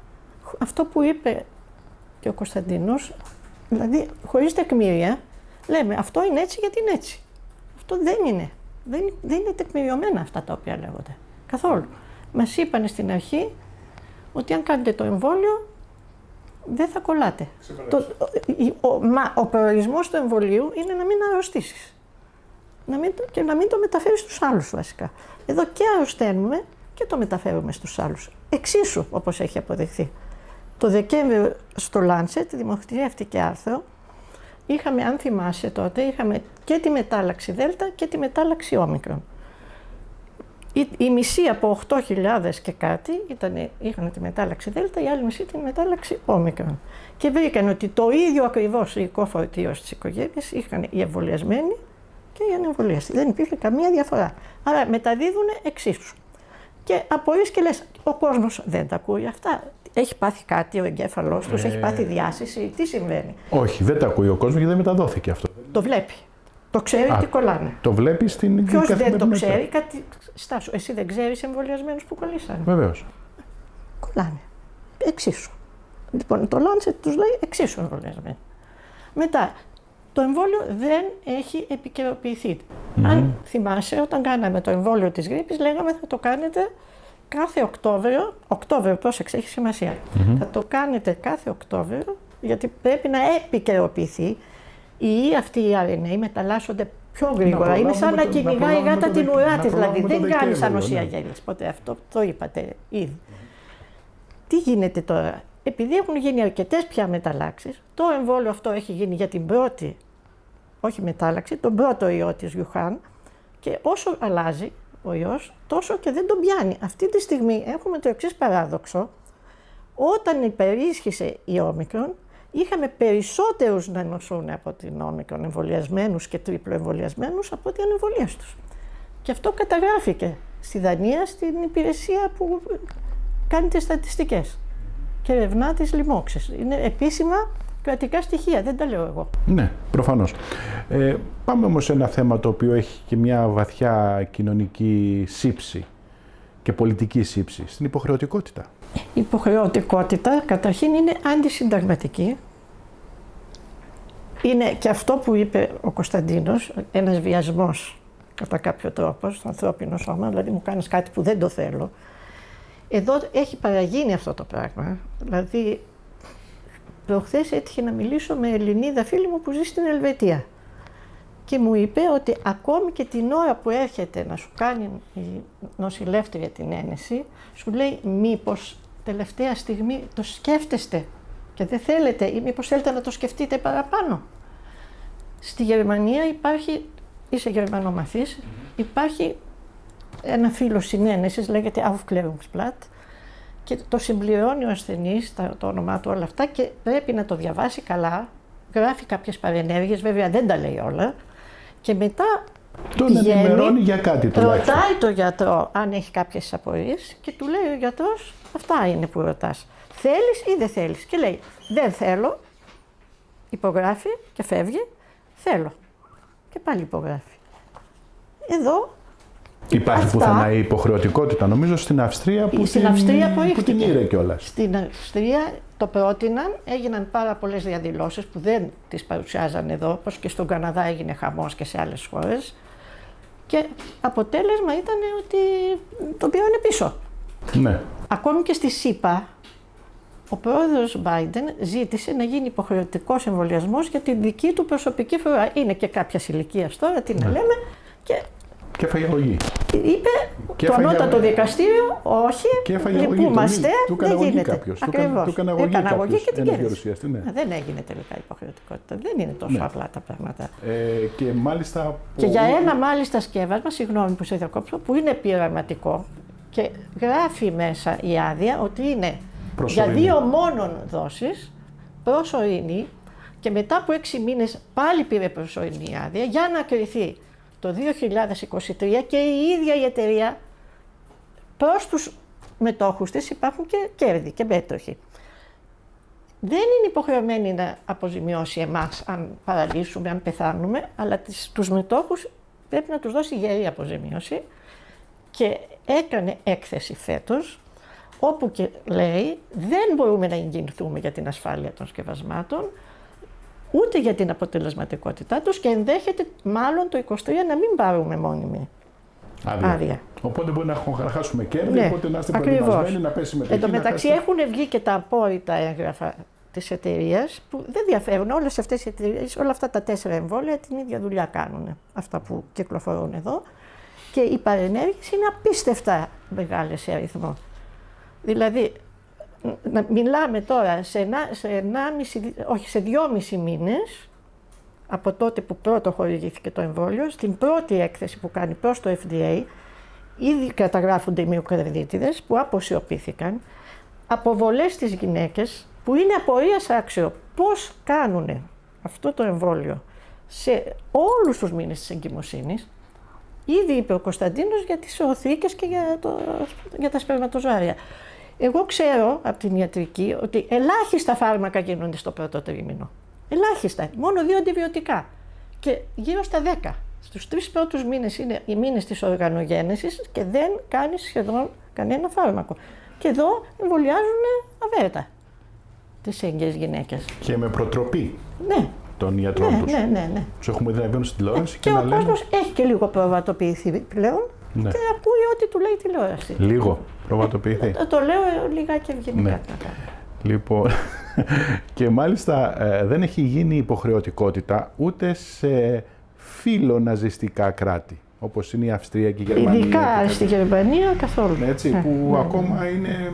Αυτό που είπε και ο Κωνσταντίνος, δηλαδή χωρίς τεκμήρια, λέμε αυτό είναι έτσι γιατί είναι έτσι. Αυτό δεν είναι. Δεν είναι τεκμηριωμένα αυτά τα οποία λέγονται. Καθόλου. Μας είπανε στην αρχή ότι αν κάνετε το εμβόλιο, δεν θα κολλάτε. Ο προορισμός του εμβολίου είναι να μην αρρωστήσεις. Και να μην το μεταφέρεις στους άλλους βασικά. Εδώ και αρρωσταίνουμε και το μεταφέρουμε στους άλλους. Εξίσου, όπως έχει αποδειχθεί. Το Δεκέμβριο στο Lancet, δημοσιεύτηκε άρθρο, είχαμε, αν θυμάσαι τότε, είχαμε και τη μετάλλαξη Δέλτα και τη μετάλλαξη Όμικρον. Η μισή από 8.000 και κάτι είχαν τη μετάλλαξη Δέλτα, η άλλη μισή τη μετάλλαξη Όμικρον. Και βρήκαν ότι το ίδιο ακριβώς υλικό φορτίο στις οικογένειες είχαν οι εμβολιασμένοι και οι ανεμβολιαστοί. Δεν υπήρχε καμία διαφορά. Άρα μεταδίδουν εξίσου. Και απορείς και λες, ο κόσμος δεν τα ακούει αυτά. Έχει πάθει κάτι ο εγκέφαλός τους, έχει πάθει διάσηση. Τι συμβαίνει? Όχι, δεν τα ακούει ο κόσμος γιατί δεν μεταδόθηκε αυτό. Το βλέπει. Το ξέρει τι κολλάνε. Το βλέπει στην Ποιος δεν το ξέρει, κάτι. Στάσου, εσύ δεν ξέρεις εμβολιασμένους που κολλήσανε? Βεβαίως. Κολλάνε. Εξίσου. Λοιπόν, το Lancet τους λέει εξίσου εμβολιασμένοι. Μετά, το εμβόλιο δεν έχει επικαιροποιηθεί. Αν θυμάσαι, όταν κάναμε το εμβόλιο της γρίπης, λέγαμε θα το κάνετε κάθε Οκτώβριο. Οκτώβριο, πρόσεξε, έχει σημασία. Θα το κάνετε κάθε Οκτώβριο, γιατί πρέπει να επικαιροποιηθεί. Οι αυτοί οι RNA μεταλλάσσονται πιο γρήγορα. Είναι σαν να κυνηγάει η γάτα την ουρά της, δηλαδή. Δεν κάνεις ανοσία γέλης ποτέ. Αυτό το είπατε ήδη. Τι γίνεται τώρα? Επειδή έχουν γίνει αρκετές πια μεταλλάξεις, το εμβόλιο αυτό έχει γίνει για την πρώτη, όχι μετάλλαξη, τον πρώτο ιό της Γιουχάν, και όσο αλλάζει ο ιός, τόσο και δεν τον πιάνει. Αυτή τη στιγμή έχουμε το εξής παράδοξο. Όταν υπερίσχυσε η Όμικρον, είχαμε περισσότερους να νοσούν από την Όμικρον, εμβολιασμένους και τριπλοεμβολιασμένους, από ότι ανεμβολίαστους. Και αυτό καταγράφηκε στη Δανία, στην υπηρεσία που κάνει τις στατιστικές και ερευνά τις λοιμώξεις. Είναι επίσημα κρατικά στοιχεία, δεν τα λέω εγώ. Ναι, προφανώς. Πάμε όμως σε ένα θέμα το οποίο έχει και μια βαθιά κοινωνική σύψη και πολιτική σύψη, στην υποχρεωτικότητα. Η υποχρεωτικότητα καταρχήν είναι αντισυνταγματική. Είναι και αυτό που είπε ο Κωνσταντίνος, ένας βιασμός κατά κάποιο τρόπο στο ανθρώπινο σώμα, δηλαδή μου κάνεις κάτι που δεν το θέλω. Εδώ έχει παραγίνει αυτό το πράγμα. Δηλαδή, προχθές έτυχε να μιλήσω με Ελληνίδα φίλη μου που ζει στην Ελβετία και μου είπε ότι ακόμη και την ώρα που έρχεται να σου κάνει η νοσηλεύτρια την ένεση, σου λέει μήπως τελευταία στιγμή το σκέφτεστε και δεν θέλετε ή μήπως θέλετε να το σκεφτείτε παραπάνω. Στη Γερμανία υπάρχει, είσαι γερμανομαθής, υπάρχει ένα φύλλο συνένεσης, λέγεται Aufklärungsblatt, και το συμπληρώνει ο ασθενής, το όνομά του, όλα αυτά, και πρέπει να το διαβάσει καλά, γράφει κάποιες παρενέργειες, βέβαια δεν τα λέει όλα, και μετά τον ενημερώνει για κάτι τουλάχιστον. Ρωτάει το γιατρό αν έχει κάποιες απορίες και του λέει ο γιατρός, αυτά είναι που ρωτάς, θέλεις ή δεν θέλεις, και λέει δεν θέλω, υπογράφει και φεύγει, θέλω και πάλι υπογράφει. Εδώ υπάρχει πουθενά η υποχρεωτικότητα, νομίζω, στην Αυστρία που την ήρε κιόλας. Στην Αυστρία το πρότειναν, έγιναν πάρα πολλές διαδηλώσεις που δεν τις παρουσιάζαν εδώ, όπως και στον Καναδά έγινε χαμός και σε άλλες χώρες. Και αποτέλεσμα ήταν ότι το πήρανε πίσω. Ναι. Ακόμη και στη ΣΥΠΑ, ο πρόεδρος Biden ζήτησε να γίνει υποχρεωτικός εμβολιασμός για την δική του προσωπική φρουρά. Είναι και κάποια ηλικία τώρα, τι να λέμε. Και Και φαγιαγωγή. Είπε και το ανώτατο δικαστήριο, όχι, λυπούμαστε, δεν γίνεται. Του έκανε αγωγή και την κέρδισε. Δεν έγινε τελικά υποχρεωτικότητα. Δεν είναι τόσο απλά τα πράγματα. Και μάλιστα... Και για ένα μάλιστα σκεύασμα, συγγνώμη που σε διακόψω, που είναι πειραματικό και γράφει μέσα η άδεια ότι είναι προσωρινή. Για 2 μόνον δόσεις, προσωρινή, και μετά από 6 μήνες πάλι πήρε προσωρινή άδεια για να κριθεί. Το 2023 και η ίδια η εταιρεία προς τους μετόχους της υπάρχουν και κέρδη και μέτοχοι. Δεν είναι υποχρεωμένη να αποζημιώσει εμάς αν παραλύσουμε, αν πεθάνουμε, αλλά τους μετόχους πρέπει να τους δώσει γερή αποζημίωση και έκανε έκθεση φέτος όπου και λέει δεν μπορούμε να εγγυηθούμε για την ασφάλεια των σκευασμάτων ούτε για την αποτελεσματικότητά τους και ενδέχεται μάλλον το 23 να μην πάρουμε μόνιμη άδεια. Οπότε μπορεί να χάσουμε κέρδη, οπότε να είστε προετοιμασμένοι να πέσει μετοχή. Εν τω μεταξύ έχουν βγει και τα απόρριτα έγγραφα της εταιρείας που δεν διαφέρουν. Όλες αυτές οι εταιρείες, όλα αυτά τα 4 εμβόλια την ίδια δουλειά κάνουν. Αυτά που κυκλοφορούν εδώ. Και οι παρενέργειες είναι απίστευτα μεγάλες σε αριθμό. Δηλαδή, να μιλάμε τώρα σε 2,5 μήνες από τότε που πρώτο χορηγήθηκε το εμβόλιο, στην πρώτη έκθεση που κάνει προς το FDA, ήδη καταγράφονται οι μυοκαρδίτιδες που αποσιωπήθηκαν, αποβολές στις γυναίκες που είναι απορίας άξιο πώς κάνουνε αυτό το εμβόλιο σε όλους τους μήνες της εγκυμοσύνης. Ήδη είπε ο Κωνσταντίνος για τις οθήκες και για τα σπερματοζάρια. Εγώ ξέρω από την ιατρική ότι ελάχιστα φάρμακα γίνονται στο πρώτο τρίμηνο. Ελάχιστα. Μόνο 2 αντιβιωτικά. Και γύρω στα 10. Στους 3 πρώτους μήνες είναι οι μήνες της οργανογένεσης και δεν κάνει σχεδόν κανένα φάρμακο. Και εδώ εμβολιάζουν αβέρτα τις έγκυες γυναίκες. Και με προτροπή των ιατρών τους. Ναι. Τους έχουμε δει να βγαίνουν στην τηλεόραση και να λένε... Και ο κόσμος έχει και λίγο προβατοποιηθεί πλέον. Και ακούει ό,τι του λέει τηλεόραση. Λίγο προβατοποιηθεί. Το λέω λιγάκι ευγενικά. Λοιπόν, και μάλιστα δεν έχει γίνει υποχρεωτικότητα ούτε σε φιλοναζιστικά κράτη, όπως είναι η Αυστρία και η Γερμανία. Ειδικά στη Γερμανία καθόλου. Έτσι, που ακόμα είναι...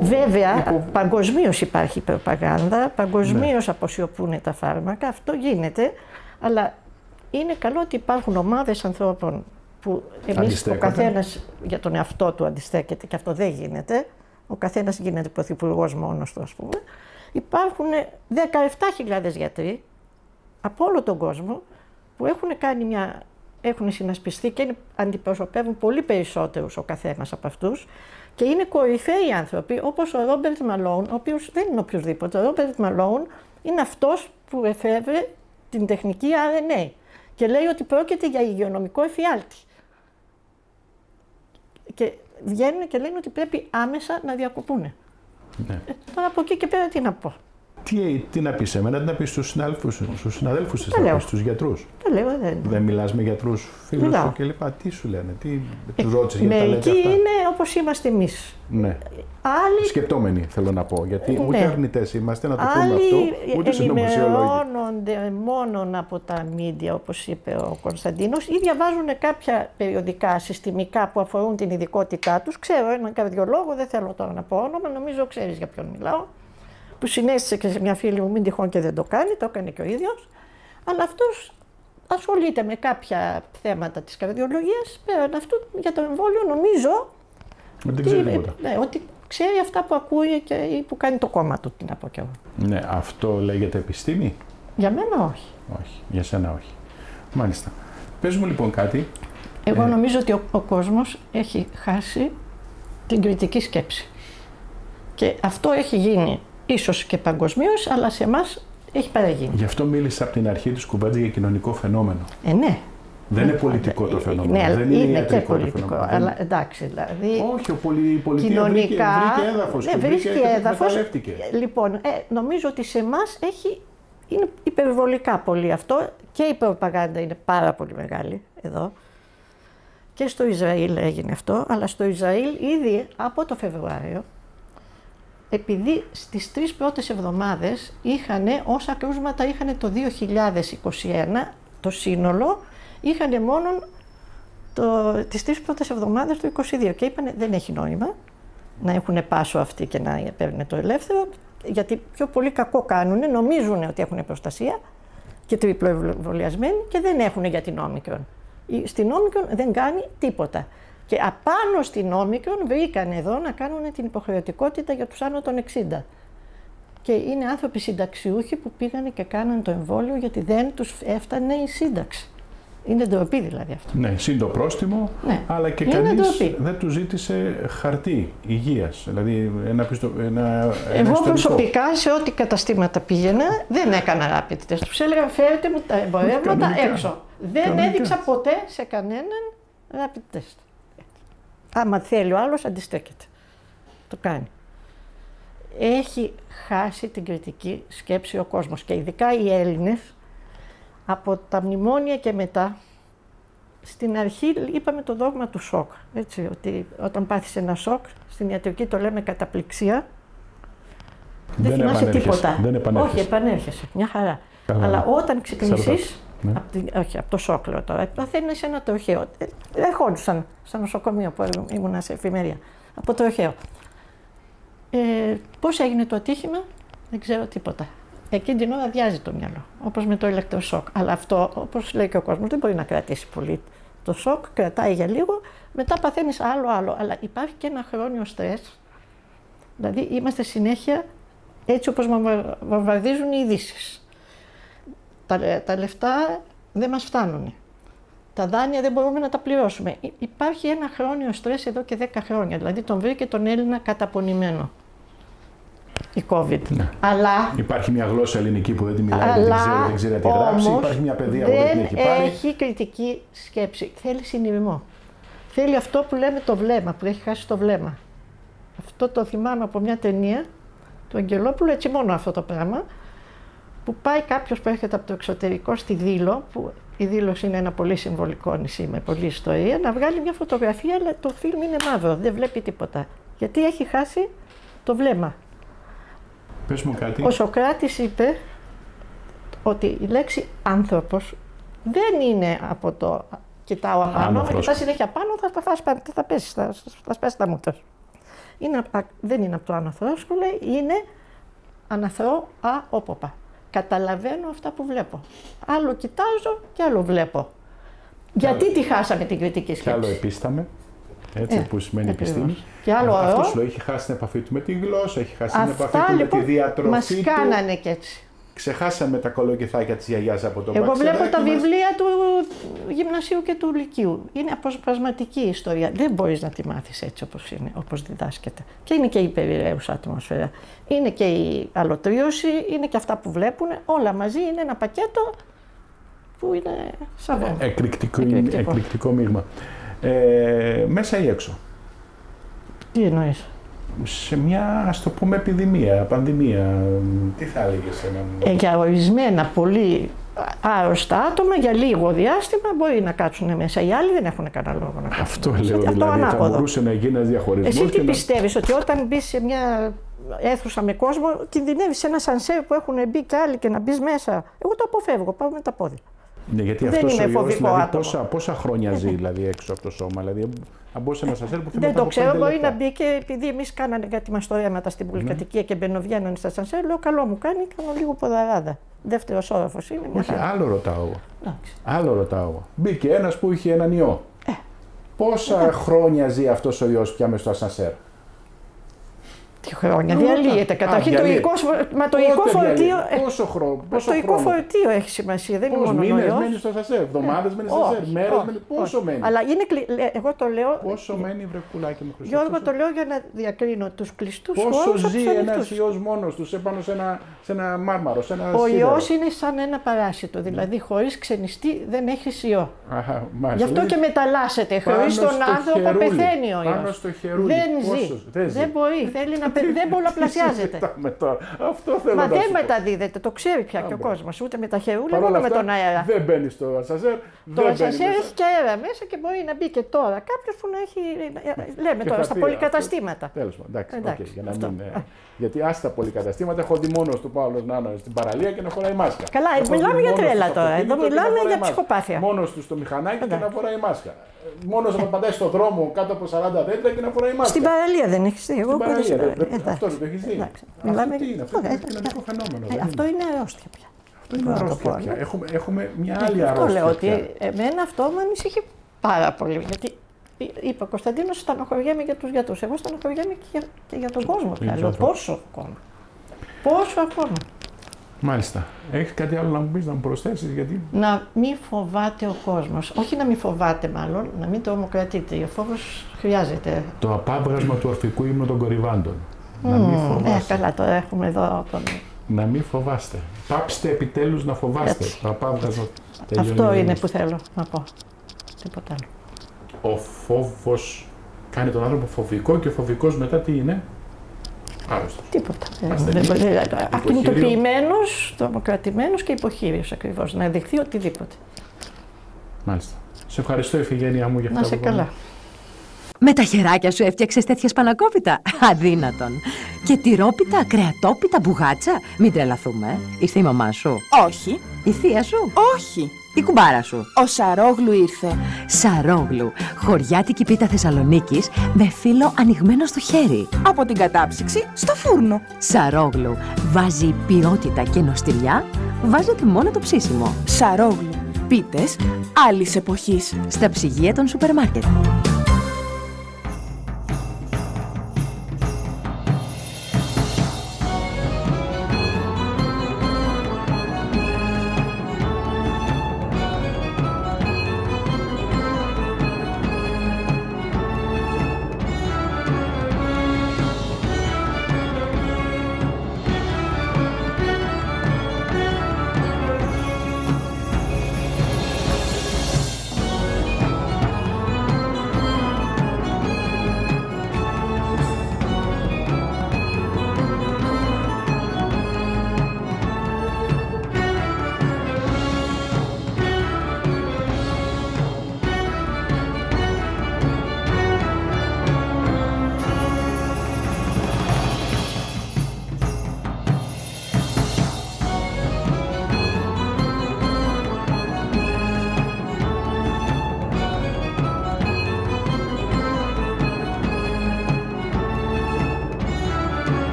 Βέβαια, παγκοσμίως υπάρχει προπαγάνδα, παγκοσμίως αποσιωπούν τα φάρμακα, αυτό γίνεται, αλλά είναι καλό ότι υπάρχουν ομάδες ανθρώπων που εμείς ο καθένας για τον εαυτό του αντιστέκεται και αυτό δεν γίνεται. Ο καθένας γίνεται πρωθυπουργός μόνος του, ας πούμε. Υπάρχουν 17.000 γιατροί από όλο τον κόσμο που έχουν συνασπιστεί και αντιπροσωπεύουν πολύ περισσότερους ο καθένας από αυτούς και είναι κορυφαίοι άνθρωποι όπως ο Ρόμπερτ Μαλών, ο οποίος δεν είναι οποιοδήποτε. Ο Ρόμπερτ Μαλών είναι αυτός που εφεύρε την τεχνική RNA. Και λέει ότι πρόκειται για υγειονομικό εφιάλτη. Και βγαίνουν και λένε ότι πρέπει άμεσα να διακοπούν. Ναι. Τώρα από εκεί και πέρα τι να πω. Τι να πεις εμένα, τι να πεις στους συναδέλφους σας, στους γιατρούς. Τα λέω, δεν μιλάς με γιατρούς, φίλους σου κλπ. Τι σου λένε, τι τους ρώτησες για τα λέτε αυτά. Μερικοί είναι όπως είμαστε εμείς. Ναι. Άλλοι... Σκεπτόμενοι θέλω να πω, γιατί ούτε αρνητές είμαστε, να το πούμε αυτό, ούτε συνωμοσιολόγοι. Άλλοι ενημερώνονται μόνο από τα μίντια, όπως είπε ο Κωνσταντίνος, ή διαβάζουν κάποια περιοδικά συστημικά που αφορούν την ειδικότητά τους. Ξέρω έναν καρδιολόγο, δεν θέλω τώρα να πω όνομα, νομίζω ξέρεις για ποιον μιλάω. Που συνέστησε και σε μια φίλη μου, μην τυχόν και δεν το κάνει, το έκανε και ο ίδιος. Αλλά αυτός ασχολείται με κάποια θέματα της καρδιολογίας. Πέραν αυτού, για το εμβόλιο, νομίζω ότι ξέρει αυτά που ακούει και που κάνει το κόμμα του. Τι να πω κι εγώ. Ναι, αυτό λέγεται επιστήμη. Για μένα όχι. Όχι, για σένα όχι. Μάλιστα. Πες μου λοιπόν κάτι. Εγώ νομίζω ότι ο κόσμος έχει χάσει την κριτική σκέψη. Και αυτό έχει γίνει. Ίσως και παγκοσμίως, αλλά σε εμάς έχει παραγίνει. Γι' αυτό μίλησα από την αρχή της κουβέντας για κοινωνικό φαινόμενο. Ναι. Δεν είναι πολιτικό το φαινόμενο. Ναι, δεν είναι και πολιτικό. Το αλλά εντάξει, δηλαδή. Όχι, η πολιτική κοινωνικά, βρίσκει έδαφος. Λοιπόν, νομίζω ότι σε εμάς είναι υπερβολικά πολύ αυτό και η προπαγάνδα είναι πάρα πολύ μεγάλη εδώ. Και στο Ισραήλ έγινε αυτό, αλλά στο Ισραήλ ήδη από το Φεβρουάριο. Επειδή στις 3 πρώτες εβδομάδες όσα κρούσματα είχαν το 2021, το σύνολο, είχαν μόνο τις τρεις πρώτες εβδομάδες του 22 και είπανε δεν έχει νόημα να έχουν πάσο αυτοί και να παίρνουν το ελεύθερο, γιατί πιο πολύ κακό κάνουν, νομίζουν ότι έχουν προστασία και τριπλοεμβολιασμένοι και δεν έχουν για την όμικρον. Στην όμικρον δεν κάνει τίποτα. Και απάνω στην όμικρον βρήκαν εδώ να κάνουν την υποχρεωτικότητα για τους άνω των 60. Και είναι άνθρωποι συνταξιούχοι που πήγανε και κάνανε το εμβόλιο γιατί δεν τους έφτανε η σύνταξη. Είναι ντροπή δηλαδή αυτό. Ναι, σύντο πρόστιμο, ναι. Αλλά και κανείς δεν του ζήτησε χαρτί υγείας. Δηλαδή ένα εγώ προσωπικά σε ό,τι καταστήματα πήγαινα δεν έκανα rapid test. Τους έλεγαν φέρετε μου τα εμπορεύματα κανονικά, έξω. Δεν κανονικά. Έδειξα ποτέ σε κανέναν rapid test. Άμα θέλει ο άλλος αντιστέκεται. Το κάνει. Έχει χάσει την κριτική σκέψη ο κόσμος και ειδικά οι Έλληνες. Από τα μνημόνια και μετά, στην αρχή είπαμε το δόγμα του σοκ, έτσι, ότι όταν πάθεις ένα σοκ, στην ιατρική το λέμε καταπληξία, δεν θυμάσαι τίποτα. Δεν επανέρχεσαι. Όχι, επανέρχεσαι, μια χαρά. Καλά. Αλλά όταν ξυπνήσεις, ναι. Όχι, από το σοκ λέω τώρα, παθαίνεις ένα τροχαίο. Ερχόντουσαν στα νοσοκομεία που ήμουν σε εφημερία, από τροχαίο. Πώς έγινε το ατύχημα, δεν ξέρω τίποτα. Εκείνη την ώρα διάζει το μυαλό, όπως με το ηλεκτροσοκ. Αλλά αυτό, όπως λέει και ο κόσμος, δεν μπορεί να κρατήσει πολύ. Το σοκ κρατάει για λίγο, μετά παθαίνεις άλλο. Αλλά υπάρχει και ένα χρόνιο στρες. Δηλαδή είμαστε συνέχεια έτσι όπως βομβαρδίζουν οι ειδήσεις. Τα λεφτά δεν μας φτάνουν. Τα δάνεια δεν μπορούμε να τα πληρώσουμε. Υπάρχει ένα χρόνιο στρες εδώ και 10 χρόνια. Δηλαδή τον βρήκε τον Έλληνα καταπονημένο. Η COVID. Ναι. Αλλά, υπάρχει μια γλώσσα ελληνική που δεν τη μιλάει, δεν ξέρει να τη γράψει. Υπάρχει μια παιδεία που δεν έχει πάρει. Έχει κριτική σκέψη. Θέλει συνειδημό. Θέλει αυτό που λέμε το βλέμμα, που έχει χάσει το βλέμμα. Αυτό το θυμάμαι από μια ταινία του Αγγελόπουλου, έτσι μόνο αυτό το πράγμα. Που πάει κάποιο που έρχεται από το εξωτερικό στη Δήλο, που η Δήλος είναι ένα πολύ συμβολικό νησί με πολλή ιστορία, να βγάλει μια φωτογραφία, αλλά το φιλμ είναι μαύρο, δεν βλέπει τίποτα. Γιατί έχει χάσει το βλέμμα. Πες μου κάτι. Ο Σωκράτης είπε ότι η λέξη άνθρωπος δεν είναι από το κοιτάω απάνω, αν κοιτάς συνέχεια πάνω θα πέσεις, θα σπάσεις τα μούτρα. Δεν είναι από το αναθρόσκουλο, είναι αναθρώ αόποπα. Καταλαβαίνω αυτά που βλέπω. Άλλο κοιτάζω και άλλο βλέπω. Γιατί τη χάσαμε την κριτική σκέψη. Και άλλο επίσταμε. Έτσι που σημαίνει επιστήμη. Αυτός λέει, έχει χάσει την επαφή του με τη γλώσσα, έχει χάσει την επαφή του με τη διατροφή μας του. Μας κάνανε και έτσι. Ξεχάσαμε τα κολοκυθάκια της γιαγιάς από το μπαξεράκι. Εγώ βλέπω τα βιβλία του γυμνασίου και του λυκείου. Είναι αποσπασματική ιστορία. Δεν μπορείς να τη μάθεις έτσι όπως είναι, όπως διδάσκεται. Και είναι και η περιραίουσα ατμόσφαιρα. Είναι και η αλωτρίωση, είναι και αυτά που βλέπουν. Όλα μαζί είναι ένα πακέτο που είναι σαβό. Εκρηκτικό μείγμα. Μέσα ή έξω. Τι εννοείς? Σε μια, ας το πούμε, επιδημία, πανδημία. Τι θα έλεγες ένα... για ορισμένα πολύ άρρωστα άτομα, για λίγο διάστημα, μπορεί να κάτσουν μέσα. Οι άλλοι δεν έχουν κανένα λόγο να κάτσουν. Αυτό λέω, δηλαδή θα μπορούσε να γίνει ένας διαχωρισμός. Εσύ τι πιστεύεις, ότι όταν μπεις σε μια αίθουσα με κόσμο, κινδυνεύεις σε ένα σανσέρ που έχουν μπει κι άλλοι και να μπει μέσα? Εγώ το αποφεύγω, πάω με τα πόδια. Ναι, γιατί δεν αυτός είναι ο ιός, δηλαδή, πόσα χρόνια ζει δηλαδή, έξω από το σώμα, δηλαδή αν μπορούσε να σας έρθει που θυμάται. Δεν το ξέρω, μπορεί να μπει και επειδή εμείς κάνανε κάτι μαστορέματα στην πολυκατοικία και μπαινοβγαίνανε στα σανσέρ, λέω καλό μου κάνει, κάνω λίγο ποδαράδα. Δεύτερος όροφος είναι. Όχι, άλλο ρωτάω. Μπήκε ένας που είχε έναν ιό. Πόσα χρόνια ζει αυτός ο ιός πια μες στο ασανσέρ? Χρόνια. Διαλύεται. Καταρχήν το υλικό φορτίο. Το υλικό φορτίο έχει σημασία. Δεν είναι μόνο ο ιός. Μένει στο σασέρ, εβδομάδες μένει στο σασέρ, μέρες μένει. Πόσο μένει? Αλλά εγώ το λέω. Πόσο μένει, βρε πουλάκι μου, Χριστό? Γιώργο, το λέω για να διακρίνω τους κλειστούς χώρους. Πόσο ζει ένας ιός μόνος του επάνω σε ένα μάρμαρο, σε ένα σίδερο? Ο ιός είναι σαν ένα παράσιτο. Δηλαδή, χωρίς ξενιστή δεν έχεις ιό. Γι' αυτό και μεταλλάσσεται. Χωρίς τον άνθρωπο πεθαίνει ο ιός. Δεν ζει. Δεν μπορεί. Θέλει να δεν πολλαπλασιάζεται. Αυτό θέλω να σου πω. Μα δεν μεταδίδεται, το ξέρει πια και ο κόσμος. Ούτε με τα χερούλια, ούτε με τον αέρα. Δεν μπαίνει στο ασανσέρ. Το ασανσέρ έχει και αέρα μέσα και μπορεί να μπει και τώρα κάποιο που να έχει. Λέμε τώρα στα πολυκαταστήματα. Τέλος πάντων, εντάξει. Γιατί άστα πολυκαταστήματα έχω δει μόνο του Παύλο Νάνο στην παραλία και να χωράει μάσκα. Καλά, μιλάμε για τρέλα τώρα. Εδώ μιλάμε για ψυχοπάθεια. Μόνο του στο μηχανάκι και να φοράει μάσκα. Μόνο όταν πατάει στον δρόμο κάτω από 40 δέντρα και να φοράει μάσκα. Στην παραλία δεν έχει δει. Εγώ δεν ξέρω. Αυτό δεν το έχει δει. Αυτό τι είναι, αυτό είναι κοινωνικό φαινόμενο. Αυτό είναι αρρώστια πια. Αυτό είναι αρρώστια πια. Έχουμε μια άλλη αρρώστια. Αυτό λέω ότι εμένα αυτό με ανησυχεί πάρα πολύ. Γιατί είπα Κωνσταντίνο, στενοχωριέμαι για του γιατρού. Εγώ στενοχωριέμαι και για τον κόσμο πια. Πόσο ακόμα. Πόσο ακόμα. Μάλιστα. Έχεις κάτι άλλο να μου πεις, να μου προσθέσεις, γιατί... Να μην φοβάται ο κόσμος. Όχι να μην φοβάται μάλλον, να μην το τρομοκρατείτε. Ο φόβος χρειάζεται. Το απάβγασμα του ορφικού ύμνου των κορυβάντων. Να μην φοβάστε. Καλά, τώρα έχουμε εδώ τον... Να μην φοβάστε. Πάψτε επιτέλους να φοβάστε. Έτσι. Το απάβγασμα... Αυτό είναι που θέλω να πω. Τίποτα άλλο. Ο φόβος κάνει τον άνθρωπο φοβικό και ο φοβικός μετά τι είναι? Άρρωστα. Τίποτα. Αυτοινοποιημένος, τρομοκρατημένος και υποχείριος ακριβώς. Να δεχθεί οτιδήποτε. Μάλιστα. Σε ευχαριστώ, Ιφιγένεια μου, για αυτά. Να σε καλά. Με τα χεράκια σου έφτιαξες τέτοια σπανακόπιτα. Αδύνατον. Και τυρόπιτα, κρεατόπιτα, μπουγάτσα. Μην τρελαθούμε. Είστε η μαμά σου? Όχι. Η θεία σου? Όχι. Η κουμπάρα σου? Ο Σαρόγλου ήρθε. Σαρόγλου, χωριάτικη πίτα Θεσσαλονίκης με φύλλο ανοιγμένο στο χέρι. Από την κατάψυξη στο φούρνο. Σαρόγλου, βάζει ποιότητα και νοστιμιά, βάζεται μόνο το ψήσιμο. Σαρόγλου, πίτες άλλης εποχής. Στα ψυγεία των σούπερ μάρκετ.